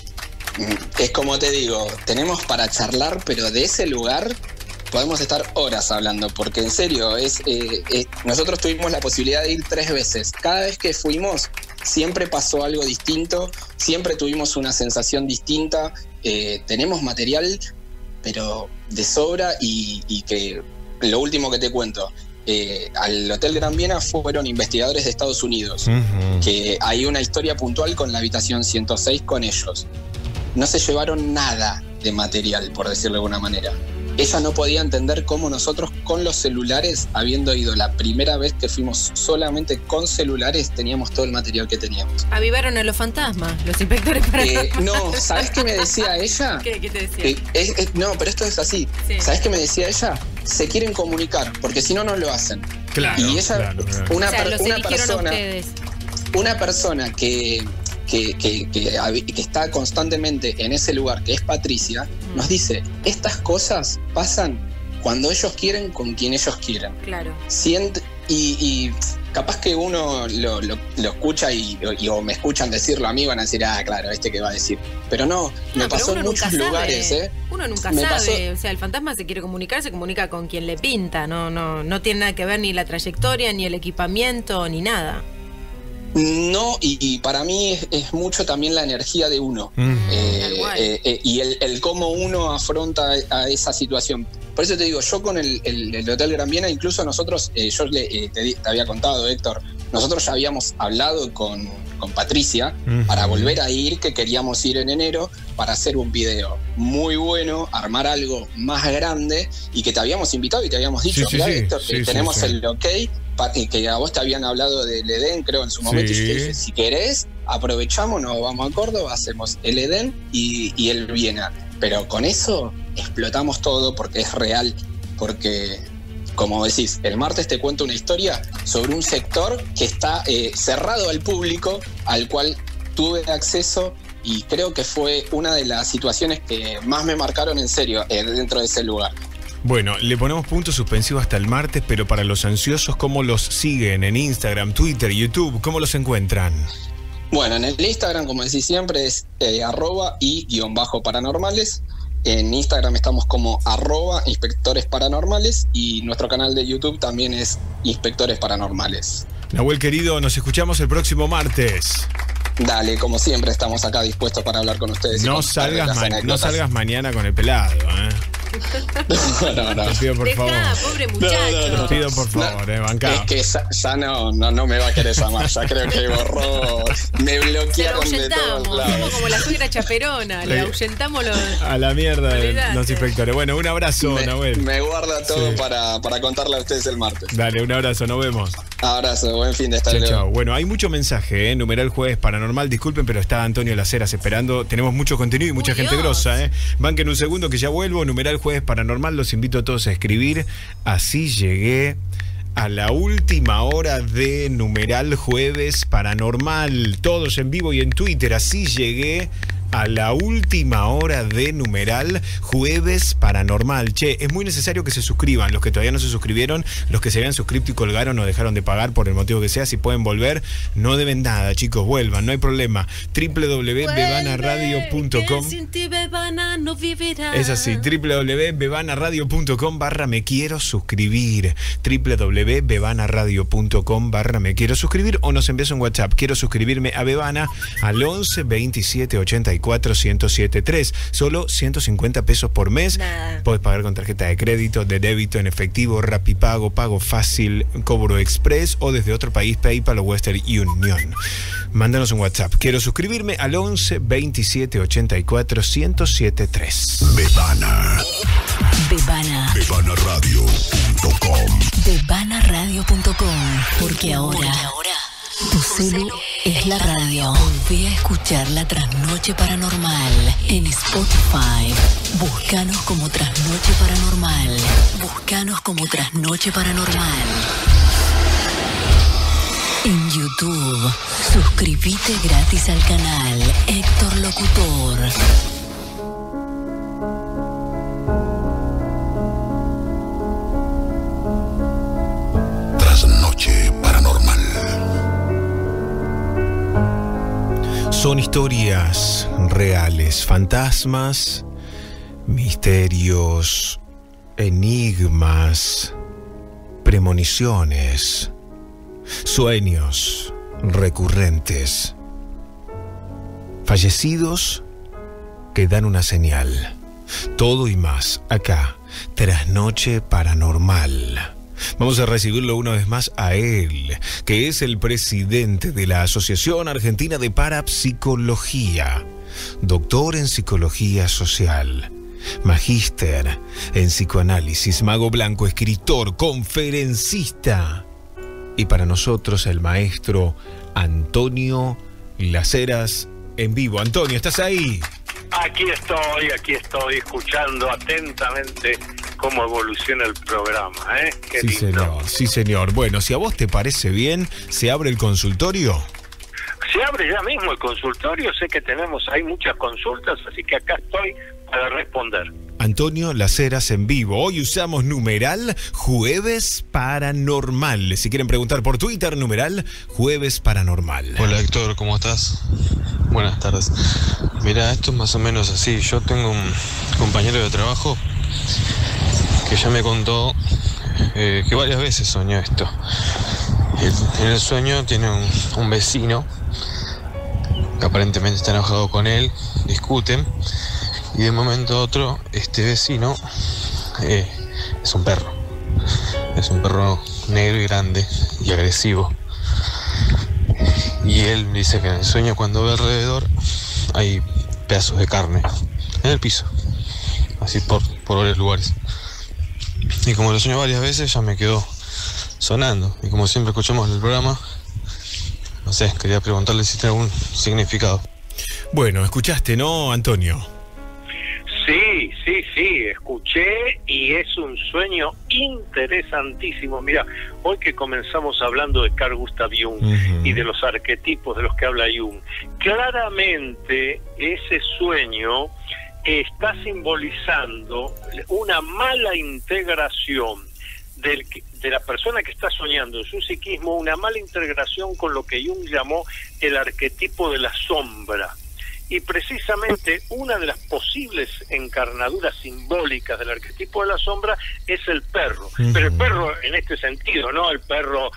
Es como te digo, tenemos para charlar, pero de ese lugar podemos estar horas hablando, porque en serio, nosotros tuvimos la posibilidad de ir 3 veces. Cada vez que fuimos, siempre pasó algo distinto, siempre tuvimos una sensación distinta. Tenemos material, pero de sobra, y que lo último que te cuento, al Hotel Gran Viena fueron investigadores de Estados Unidos, que hay una historia puntual con la habitación 106 con ellos. No se llevaron nada de material, por decirlo de alguna manera. Ella no podía entender cómo nosotros con los celulares, habiendo ido la primera vez que fuimos solamente con celulares, teníamos todo el material que teníamos. ¿Avivaron a los fantasmas, los inspectores paranormales? No, ¿sabés qué me decía ella? ¿Qué te decía? No, pero esto es así. Sí. ¿Sabés qué me decía ella? Se quieren comunicar, porque si no, no lo hacen. Claro. Y ella, claro. Una persona que está constantemente en ese lugar, que es Patricia, nos dice, estas cosas pasan cuando ellos quieren, con quien ellos quieren. Claro. Y capaz que uno lo escucha y o me escuchan decirlo a mí, van a decir, ah, claro, este que va a decir. Pero no, me pasó en muchos lugares, ¿eh? Uno nunca sabe, o sea, el fantasma se quiere comunicar, se comunica con quien le pinta, no tiene nada que ver ni la trayectoria, ni el equipamiento, ni nada. No, y para mí es mucho también la energía de uno, y el cómo uno afronta a esa situación. Por eso te digo, yo con el Hotel Gran Viena, incluso nosotros, te había contado, Héctor, nosotros ya habíamos hablado con Patricia para volver a ir, que queríamos ir en enero para hacer un video muy bueno, armar algo más grande, y que te habíamos invitado y te habíamos dicho, sí, Héctor, sí, tenemos el ok, que a vos te habían hablado del Edén, creo, en su momento, y te dije, si querés, aprovechamos, nos vamos a Córdoba, hacemos el Edén y el Viena. Pero con eso explotamos todo, porque es real, porque, como decís, el martes te cuento una historia sobre un sector que está cerrado al público, al cual tuve acceso, y creo que fue una de las situaciones que más me marcaron en serio dentro de ese lugar. Bueno, le ponemos puntos suspensivos hasta el martes, pero para los ansiosos, ¿cómo los siguen en Instagram, Twitter, YouTube? ¿Cómo los encuentran? Bueno, en el Instagram, como decís siempre, es @y_paranormales. En Instagram estamos como @inspectores paranormales, y nuestro canal de YouTube también es Inspectores Paranormales. Nahuel, querido, nos escuchamos el próximo martes. Dale, como siempre, estamos acá dispuestos para hablar con ustedes. No salgas mañana con el pelado, ¿eh? No. Te pido por favor. Pobre muchacho. Te pido por favor, bancado. Es que ya no me va a querer llamar. Ya creo que borró. Me bloquearon de todos lados. Como la suegra chaperona. Le ahuyentamos a la mierda de los inspectores. Bueno, un abrazo, Nahuel. Me guarda todo para contarle a ustedes el martes. Dale, un abrazo, nos vemos. Abrazo, buen fin de estar. Chao. Bueno, hay mucho mensaje, ¿eh? Numeral Jueves Paranormal. Disculpen, pero está Antonio Las Heras esperando. Tenemos mucho contenido y mucha gente grosa, ¿eh? Banquen un segundo que ya vuelvo. Numeral Jueves Paranormal, los invito a todos a escribir. Así llegué a la última hora de Numeral Jueves Paranormal. Todos en vivo y en Twitter. Así llegué a la última hora de Numeral Jueves Paranormal. Che, es muy necesario que se suscriban. Los que todavía no se suscribieron, los que se habían suscrito y colgaron o dejaron de pagar por el motivo que sea, si pueden volver, no deben nada, chicos. Vuelvan, no hay problema. www.bebanaradio.com. Es así, www.bebanaradio.com/me quiero suscribir. www.bebanaradio.com/me quiero suscribir, o nos envías un WhatsApp. Quiero suscribirme a Bebana al 11 27 84 1073. Solo 150 pesos por mes. Podés pagar con tarjeta de crédito, de débito, en efectivo, Rapipago, Pago Fácil, Cobro Express o desde otro país, PayPal o Western Union. Mándanos un WhatsApp. Quiero suscribirme al 11 27 84 1073. Bebana. Bebanaradio.com. Bebanaradio.com. Porque ahora. Tu celu es la radio. Volví a escuchar la Trasnoche Paranormal en Spotify. Búscanos como Trasnoche Paranormal. En YouTube, suscríbete gratis al canal Héctor Locutor. Trasnoche Paranormal. Son historias reales, fantasmas, misterios, enigmas, premoniciones, sueños recurrentes, fallecidos que dan una señal. Todo y más acá, Trasnoche Paranormal. Vamos a recibirlo una vez más a él, que es el presidente de la Asociación Argentina de Parapsicología, doctor en psicología social, magíster en psicoanálisis, mago blanco, escritor, conferencista. Y para nosotros el maestro Antonio Las Heras en vivo. Antonio, ¿estás ahí? Aquí estoy, escuchando atentamente cómo evoluciona el programa, ¿eh? Qué lindo. Sí, señor. Bueno, si a vos te parece bien, ¿se abre el consultorio? Se abre ya mismo el consultorio. Sé que hay muchas consultas, así que acá estoy para responder. Antonio Las Heras en vivo. Hoy usamos numeral Jueves Paranormal. Si quieren preguntar por Twitter, numeral Jueves Paranormal. Hola Héctor, ¿cómo estás? Buenas tardes. Mirá, esto es más o menos así. Yo tengo un compañero de trabajo que ya me contó que varias veces soñó esto. En el sueño tiene un vecino que aparentemente está enojado con él, discuten, y de un momento a otro este vecino es un perro negro y grande y agresivo, y él dice que en el sueño, cuando ve alrededor, hay pedazos de carne en el piso, así por varios lugares, y como lo soñó varias veces ya me quedó sonando, y como siempre escuchamos en el programa, no sé, quería preguntarle si tiene algún significado. Bueno, escuchaste, ¿no, Antonio? Sí, sí, sí, escuché, y es un sueño interesantísimo. Mira, hoy que comenzamos hablando de Carl Gustav Jung y de los arquetipos de los que habla Jung, claramente ese sueño está simbolizando una mala integración de la persona que está soñando, en su psiquismo, una mala integración con lo que Jung llamó el arquetipo de la sombra. Y precisamente una de las posibles encarnaduras simbólicas del arquetipo de la sombra es el perro. Pero el perro en este sentido, ¿no? El perro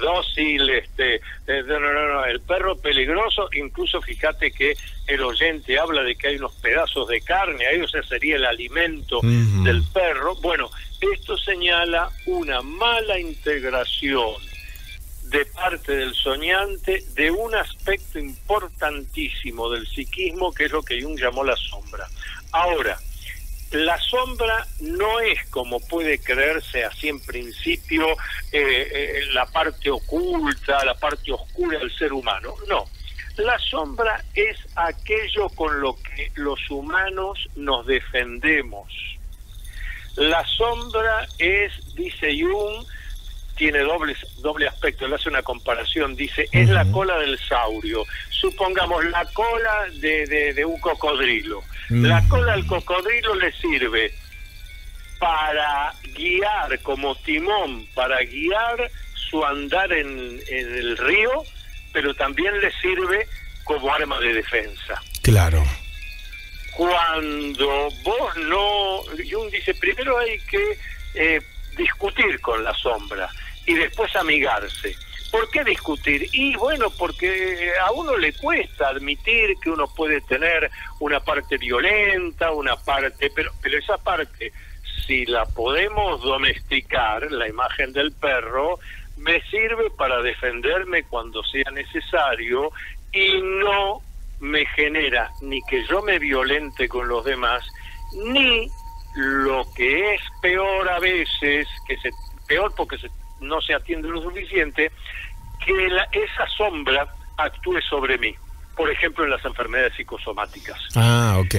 dócil, el perro peligroso. Incluso fíjate que el oyente habla de que hay unos pedazos de carne, ahí, o sea, sería el alimento del perro. Bueno, esto señala una mala integración de parte del soñante de un aspecto importantísimo del psiquismo, que es lo que Jung llamó la sombra. Ahora, la sombra no es, como puede creerse así en principio, la parte oculta, la parte oscura del ser humano. No, la sombra es aquello con lo que los humanos nos defendemos. La sombra es, dice Jung, tiene doble aspecto. Él hace una comparación, dice, es la cola del saurio. Supongamos la cola de un cocodrilo. La cola del cocodrilo le sirve para guiar, como timón, para guiar su andar en el río, pero también le sirve como arma de defensa. Claro. Cuando vos no... Jung dice, primero hay que discutir con la sombra y después amigarse. ¿Por qué discutir? Y bueno, porque a uno le cuesta admitir que uno puede tener una parte violenta, una parte, pero esa parte, si la podemos domesticar, la imagen del perro, me sirve para defenderme cuando sea necesario, y no me genera ni que yo me violente con los demás, ni lo que es peor a veces, peor porque no se atiende lo suficiente, que esa sombra actúe sobre mí, por ejemplo en las enfermedades psicosomáticas. Ah, ok.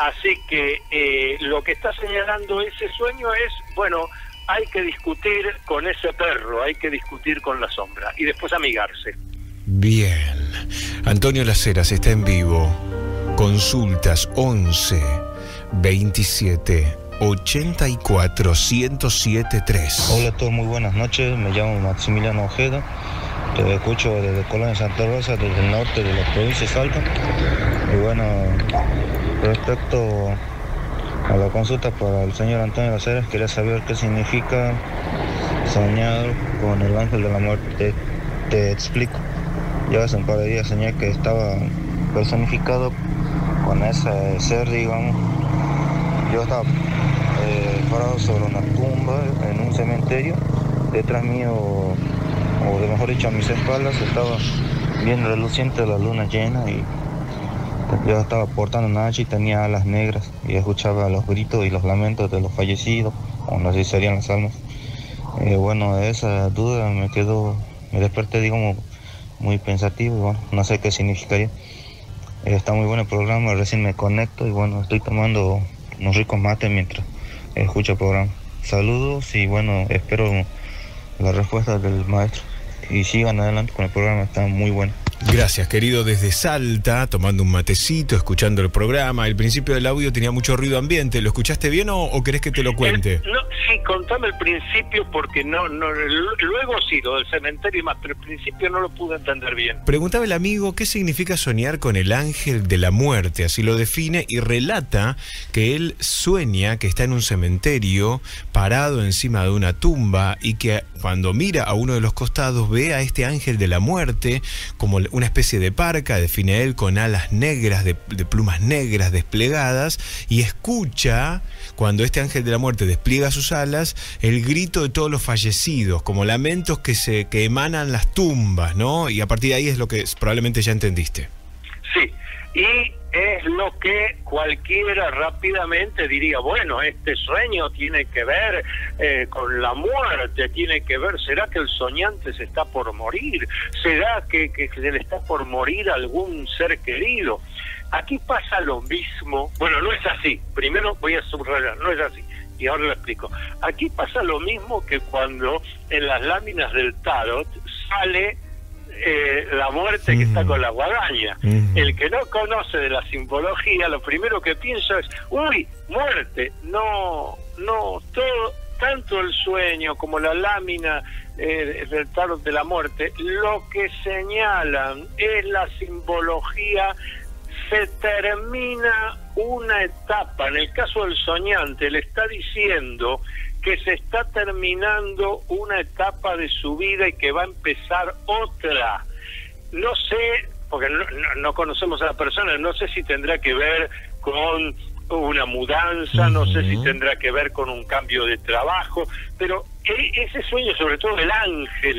Así que lo que está señalando ese sueño es, bueno, hay que discutir con ese perro, hay que discutir con la sombra y después amigarse. Bien. Antonio Las Heras está en vivo. Consultas 11 27 84 1073. Hola a todos, muy buenas noches. Me llamo Maximiliano Ojeda. Te escucho desde Colonia Santa Rosa, desde el norte de la provincia de Salta. Y bueno, respecto a la consulta para el señor Antonio Las Heras, quería saber qué significa soñar con el ángel de la muerte. Te explico. Yo hace un par de días soñé que estaba personificado con ese ser, digamos. Yo estaba parado sobre una tumba en un cementerio. Detrás mío, o de mejor dicho, a mis espaldas, estaba bien reluciente la luna llena, y yo estaba portando una hacha y tenía alas negras, y escuchaba los gritos y los lamentos de los fallecidos, o no sé si serían las almas. Bueno, esa duda me quedó, me desperté, digamos, muy pensativo, y bueno, no sé qué significaría. Está muy bueno el programa, recién me conecto y bueno, estoy tomando unos ricos mates mientras escucho el programa. Saludos y bueno, espero la respuesta del maestro. Y sigan adelante con el programa, está muy bueno. Gracias, querido, desde Salta, tomando un matecito, escuchando el programa. El principio del audio tenía mucho ruido ambiente. ¿Lo escuchaste bien o querés que te lo cuente? No, sí, contame el principio porque luego sí, lo del cementerio y más, pero el principio no lo pude entender bien. Preguntaba el amigo qué significa soñar con el ángel de la muerte, así lo define, y relata que él sueña que está en un cementerio parado encima de una tumba y que cuando mira a uno de los costados ve a este ángel de la muerte como una especie de parca, define él, con alas negras, de plumas negras desplegadas, y escucha, cuando este ángel de la muerte despliega sus alas, el grito de todos los fallecidos, como lamentos que emanan las tumbas, ¿no? Y a partir de ahí es lo que probablemente ya entendiste. Sí, y es lo que cualquiera rápidamente diría, bueno, este sueño tiene que ver con la muerte, tiene que ver, ¿será que el soñante se está por morir? ¿Será que se le está por morir algún ser querido? Aquí pasa lo mismo, bueno, no es así, primero voy a subrayar, no es así, y ahora lo explico. Aquí pasa lo mismo que cuando en las láminas del tarot sale... la muerte que está con la guadaña. El que no conoce de la simbología, lo primero que piensa es, uy, muerte. No, todo, tanto el sueño como la lámina del tarot de la muerte, lo que señalan es la simbología. Se termina una etapa. En el caso del soñante, le está diciendo que se está terminando una etapa de su vida y que va a empezar otra. No sé, porque no conocemos a la persona, no sé si tendrá que ver con una mudanza, no sé si tendrá que ver con un cambio de trabajo, pero ese sueño, sobre todo el ángel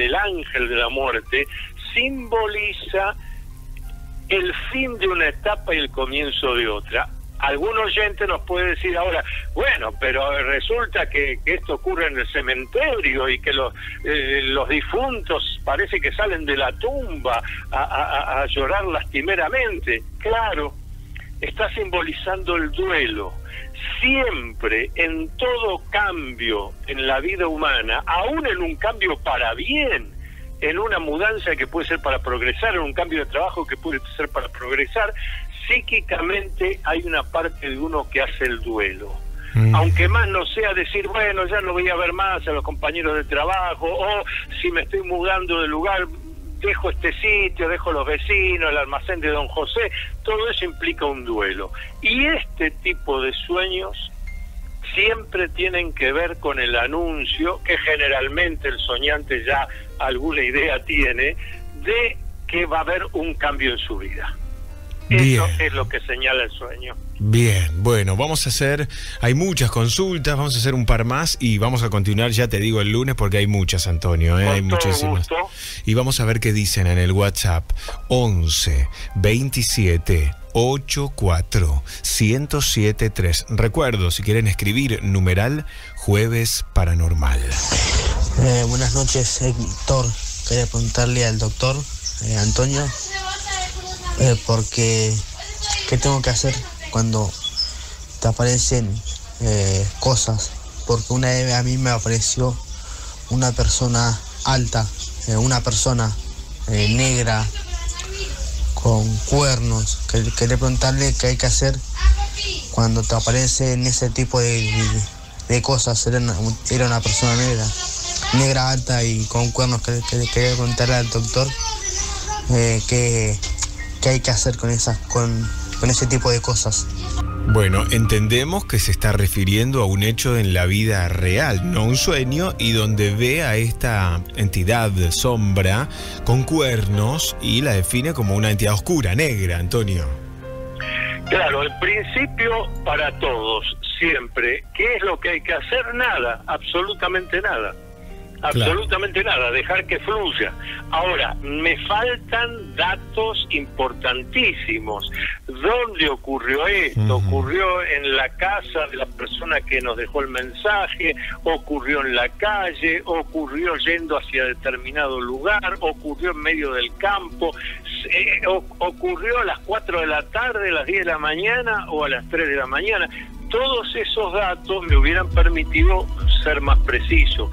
de la muerte, simboliza el fin de una etapa y el comienzo de otra. Algún oyente nos puede decir ahora, bueno, pero resulta que esto ocurre en el cementerio y que los difuntos parece que salen de la tumba a llorar lastimeramente. Claro, está simbolizando el duelo. Siempre, en todo cambio en la vida humana, aún en un cambio para bien, en una mudanza que puede ser para progresar, en un cambio de trabajo que puede ser para progresar, psíquicamente hay una parte de uno que hace el duelo. Aunque más no sea decir, bueno, ya no voy a ver más a los compañeros de trabajo, o si me estoy mudando de lugar, dejo este sitio, dejo los vecinos, el almacén de Don José, todo eso implica un duelo. Y este tipo de sueños siempre tienen que ver con el anuncio, que generalmente el soñante ya alguna idea tiene, de que va a haber un cambio en su vida. Bien. Eso es lo que señala el sueño. Bien, bueno, vamos a hacer, hay muchas consultas, vamos a hacer un par más y vamos a continuar, ya te digo, el lunes, porque hay muchas, Antonio, hay muchísimas. Gusto. Y vamos a ver qué dicen en el WhatsApp. 11 27 84 1073. Recuerdo, si quieren escribir, numeral Jueves Paranormal. Buenas noches, Héctor. Quería preguntarle al doctor Antonio, porque ¿qué tengo que hacer cuando te aparecen cosas? Porque una vez a mí me apareció una persona alta, una persona negra con cuernos. Quería preguntarle qué hay que hacer cuando te aparecen ese tipo de cosas. Era una persona negra alta y con cuernos. Quería preguntarle al doctor qué hay que hacer con ese tipo de cosas. Bueno, entendemos que se está refiriendo a un hecho en la vida real, no un sueño, y donde ve a esta entidad sombra con cuernos y la define como una entidad oscura, negra, Antonio. Claro, el principio para todos, siempre. ¿Qué es lo que hay que hacer? Nada, absolutamente nada. Absolutamente nada, dejar que fluya. Ahora, me faltan datos importantísimos. ¿Dónde ocurrió esto? ¿Ocurrió en la casa de la persona que nos dejó el mensaje? ¿Ocurrió en la calle? ¿Ocurrió yendo hacia determinado lugar? ¿Ocurrió en medio del campo? ¿Ocurrió a las 4 de la tarde, a las 10 de la mañana o a las 3 de la mañana? Todos esos datos me hubieran permitido ser más preciso.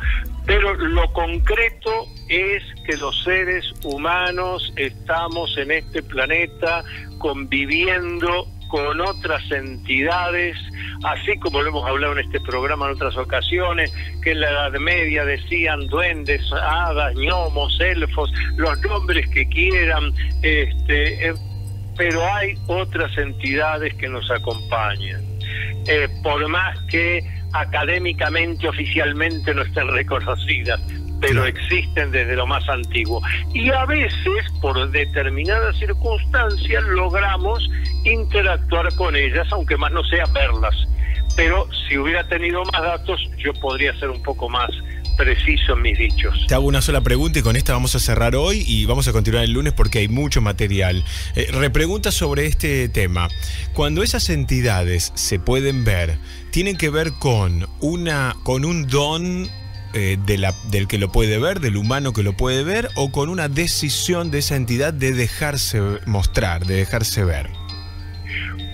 Pero lo concreto es que los seres humanos estamos en este planeta conviviendo con otras entidades, así como lo hemos hablado en este programa en otras ocasiones, que en la Edad Media decían duendes, hadas, gnomos, elfos, los nombres que quieran, pero hay otras entidades que nos acompañan. Por más que académicamente, oficialmente no estén reconocidas, pero existen desde lo más antiguo. Y a veces, por determinadas circunstancias, logramos interactuar con ellas, aunque más no sea verlas. Pero si hubiera tenido más datos, yo podría ser un poco más preciso en mis dichos. Te hago una sola pregunta y con esta vamos a cerrar hoy y vamos a continuar el lunes porque hay mucho material. Repregunta sobre este tema. Cuando esas entidades se pueden ver, ¿tienen que ver con un don del que lo puede ver, del humano que lo puede ver, o con una decisión de esa entidad de dejarse mostrar, de dejarse ver?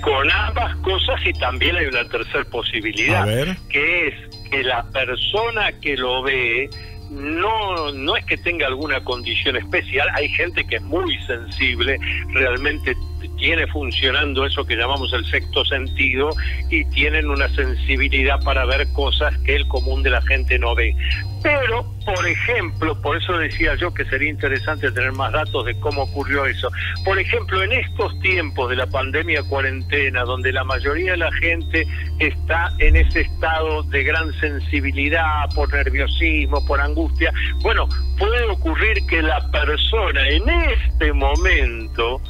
Con ambas cosas, y también hay una tercera posibilidad, que es que la persona que lo ve no es que tenga alguna condición especial. Hay gente que es muy sensible, realmente tiene funcionando eso que llamamos el sexto sentido y tienen una sensibilidad para ver cosas que el común de la gente no ve. Pero, por ejemplo, por eso decía yo que sería interesante tener más datos de cómo ocurrió eso. Por ejemplo, en estos tiempos de la pandemia cuarentena, donde la mayoría de la gente está en ese estado de gran sensibilidad, por nerviosismo, por angustia, bueno, puede ocurrir que la persona en este momento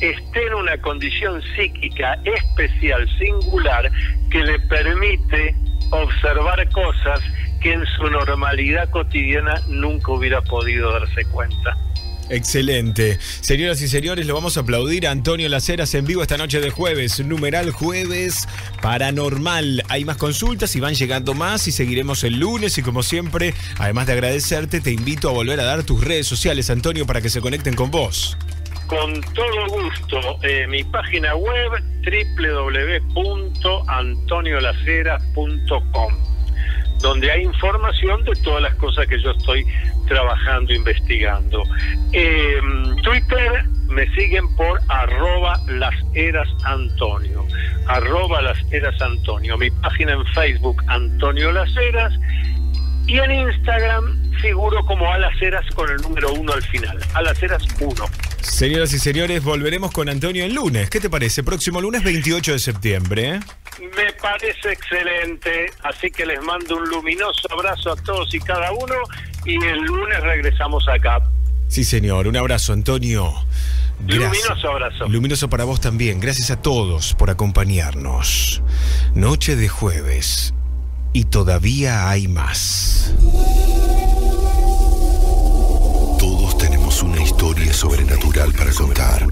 esté en una condición psíquica especial, singular, que le permite observar cosas que en su normalidad cotidiana nunca hubiera podido darse cuenta. Excelente. Señoras y señores, lo vamos a aplaudir a Antonio Las Heras en vivo esta noche de jueves. Numeral Jueves Paranormal. Hay más consultas y van llegando más y seguiremos el lunes. Y como siempre, además de agradecerte, te invito a volver a dar tus redes sociales, Antonio, para que se conecten con vos. Con todo gusto, mi página web www.antoniolaceras.com, donde hay información de todas las cosas que yo estoy trabajando, investigando. Twitter me siguen por @lasheras_Antonio, mi página en Facebook Antonio Las Heras, y en Instagram figuro como Alaceras con el número 1 al final, Alaceras 1. Señoras y señores, volveremos con Antonio el lunes. ¿Qué te parece? Próximo lunes 28 de septiembre. Me parece excelente, así que les mando un luminoso abrazo a todos y cada uno, y el lunes regresamos acá. Sí, señor, un abrazo, Antonio. Gracias. Luminoso abrazo. Luminoso para vos también. Gracias a todos por acompañarnos. Noche de jueves y todavía hay más. Todos tenemos una historia sobrenatural para contar.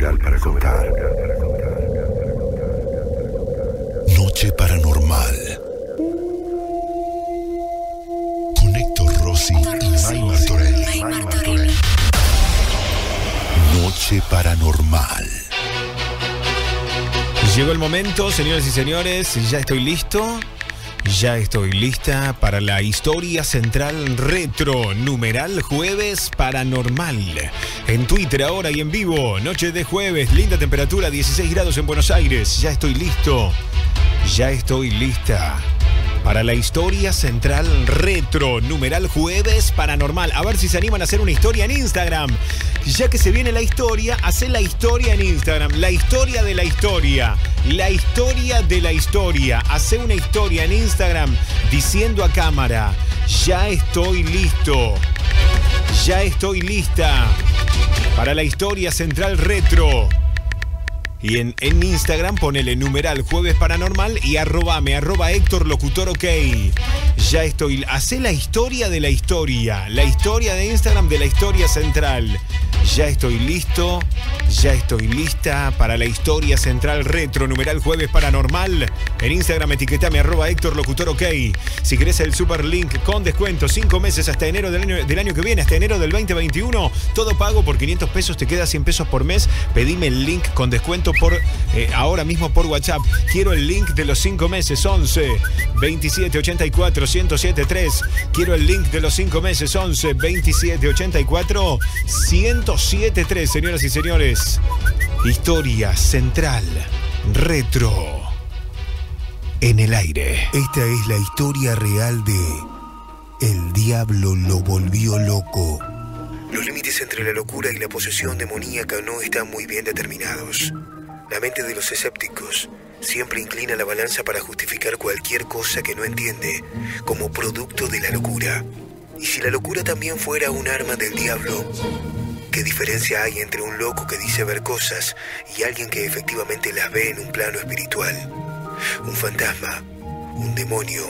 Noche Paranormal. Con Héctor Rossi y Martorell. Noche Paranormal. Llegó el momento, señoras y señores. Ya estoy listo. Ya estoy lista para la historia central retro, numeral Jueves Paranormal. En Twitter ahora y en vivo, noche de jueves, linda temperatura, 16 grados en Buenos Aires. Ya estoy listo, ya estoy lista para la historia central retro, numeral Jueves Paranormal. A ver si se animan a hacer una historia en Instagram. Ya que se viene la historia, hacé la historia en Instagram. La historia de la historia. La historia de la historia. Hacé una historia en Instagram diciendo a cámara: ya estoy listo. Ya estoy lista para la historia central retro. Y en Instagram ponele numeral Jueves Paranormal y @me, @HéctorLocutorOK. Ya estoy. Hacé la historia de la historia. La historia de Instagram de la historia central. Ya estoy listo, ya estoy lista para la historia central retro, numeral jueves paranormal. En Instagram etiquetame @HéctorLocutorOK. Si querés el super link con descuento, 5 meses hasta enero del año que viene, hasta enero del 2021. Todo pago por 500 pesos, te queda 100 pesos por mes. Pedime el link con descuento por ahora mismo por WhatsApp. Quiero el link de los 5 meses, 11 27 84 1073. Quiero el link de los 5 meses, 11 27 84 1073. Señoras y señores, historia central retro en el aire. Esta es la historia real de El diablo lo volvió loco. Los límites entre la locura y la posesión demoníaca no están muy bien determinados. La mente de los escépticos siempre inclina la balanza para justificar cualquier cosa que no entiende como producto de la locura. Y si la locura también fuera un arma del diablo, ¿qué diferencia hay entre un loco que dice ver cosas y alguien que efectivamente las ve en un plano espiritual? Un fantasma, un demonio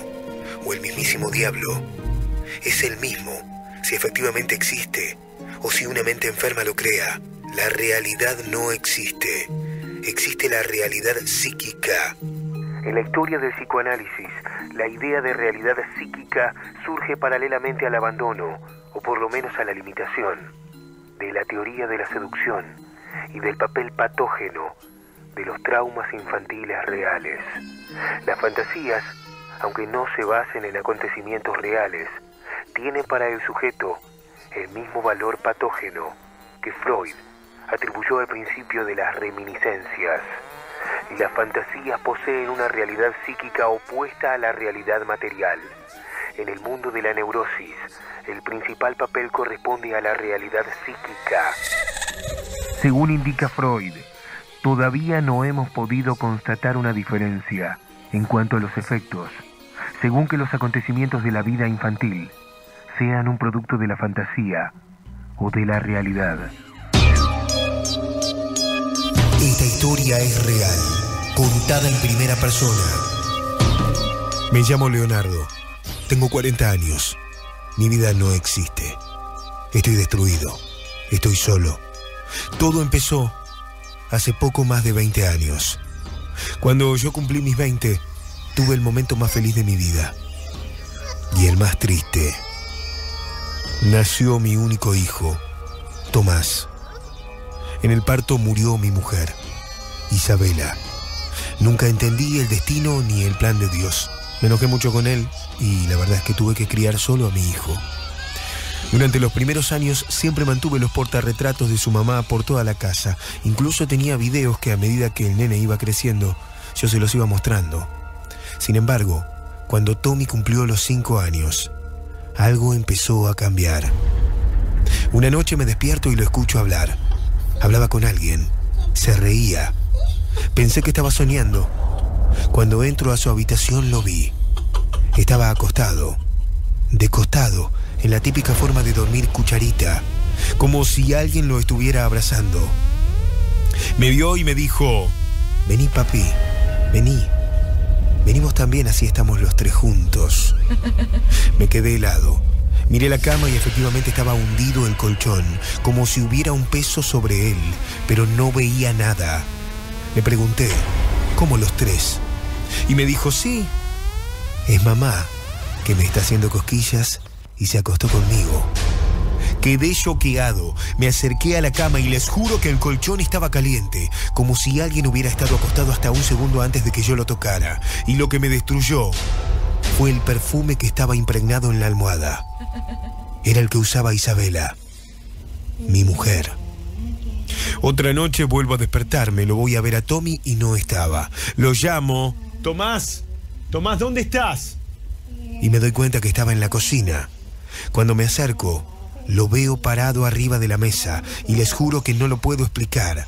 o el mismísimo diablo es el mismo si efectivamente existe o si una mente enferma lo crea. La realidad no existe. Existe la realidad psíquica. En la historia del psicoanálisis, la idea de realidad psíquica surge paralelamente al abandono, o por lo menos a la limitación, de la teoría de la seducción y del papel patógeno de los traumas infantiles reales. Las fantasías, aunque no se basen en acontecimientos reales, tienen para el sujeto el mismo valor patógeno que Freud atribuyó al principio de las reminiscencias. Y las fantasías poseen una realidad psíquica opuesta a la realidad material. En el mundo de la neurosis, el principal papel corresponde a la realidad psíquica. Según indica Freud, todavía no hemos podido constatar una diferencia en cuanto a los efectos, según que los acontecimientos de la vida infantil sean un producto de la fantasía o de la realidad. Esta historia es real, contada en primera persona. Me llamo Leonardo, tengo 40 años, mi vida no existe. Estoy destruido, estoy solo. Todo empezó hace poco más de 20 años. Cuando yo cumplí mis 20, tuve el momento más feliz de mi vida y el más triste. Nació mi único hijo, Tomás. En el parto murió mi mujer, Isabela. Nunca entendí el destino ni el plan de Dios. Me enojé mucho con él y la verdad es que tuve que criar solo a mi hijo. Durante los primeros años siempre mantuve los portarretratos de su mamá por toda la casa. Incluso tenía videos que a medida que el nene iba creciendo, yo se los iba mostrando. Sin embargo, cuando Tommy cumplió los 5 años, algo empezó a cambiar. Una noche me despierto y lo escucho hablar. Hablaba con alguien, se reía. Pensé que estaba soñando. Cuando entro a su habitación lo vi. Estaba acostado, de costado, en la típica forma de dormir cucharita, como si alguien lo estuviera abrazando. Me vio y me dijo: vení, papi, vení. Venimos también, así estamos los tres juntos. Me quedé helado. Miré la cama y efectivamente estaba hundido el colchón, como si hubiera un peso sobre él, pero no veía nada. Le pregunté: ¿cómo los tres? Y me dijo: sí, es mamá, que me está haciendo cosquillas, y se acostó conmigo. Quedé choqueado, me acerqué a la cama y les juro que el colchón estaba caliente, como si alguien hubiera estado acostado hasta un segundo antes de que yo lo tocara, y lo que me destruyó fue el perfume que estaba impregnado en la almohada. Era el que usaba Isabela, mi mujer. Otra noche vuelvo a despertarme, lo voy a ver a Tommy y no estaba. Lo llamo: Tomás, Tomás, ¿dónde estás? Y me doy cuenta que estaba en la cocina. Cuando me acerco, lo veo parado arriba de la mesa y les juro que no lo puedo explicar.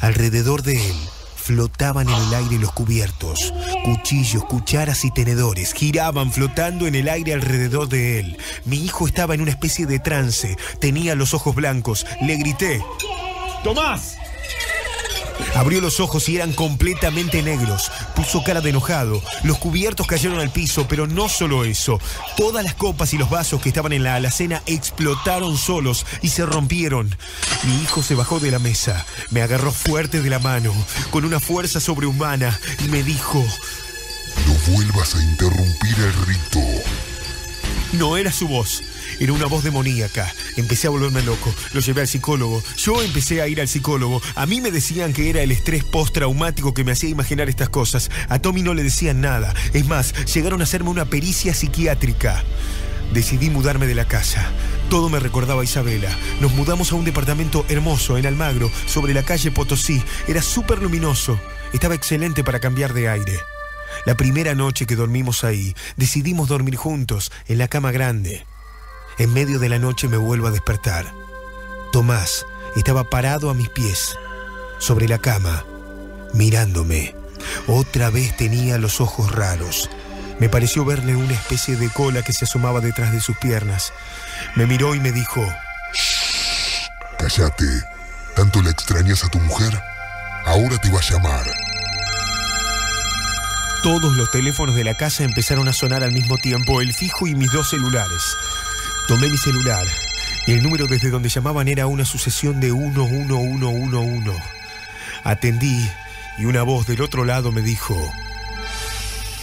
Alrededor de él flotaban en el aire los cubiertos, cuchillos, cucharas y tenedores. Giraban flotando en el aire alrededor de él. Mi hijo estaba en una especie de trance, tenía los ojos blancos. Le grité: ¡Tomás! Abrió los ojos y eran completamente negros. Puso cara de enojado. Los cubiertos cayeron al piso, pero no solo eso. Todas las copas y los vasos que estaban en la alacena explotaron solos y se rompieron. Mi hijo se bajó de la mesa. Me agarró fuerte de la mano, con una fuerza sobrehumana, y me dijo: no vuelvas a interrumpir el rito. No era su voz. Era una voz demoníaca. Empecé a volverme loco. Lo llevé al psicólogo. Yo empecé a ir al psicólogo. A mí me decían que era el estrés postraumático que me hacía imaginar estas cosas. A Tommy no le decían nada. Es más, llegaron a hacerme una pericia psiquiátrica. Decidí mudarme de la casa. Todo me recordaba a Isabela. Nos mudamos a un departamento hermoso en Almagro, sobre la calle Potosí. Era súper luminoso. Estaba excelente para cambiar de aire. La primera noche que dormimos ahí, decidimos dormir juntos, en la cama grande. En medio de la noche me vuelvo a despertar. Tomás estaba parado a mis pies, sobre la cama, mirándome. Otra vez tenía los ojos raros. Me pareció verle una especie de cola que se asomaba detrás de sus piernas. Me miró y me dijo: shh, cállate. ¿Tanto la extrañas a tu mujer? Ahora te va a llamar. Todos los teléfonos de la casa empezaron a sonar al mismo tiempo, el fijo y mis dos celulares. Tomé mi celular, y el número desde donde llamaban era una sucesión de 111111. Atendí, y una voz del otro lado me dijo: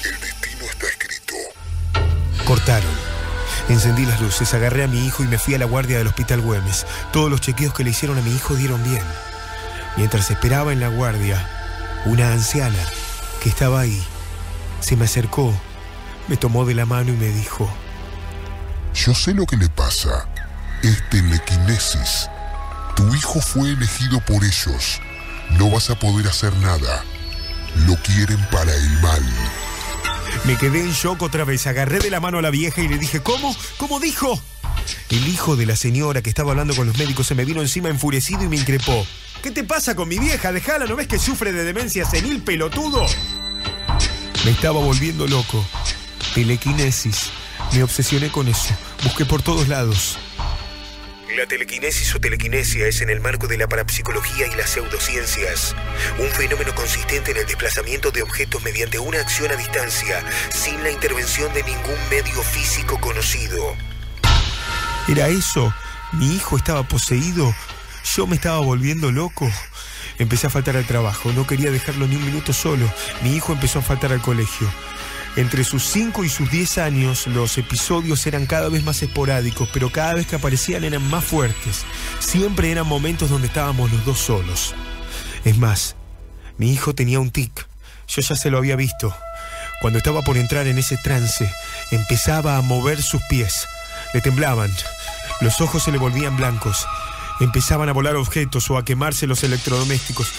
el destino está escrito. Cortaron. Encendí las luces, agarré a mi hijo y me fui a la guardia del Hospital Güemes. Todos los chequeos que le hicieron a mi hijo dieron bien. Mientras esperaba en la guardia, una anciana que estaba ahí se me acercó, me tomó de la mano y me dijo: yo sé lo que le pasa, es telequinesis. Tu hijo fue elegido por ellos. No vas a poder hacer nada. Lo quieren para el mal. Me quedé en shock otra vez, agarré de la mano a la vieja y le dije: ¿cómo? ¿Cómo dijo? El hijo de la señora que estaba hablando con los médicos se me vino encima enfurecido y me increpó: ¿qué te pasa con mi vieja? Dejala, ¿no ves que sufre de demencia senil, pelotudo? Me estaba volviendo loco. Telequinesis. Me obsesioné con eso. Busqué por todos lados. La telequinesis o telequinesia es, en el marco de la parapsicología y las pseudociencias, un fenómeno consistente en el desplazamiento de objetos mediante una acción a distancia, sin la intervención de ningún medio físico conocido. ¿Era eso? ¿Mi hijo estaba poseído? ¿Yo me estaba volviendo loco? Empecé a faltar al trabajo, no quería dejarlo ni un minuto solo. Mi hijo empezó a faltar al colegio. Entre sus 5 y sus 10 años, los episodios eran cada vez más esporádicos, pero cada vez que aparecían eran más fuertes. Siempre eran momentos donde estábamos los dos solos. Es más, mi hijo tenía un tic. Yo ya se lo había visto. Cuando estaba por entrar en ese trance, empezaba a mover sus pies. Le temblaban. Los ojos se le volvían blancos. Empezaban a volar objetos o a quemarse los electrodomésticos.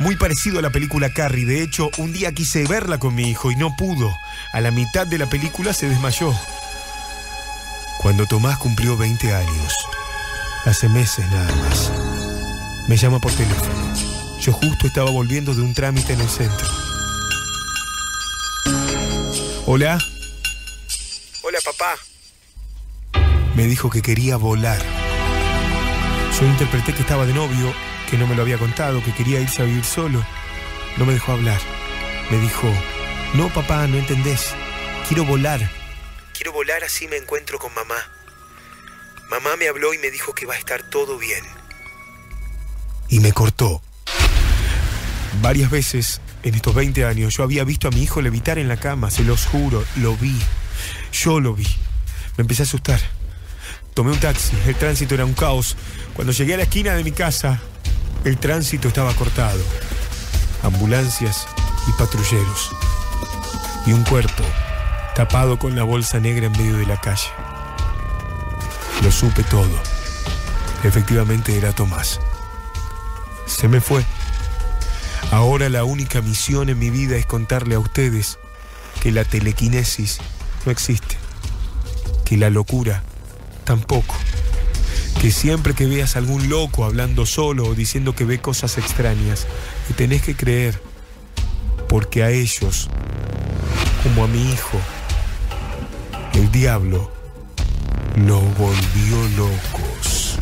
Muy parecido a la película Carrie. De hecho, un día quise verla con mi hijo y no pudo. A la mitad de la película se desmayó. Cuando Tomás cumplió 20 años, hace meses nada más, me llama por teléfono. Yo justo estaba volviendo de un trámite en el centro. Hola. Hola, papá. Me dijo que quería volar. Yo interpreté que estaba de novio, que no me lo había contado, que quería irse a vivir solo. No me dejó hablar. Me dijo: no, papá, no entendés. Quiero volar. Quiero volar, así me encuentro con mamá. Mamá me habló y me dijo que va a estar todo bien. Y me cortó. Varias veces, en estos 20 años, yo había visto a mi hijo levitar en la cama, se los juro, lo vi. Yo lo vi. Me empecé a asustar. Tomé un taxi, el tránsito era un caos. Cuando llegué a la esquina de mi casa, el tránsito estaba cortado. Ambulancias y patrulleros. Y un cuerpo tapado con la bolsa negra en medio de la calle. Lo supe todo. Efectivamente era Tomás. Se me fue. Ahora la única misión en mi vida es contarle a ustedes que la telequinesis no existe. Que la locura tampoco. Que siempre que veas algún loco hablando solo o diciendo que ve cosas extrañas, te tenés que creer, porque a ellos, como a mi hijo, el diablo los volvió locos.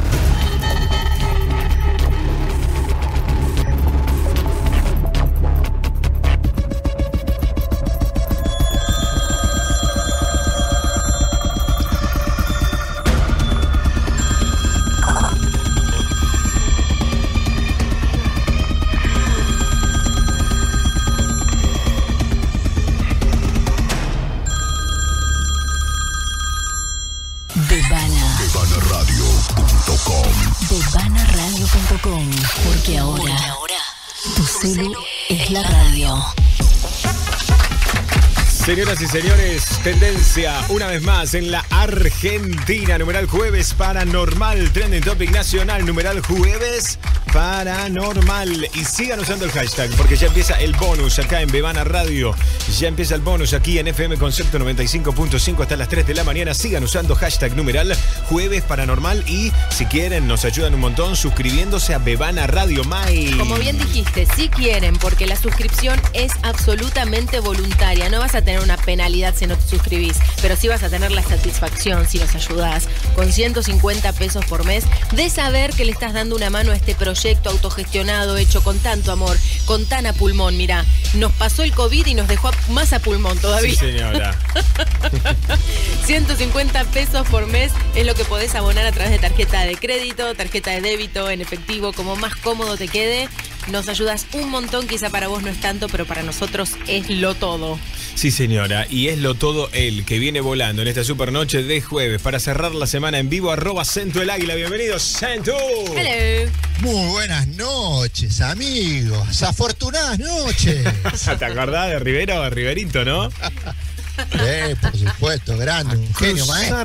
Bebanaradio.com. Bebanaradio.com. Porque ahora tu celu es la radio. Señoras y señores, tendencia una vez más en la Argentina. Numeral jueves paranormal, trending topic nacional. Numeral jueves paranormal. Y sigan usando el hashtag porque ya empieza el bonus acá en Bebana Radio. Ya empieza el bonus aquí en FM Concepto 95.5 hasta las 3 de la mañana. Sigan usando hashtag numeral jueves paranormal. Y si quieren, nos ayudan un montón suscribiéndose a Bebana Radio. Mai, como bien dijiste, si quieren, porque la suscripción es absolutamente voluntaria. No vas a tener una penalidad si no te suscribís, pero sí vas a tener la satisfacción si nos ayudás con 150 pesos por mes de saber que le estás dando una mano a este proyecto autogestionado, hecho con tanto amor, con tan a pulmón. Mirá, nos pasó el COVID y nos dejó más a pulmón todavía. Sí, señora. 150 pesos por mes es lo que podés abonar a través de tarjeta de crédito, tarjeta de débito, en efectivo, como más cómodo te quede. Nos ayudas un montón, quizá para vos no es tanto, pero para nosotros es lo todo. Sí, señora, y es lo todo él que viene volando en esta supernoche de jueves para cerrar la semana en vivo, @centoeláguila. Bienvenidos, Centu. Hello. Muy buenas noches, amigos. Afortunadas noches. ¿Te acordás de Rivero, de Riverito, no? Por supuesto, grande, un genio, maestro.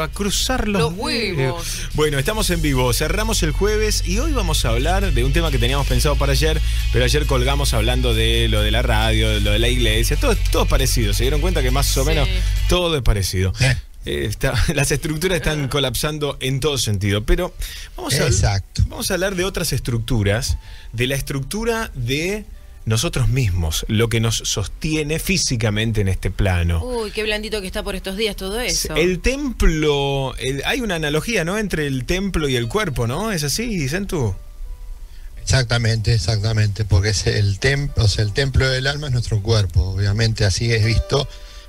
A cruzar los huevos. Bueno, estamos en vivo, cerramos el jueves y hoy vamos a hablar de un tema que teníamos pensado para ayer, pero ayer colgamos hablando de lo de la radio, de lo de la iglesia, todo es parecido. Se dieron cuenta que más o menos todo es parecido. Las estructuras están colapsando en todo sentido, pero vamos a hablar de otras estructuras, de la estructura de nosotros mismos, lo que nos sostiene físicamente en este plano. Uy, qué blandito que está por estos días todo eso. El templo, hay una analogía, ¿no?, entre el templo y el cuerpo, ¿no? ¿Es así, dicen tú? Exactamente, exactamente, porque es el templo, o sea, el templo del alma es nuestro cuerpo, obviamente así es visto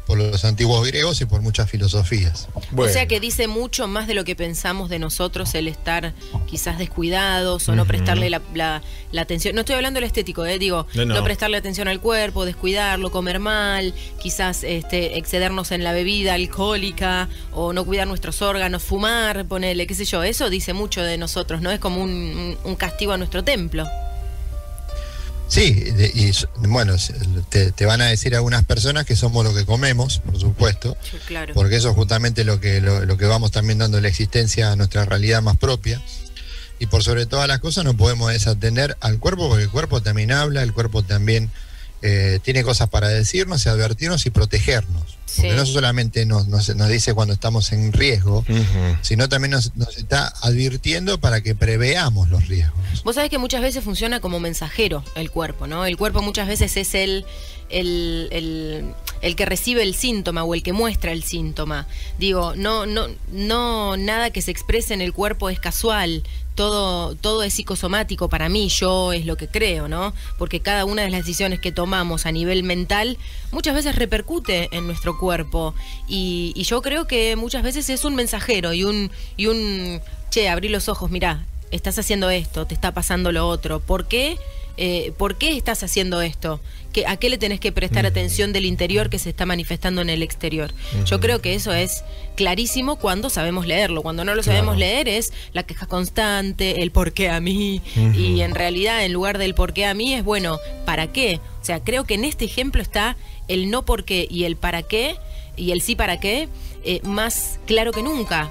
por los antiguos griegos y por muchas filosofías. Bueno. O sea que dice mucho más de lo que pensamos de nosotros el estar quizás descuidados o no prestarle la atención. No estoy hablando del estético, digo, no prestarle atención al cuerpo, descuidarlo, comer mal, quizás excedernos en la bebida alcohólica o no cuidar nuestros órganos, fumar, ponerle, qué sé yo. Eso dice mucho de nosotros, ¿no? Es como un castigo a nuestro templo. Sí, y bueno, te van a decir algunas personas que somos lo que comemos, por supuesto, sí, claro, porque eso es justamente lo que vamos también dando la existencia a nuestra realidad más propia. Y por sobre todas las cosas no podemos desatender al cuerpo, porque el cuerpo también habla, el cuerpo también tiene cosas para decirnos y advertirnos y protegernos. Sí. Porque no solamente nos dice cuando estamos en riesgo, sino también nos está advirtiendo para que preveamos los riesgos. Vos sabés que muchas veces funciona como mensajero el cuerpo, ¿no? El cuerpo muchas veces es el que recibe el síntoma o el que muestra el síntoma. Digo, no nada que se exprese en el cuerpo es casual. Todo es psicosomático para mí, yo es lo que creo, ¿no? Porque cada una de las decisiones que tomamos a nivel mental muchas veces repercute en nuestro cuerpo. Y yo creo que muchas veces es un mensajero y un che, abrí los ojos, mirá, estás haciendo esto, te está pasando lo otro. ¿Por qué estás haciendo esto? ¿A qué le tenés que prestar atención del interior que se está manifestando en el exterior? Yo creo que eso es clarísimo cuando sabemos leerlo. Cuando no lo sabemos leer es la queja constante, el por qué a mí. Y en realidad, en lugar del por qué a mí, es bueno, ¿para qué? O sea, creo que en este ejemplo está el no por qué y el para qué, y el sí para qué, más claro que nunca.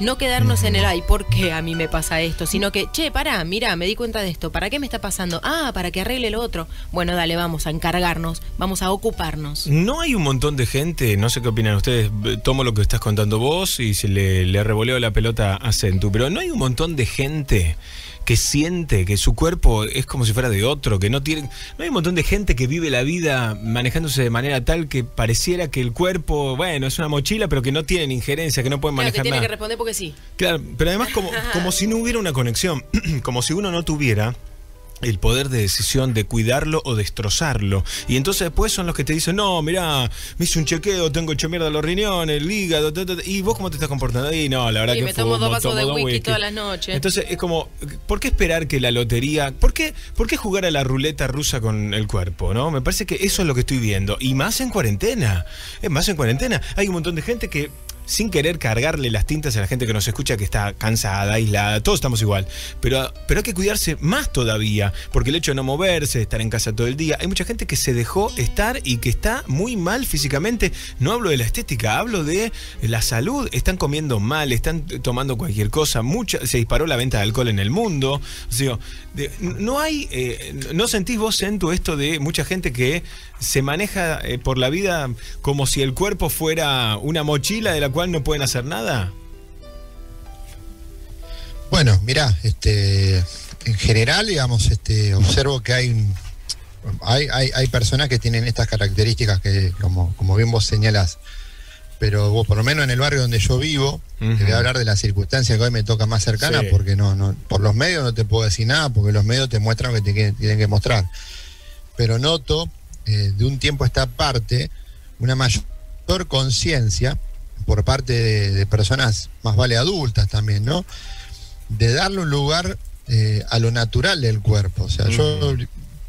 No quedarnos en el, ay, ¿por qué a mí me pasa esto? Sino que, che, pará, mirá, me di cuenta de esto. ¿Para qué me está pasando? Ah, para que arregle lo otro. Bueno, dale, vamos a encargarnos, vamos a ocuparnos. ¿No hay un montón de gente? No sé qué opinan ustedes. Tomo lo que estás contando vos y se le revoleo la pelota a Centu. Pero ¿no hay un montón de gente que siente que su cuerpo es como si fuera de otro, que no tiene... ¿No hay un montón de gente que vive la vida manejándose de manera tal que pareciera que el cuerpo, bueno, es una mochila, pero que no tienen injerencia, que no pueden manejar nada? Claro, que tiene que responder porque sí. Claro, pero además como si no hubiera una conexión, como si uno no tuviera el poder de decisión de cuidarlo o destrozarlo. Y entonces después son los que te dicen, no, mirá, me hice un chequeo, tengo hecho mierda los riñones, el hígado, y vos cómo te estás comportando. Y no, la verdad que me tomo dos vasos de whisky todas las noches. Entonces es como, ¿por qué esperar que la lotería? ¿Por qué jugar a la ruleta rusa con el cuerpo? ¿No? Me parece que eso es lo que estoy viendo. Y más en cuarentena. Hay un montón de gente que sin querer cargarle las tintas a la gente que nos escucha, que está cansada, aislada, todos estamos igual, pero hay que cuidarse más todavía, porque el hecho de no moverse, de estar en casa todo el día, hay mucha gente que se dejó estar y que está muy mal físicamente. No hablo de la estética, hablo de la salud. Están comiendo mal, están tomando cualquier cosa, se disparó la venta de alcohol en el mundo. O sea, no hay, ¿no sentís vos, Centu, esto de mucha gente que se maneja por la vida como si el cuerpo fuera una mochila de la cual no pueden hacer nada? Bueno, mirá, en general, digamos, observo que hay personas que tienen estas características que, como bien vos señalás, pero vos, por lo menos en el barrio donde yo vivo, te voy a hablar de las circunstancias que hoy me toca más cercana, sí, porque no, por los medios no te puedo decir nada, porque los medios te muestran lo que te tienen que mostrar. Pero noto, de un tiempo a esta parte, una mayor conciencia por parte de personas, más vale adultas también, ¿no?, de darle un lugar a lo natural del cuerpo. O sea, yo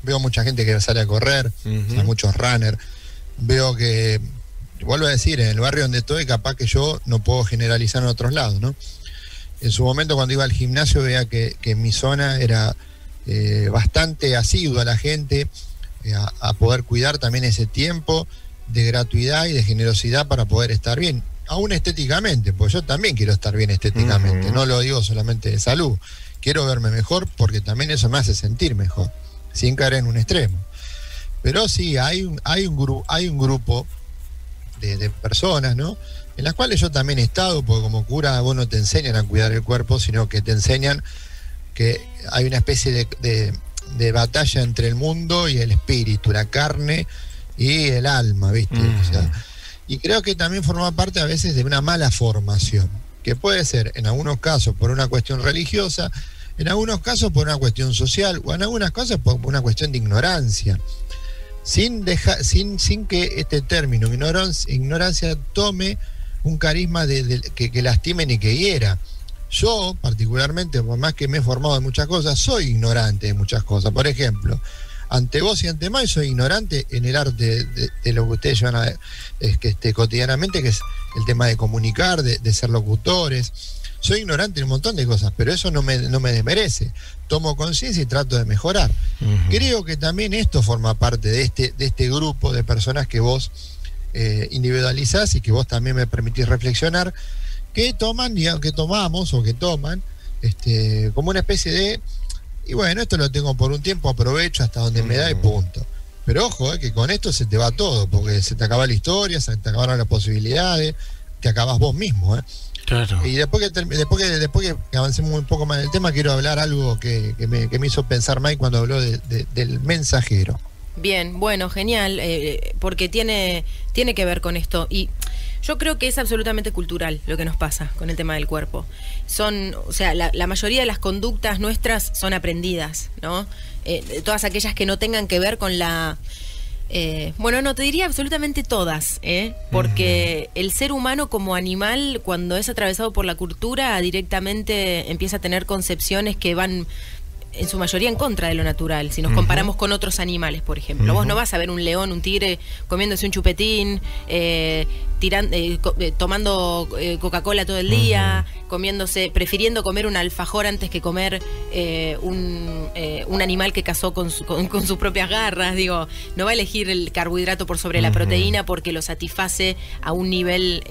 veo mucha gente que sale a correr, o sea, muchos runners. Veo que, vuelvo a decir, en el barrio donde estoy, capaz que yo no puedo generalizar en otros lados, ¿no? En su momento, cuando iba al gimnasio, veía que mi zona era bastante asidua a la gente, a poder cuidar también ese tiempo de gratuidad y de generosidad para poder estar bien, aún estéticamente, porque yo también quiero estar bien estéticamente, no lo digo solamente de salud, quiero verme mejor porque también eso me hace sentir mejor, sin caer en un extremo. Pero sí, hay un grupo de personas, ¿no?, en las cuales yo también he estado, porque como cura vos no te enseñan a cuidar el cuerpo, sino que te enseñan que hay una especie de batalla entre el mundo y el espíritu, la carne y el alma, ¿viste? O sea, y creo que también forma parte a veces de una mala formación, que puede ser en algunos casos por una cuestión religiosa, en algunos casos por una cuestión social, o en algunas cosas por una cuestión de ignorancia, sin que este término ignorancia tome un carisma que lastime ni que hiera. Yo particularmente, por más que me he formado de muchas cosas, soy ignorante de muchas cosas. Por ejemplo, ante vos y ante más, soy ignorante en el arte de lo que ustedes llevan cotidianamente, que es el tema de comunicar, de ser locutores. Soy ignorante en un montón de cosas, pero eso no me desmerece. Tomo conciencia y trato de mejorar. Creo que también esto forma parte de este grupo de personas que vos individualizás y que vos también me permitís reflexionar, que toman, que tomamos o que toman como una especie de... Y bueno, esto lo tengo por un tiempo, aprovecho hasta donde me da y punto. Pero ojo, que con esto se te va todo, porque se te acaba la historia, se te acabaron las posibilidades, te acabas vos mismo. Claro. Y después que avancemos un poco más en el tema, quiero hablar algo que me hizo pensar Mike cuando habló del mensajero. Bien, bueno, genial, porque tiene que ver con esto. Y yo creo que es absolutamente cultural lo que nos pasa con el tema del cuerpo. La mayoría de las conductas nuestras son aprendidas, ¿no? Todas aquellas que no tengan que ver con la... no te diría absolutamente todas, porque el ser humano como animal, cuando es atravesado por la cultura, directamente empieza a tener concepciones que van... en su mayoría en contra de lo natural. Si nos comparamos con otros animales, por ejemplo, vos no vas a ver un león, un tigre comiéndose un chupetín, tomando Coca-Cola todo el día, prefiriendo comer un alfajor antes que comer un animal que cazó con sus propias garras. Digo, no va a elegir el carbohidrato por sobre la proteína porque lo satisface a un nivel...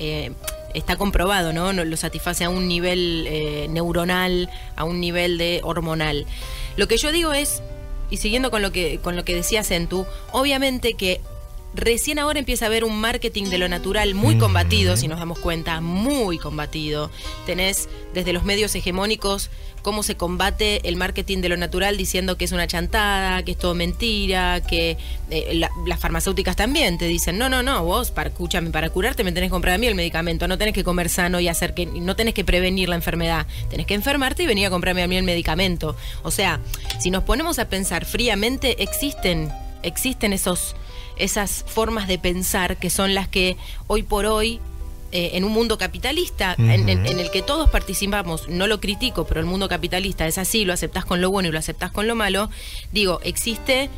está comprobado, ¿no? Lo satisface a un nivel neuronal, a un nivel de hormonal. Lo que yo digo es, y siguiendo con lo que decía Centu, obviamente que recién ahora empieza a haber un marketing de lo natural muy combatido, si nos damos cuenta, muy combatido. Tenés desde los medios hegemónicos cómo se combate el marketing de lo natural diciendo que es una chantada, que es todo mentira, que las farmacéuticas también te dicen, no, vos, escúchame, para curarte me tenés que comprar a mí el medicamento, no tenés que comer sano y no tenés que prevenir la enfermedad, tenés que enfermarte y venir a comprarme a mí el medicamento. O sea, si nos ponemos a pensar fríamente, existen esas formas de pensar que son las que hoy por hoy, en un mundo capitalista, en el que todos participamos, no lo critico, pero el mundo capitalista es así, lo aceptás con lo bueno y lo aceptás con lo malo. Digo, existen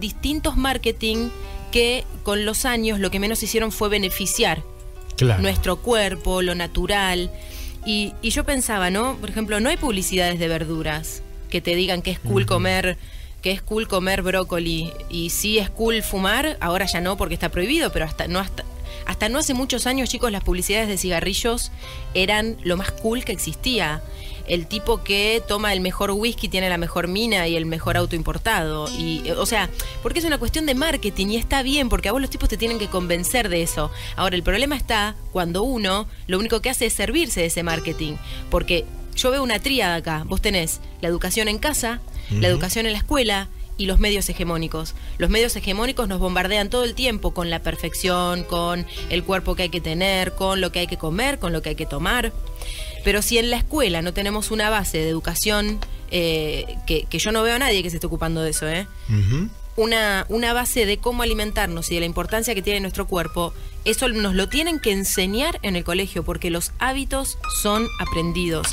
distintos marketing que con los años lo que menos hicieron fue beneficiar claro, nuestro cuerpo, lo natural. Y yo pensaba, ¿no? Por ejemplo, no hay publicidades de verduras que te digan que es cool comer, que es cool comer brócoli, y sí es cool fumar, ahora ya no porque está prohibido, pero hasta no hace muchos años, chicos, las publicidades de cigarrillos eran lo más cool que existía. El tipo que toma el mejor whisky tiene la mejor mina y el mejor auto importado. Y, o sea, porque es una cuestión de marketing y está bien, porque a vos los tipos te tienen que convencer de eso. Ahora, el problema está cuando uno lo único que hace es servirse de ese marketing. Porque yo veo una tríada acá. Vos tenés la educación en casa, la educación en la escuela y los medios hegemónicos. Los medios hegemónicos nos bombardean todo el tiempo con la perfección, con el cuerpo que hay que tener, con lo que hay que comer, con lo que hay que tomar. Pero si en la escuela no tenemos una base de educación, que yo no veo a nadie que se esté ocupando de eso, una base de cómo alimentarnos y de la importancia que tiene nuestro cuerpo, eso nos lo tienen que enseñar en el colegio, porque los hábitos son aprendidos.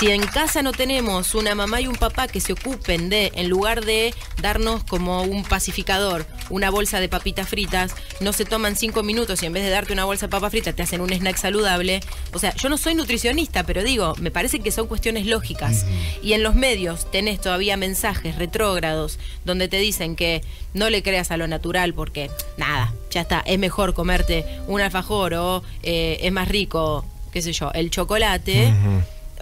Si en casa no tenemos una mamá y un papá que se ocupen de, en lugar de darnos como un pacificador, una bolsa de papitas fritas, no se toman 5 minutos y en vez de darte una bolsa de papas fritas te hacen un snack saludable. O sea, yo no soy nutricionista, pero digo, me parece que son cuestiones lógicas. Y en los medios tenés todavía mensajes retrógrados donde te dicen que no le creas a lo natural porque, nada, ya está, es mejor comerte un alfajor o es más rico, qué sé yo, el chocolate.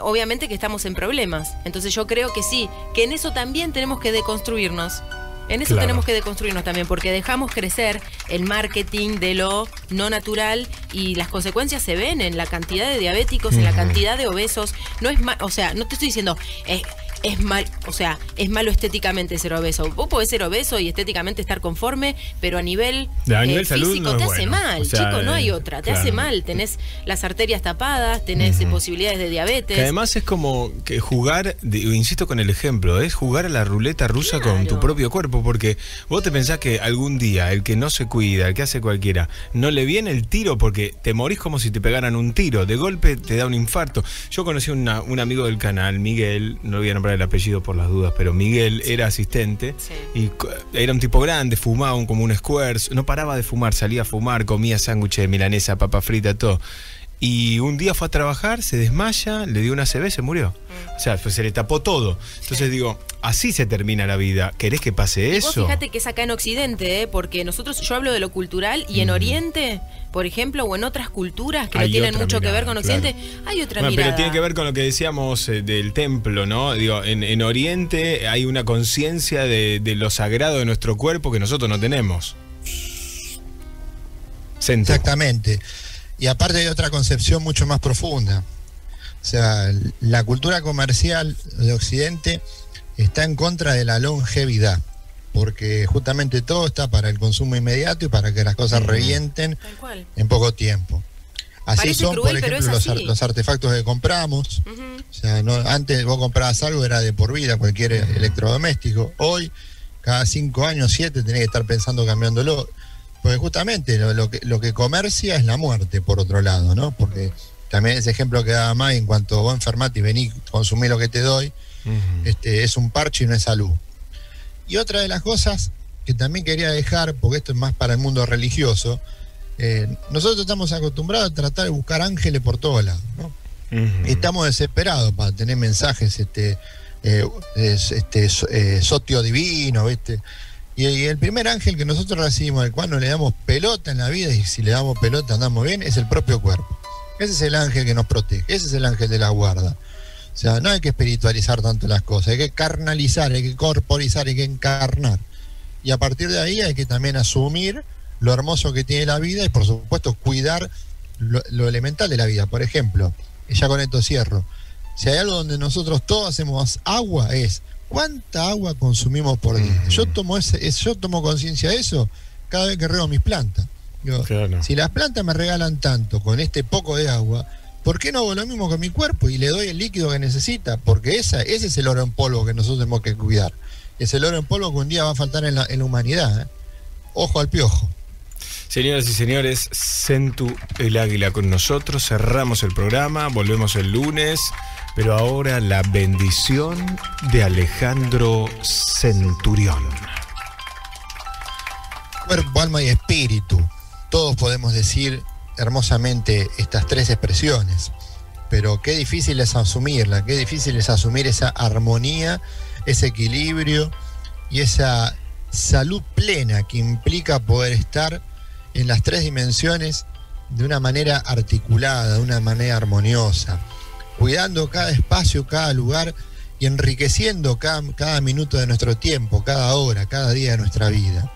Obviamente que estamos en problemas. Entonces yo creo que sí, que en eso también tenemos que deconstruirnos. En eso tenemos que deconstruirnos también, porque dejamos crecer el marketing de lo no natural y las consecuencias se ven en la cantidad de diabéticos, en la cantidad de obesos. No es mal, o sea, no te estoy diciendo es mal, o sea, es malo estéticamente ser obeso. Vos podés ser obeso y estéticamente estar conforme, pero a nivel físico no te hace mal, o sea, chico, no hay otra, te hace mal, tenés las arterias tapadas, tenés posibilidades de diabetes. Que además es como que jugar, insisto con el ejemplo, es jugar a la ruleta rusa con tu propio cuerpo, porque vos te pensás que algún día el que no se cuida, el que hace cualquiera, no le viene el tiro, porque te morís como si te pegaran un tiro, de golpe te da un infarto. Yo conocí un amigo del canal, Miguel, no lo voy a nombrar el apellido por las dudas, pero Miguel era asistente y era un tipo grande, fumaba como un squares, no paraba de fumar, salía a fumar, comía sándwiches de milanesa, papa frita, todo. Y un día fue a trabajar, se desmaya, le dio una ACV, se murió. O sea, pues se le tapó todo. Entonces digo, así se termina la vida. ¿Querés que pase eso? Y vos fíjate que es acá en Occidente, porque nosotros, yo hablo de lo cultural, y en Oriente, por ejemplo, o en otras culturas que no tienen mucho que ver con Occidente, hay otra mirada. Pero tiene que ver con lo que decíamos del templo, ¿no? Digo, en Oriente hay una conciencia de lo sagrado de nuestro cuerpo que nosotros no tenemos. Exactamente. Y aparte hay otra concepción mucho más profunda. O sea, la cultura comercial de Occidente está en contra de la longevidad, porque justamente todo está para el consumo inmediato y para que las cosas revienten en poco tiempo. Así parece son, cruel, por ejemplo, los artefactos que compramos. O sea, antes vos comprabas algo, era de por vida, cualquier electrodoméstico. Hoy, cada 5 años, 7, tenés que estar pensando cambiándolo. Porque justamente lo que comercia es la muerte, por otro lado, ¿no? Porque también ese ejemplo que daba May, en cuanto vos enfermate y venís, consumí lo que te doy, es un parche y no es salud. Y otra de las cosas que también quería dejar, porque esto es más para el mundo religioso, nosotros estamos acostumbrados a tratar de buscar ángeles por todos lados, ¿no? Y estamos desesperados para tener mensajes sotio divino, ¿viste? Y el primer ángel que nosotros recibimos, al cual no le damos pelota en la vida, y si le damos pelota andamos bien, es el propio cuerpo. Ese es el ángel que nos protege, ese es el ángel de la guarda. O sea, no hay que espiritualizar tanto las cosas, hay que carnalizar, hay que corporizar, hay que encarnar. Y a partir de ahí hay que también asumir lo hermoso que tiene la vida y, por supuesto, cuidar lo elemental de la vida. Por ejemplo, ya con esto cierro, si hay algo donde nosotros todos hacemos agua es... ¿Cuánta agua consumimos por día? Yo tomo conciencia de eso cada vez que riego mis plantas. Digo, si las plantas me regalan tanto con este poco de agua, ¿por qué no hago lo mismo con mi cuerpo y le doy el líquido que necesita? Porque ese es el oro en polvo que nosotros tenemos que cuidar. Es el oro en polvo que un día va a faltar en la humanidad, ¿eh? Ojo al piojo. Señoras y señores, Centu el Águila con nosotros. Cerramos el programa, volvemos el lunes. Pero ahora la bendición de Alejandro Centurión. Cuerpo, alma y espíritu. Todos podemos decir hermosamente estas tres expresiones, pero qué difícil es asumirla, qué difícil es asumir esa armonía, ese equilibrio y esa salud plena que implica poder estar en las tres dimensiones de una manera articulada, de una manera armoniosa, cuidando cada espacio, cada lugar y enriqueciendo cada minuto de nuestro tiempo, cada hora, cada día de nuestra vida.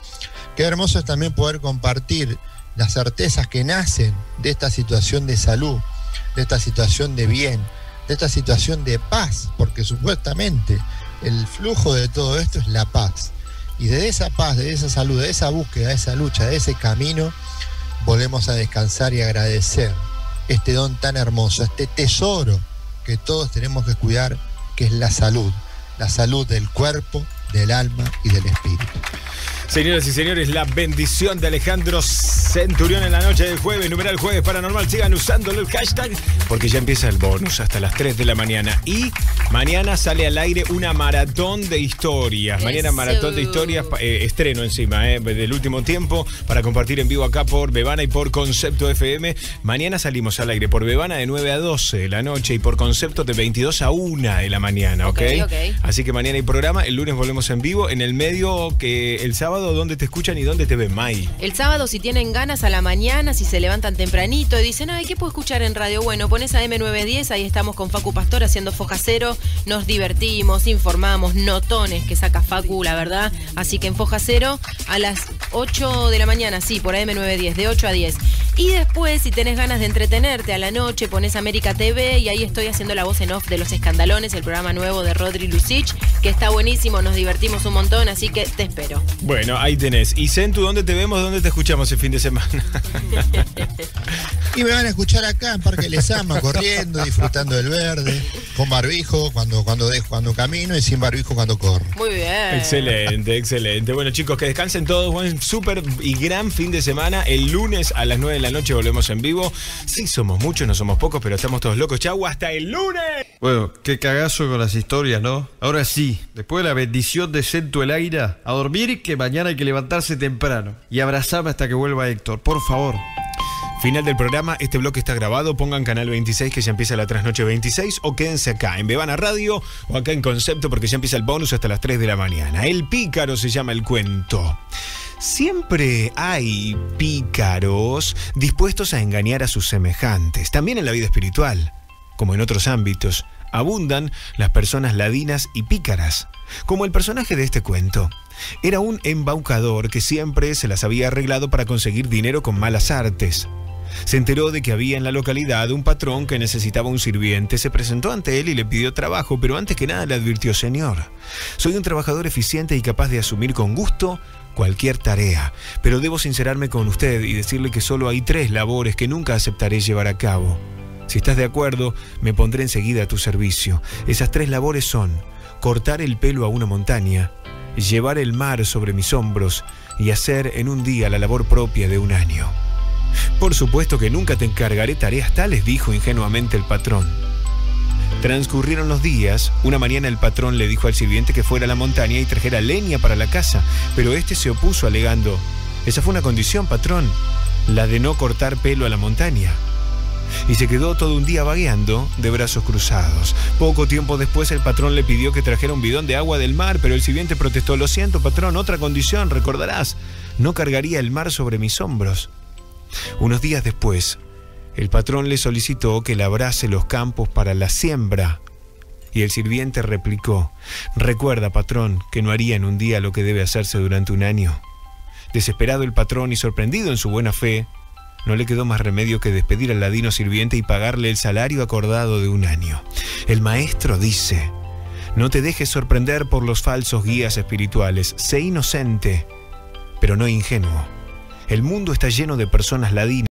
Qué hermoso es también poder compartir las certezas que nacen de esta situación de salud, de esta situación de bien, de esta situación de paz, porque supuestamente el flujo de todo esto es la paz. Y de esa paz, de esa salud, de esa búsqueda, de esa lucha, de ese camino, volvemos a descansar y agradecer este don tan hermoso, este tesoro que todos tenemos que cuidar, que es la salud del cuerpo, del alma y del espíritu. Señoras y señores, la bendición de Alejandro Centurión en la noche del jueves, numeral Jueves Paranormal. Sigan usándolo, el hashtag, porque ya empieza el bonus hasta las 3 de la mañana. Y mañana sale al aire una maratón de historias. Mañana maratón de historias, estreno encima, del último tiempo, para compartir en vivo acá por Bebana y por Concepto FM. Mañana salimos al aire por Bebana de 9 a 12 de la noche y por Concepto de 22 a 1 de la mañana, ¿okay? Okay. Así que mañana hay programa, el lunes volvemos en vivo. En el medio, que el sábado, ¿dónde te escuchan y dónde te ven, May? El sábado, si tienen ganas, a la mañana, si se levantan tempranito y dicen, ay, ¿qué puedo escuchar en radio? Bueno, pones a M910, ahí estamos con Facu Pastor haciendo Foja Cero, nos divertimos, informamos, notones que saca Facu, la verdad. Así que en Foja Cero, a las 8 de la mañana, sí, por AM910, de 8 a 10. Y después, si tenés ganas de entretenerte a la noche, pones América TV y ahí estoy haciendo la voz en off de Los Escandalones, el programa nuevo de Rodri Lucich, que está buenísimo, nos divertimos un montón, así que te espero. Bueno, ahí tenés. Y Centu, ¿dónde te vemos, dónde te escuchamos el fin de semana? Y me van a escuchar acá en Parque Lezama, corriendo, disfrutando del verde, con barbijo cuando camino y sin barbijo cuando corro. Muy bien. Excelente, excelente. Bueno, chicos, que descansen todos. Buen súper y gran fin de semana. El lunes a las 9 de la noche volvemos en vivo. Sí, somos muchos, no somos pocos, pero estamos todos locos. Chau, hasta el lunes. Bueno, qué cagazo con las historias, ¿no? Ahora sí, después de la bendición de Centu el aire, a dormir, que mañana hay que levantarse temprano. Y abrazarme hasta que vuelva Héctor, por favor. Final del programa, este bloque está grabado. Pongan Canal 26 que ya empieza la Trasnoche 26, o quédense acá en Bebana Radio o acá en Concepto, porque ya empieza el bonus hasta las 3 de la mañana. El pícaro se llama el cuento. Siempre hay pícaros dispuestos a engañar a sus semejantes. También en la vida espiritual, como en otros ámbitos, abundan las personas ladinas y pícaras, como el personaje de este cuento. Era un embaucador que siempre se las había arreglado para conseguir dinero con malas artes. Se enteró de que había en la localidad un patrón que necesitaba un sirviente. Se presentó ante él y le pidió trabajo, pero antes que nada le advirtió: «Señor, soy un trabajador eficiente y capaz de asumir con gusto cualquier tarea, pero debo sincerarme con usted y decirle que solo hay 3 labores que nunca aceptaré llevar a cabo. Si estás de acuerdo, me pondré enseguida a tu servicio. Esas 3 labores son: cortar el pelo a una montaña, llevar el mar sobre mis hombros y hacer en un día la labor propia de un año». «Por supuesto que nunca te encargaré tareas tales», dijo ingenuamente el patrón. Transcurrieron los días. Una mañana el patrón le dijo al sirviente que fuera a la montaña y trajera leña para la casa, pero este se opuso alegando: «Esa fue una condición, patrón, la de no cortar pelo a la montaña». Y se quedó todo un día vagueando de brazos cruzados. Poco tiempo después el patrón le pidió que trajera un bidón de agua del mar, pero el sirviente protestó: «Lo siento, patrón, otra condición, recordarás, no cargaría el mar sobre mis hombros». Unos días después, el patrón le solicitó que labrase los campos para la siembra, y el sirviente replicó: «Recuerda, patrón, que no haría en un día lo que debe hacerse durante un año». Desesperado el patrón y sorprendido en su buena fe, no le quedó más remedio que despedir al ladino sirviente y pagarle el salario acordado de un año. El maestro dice: «No te dejes sorprender por los falsos guías espirituales. Sé inocente, pero no ingenuo. El mundo está lleno de personas ladinas».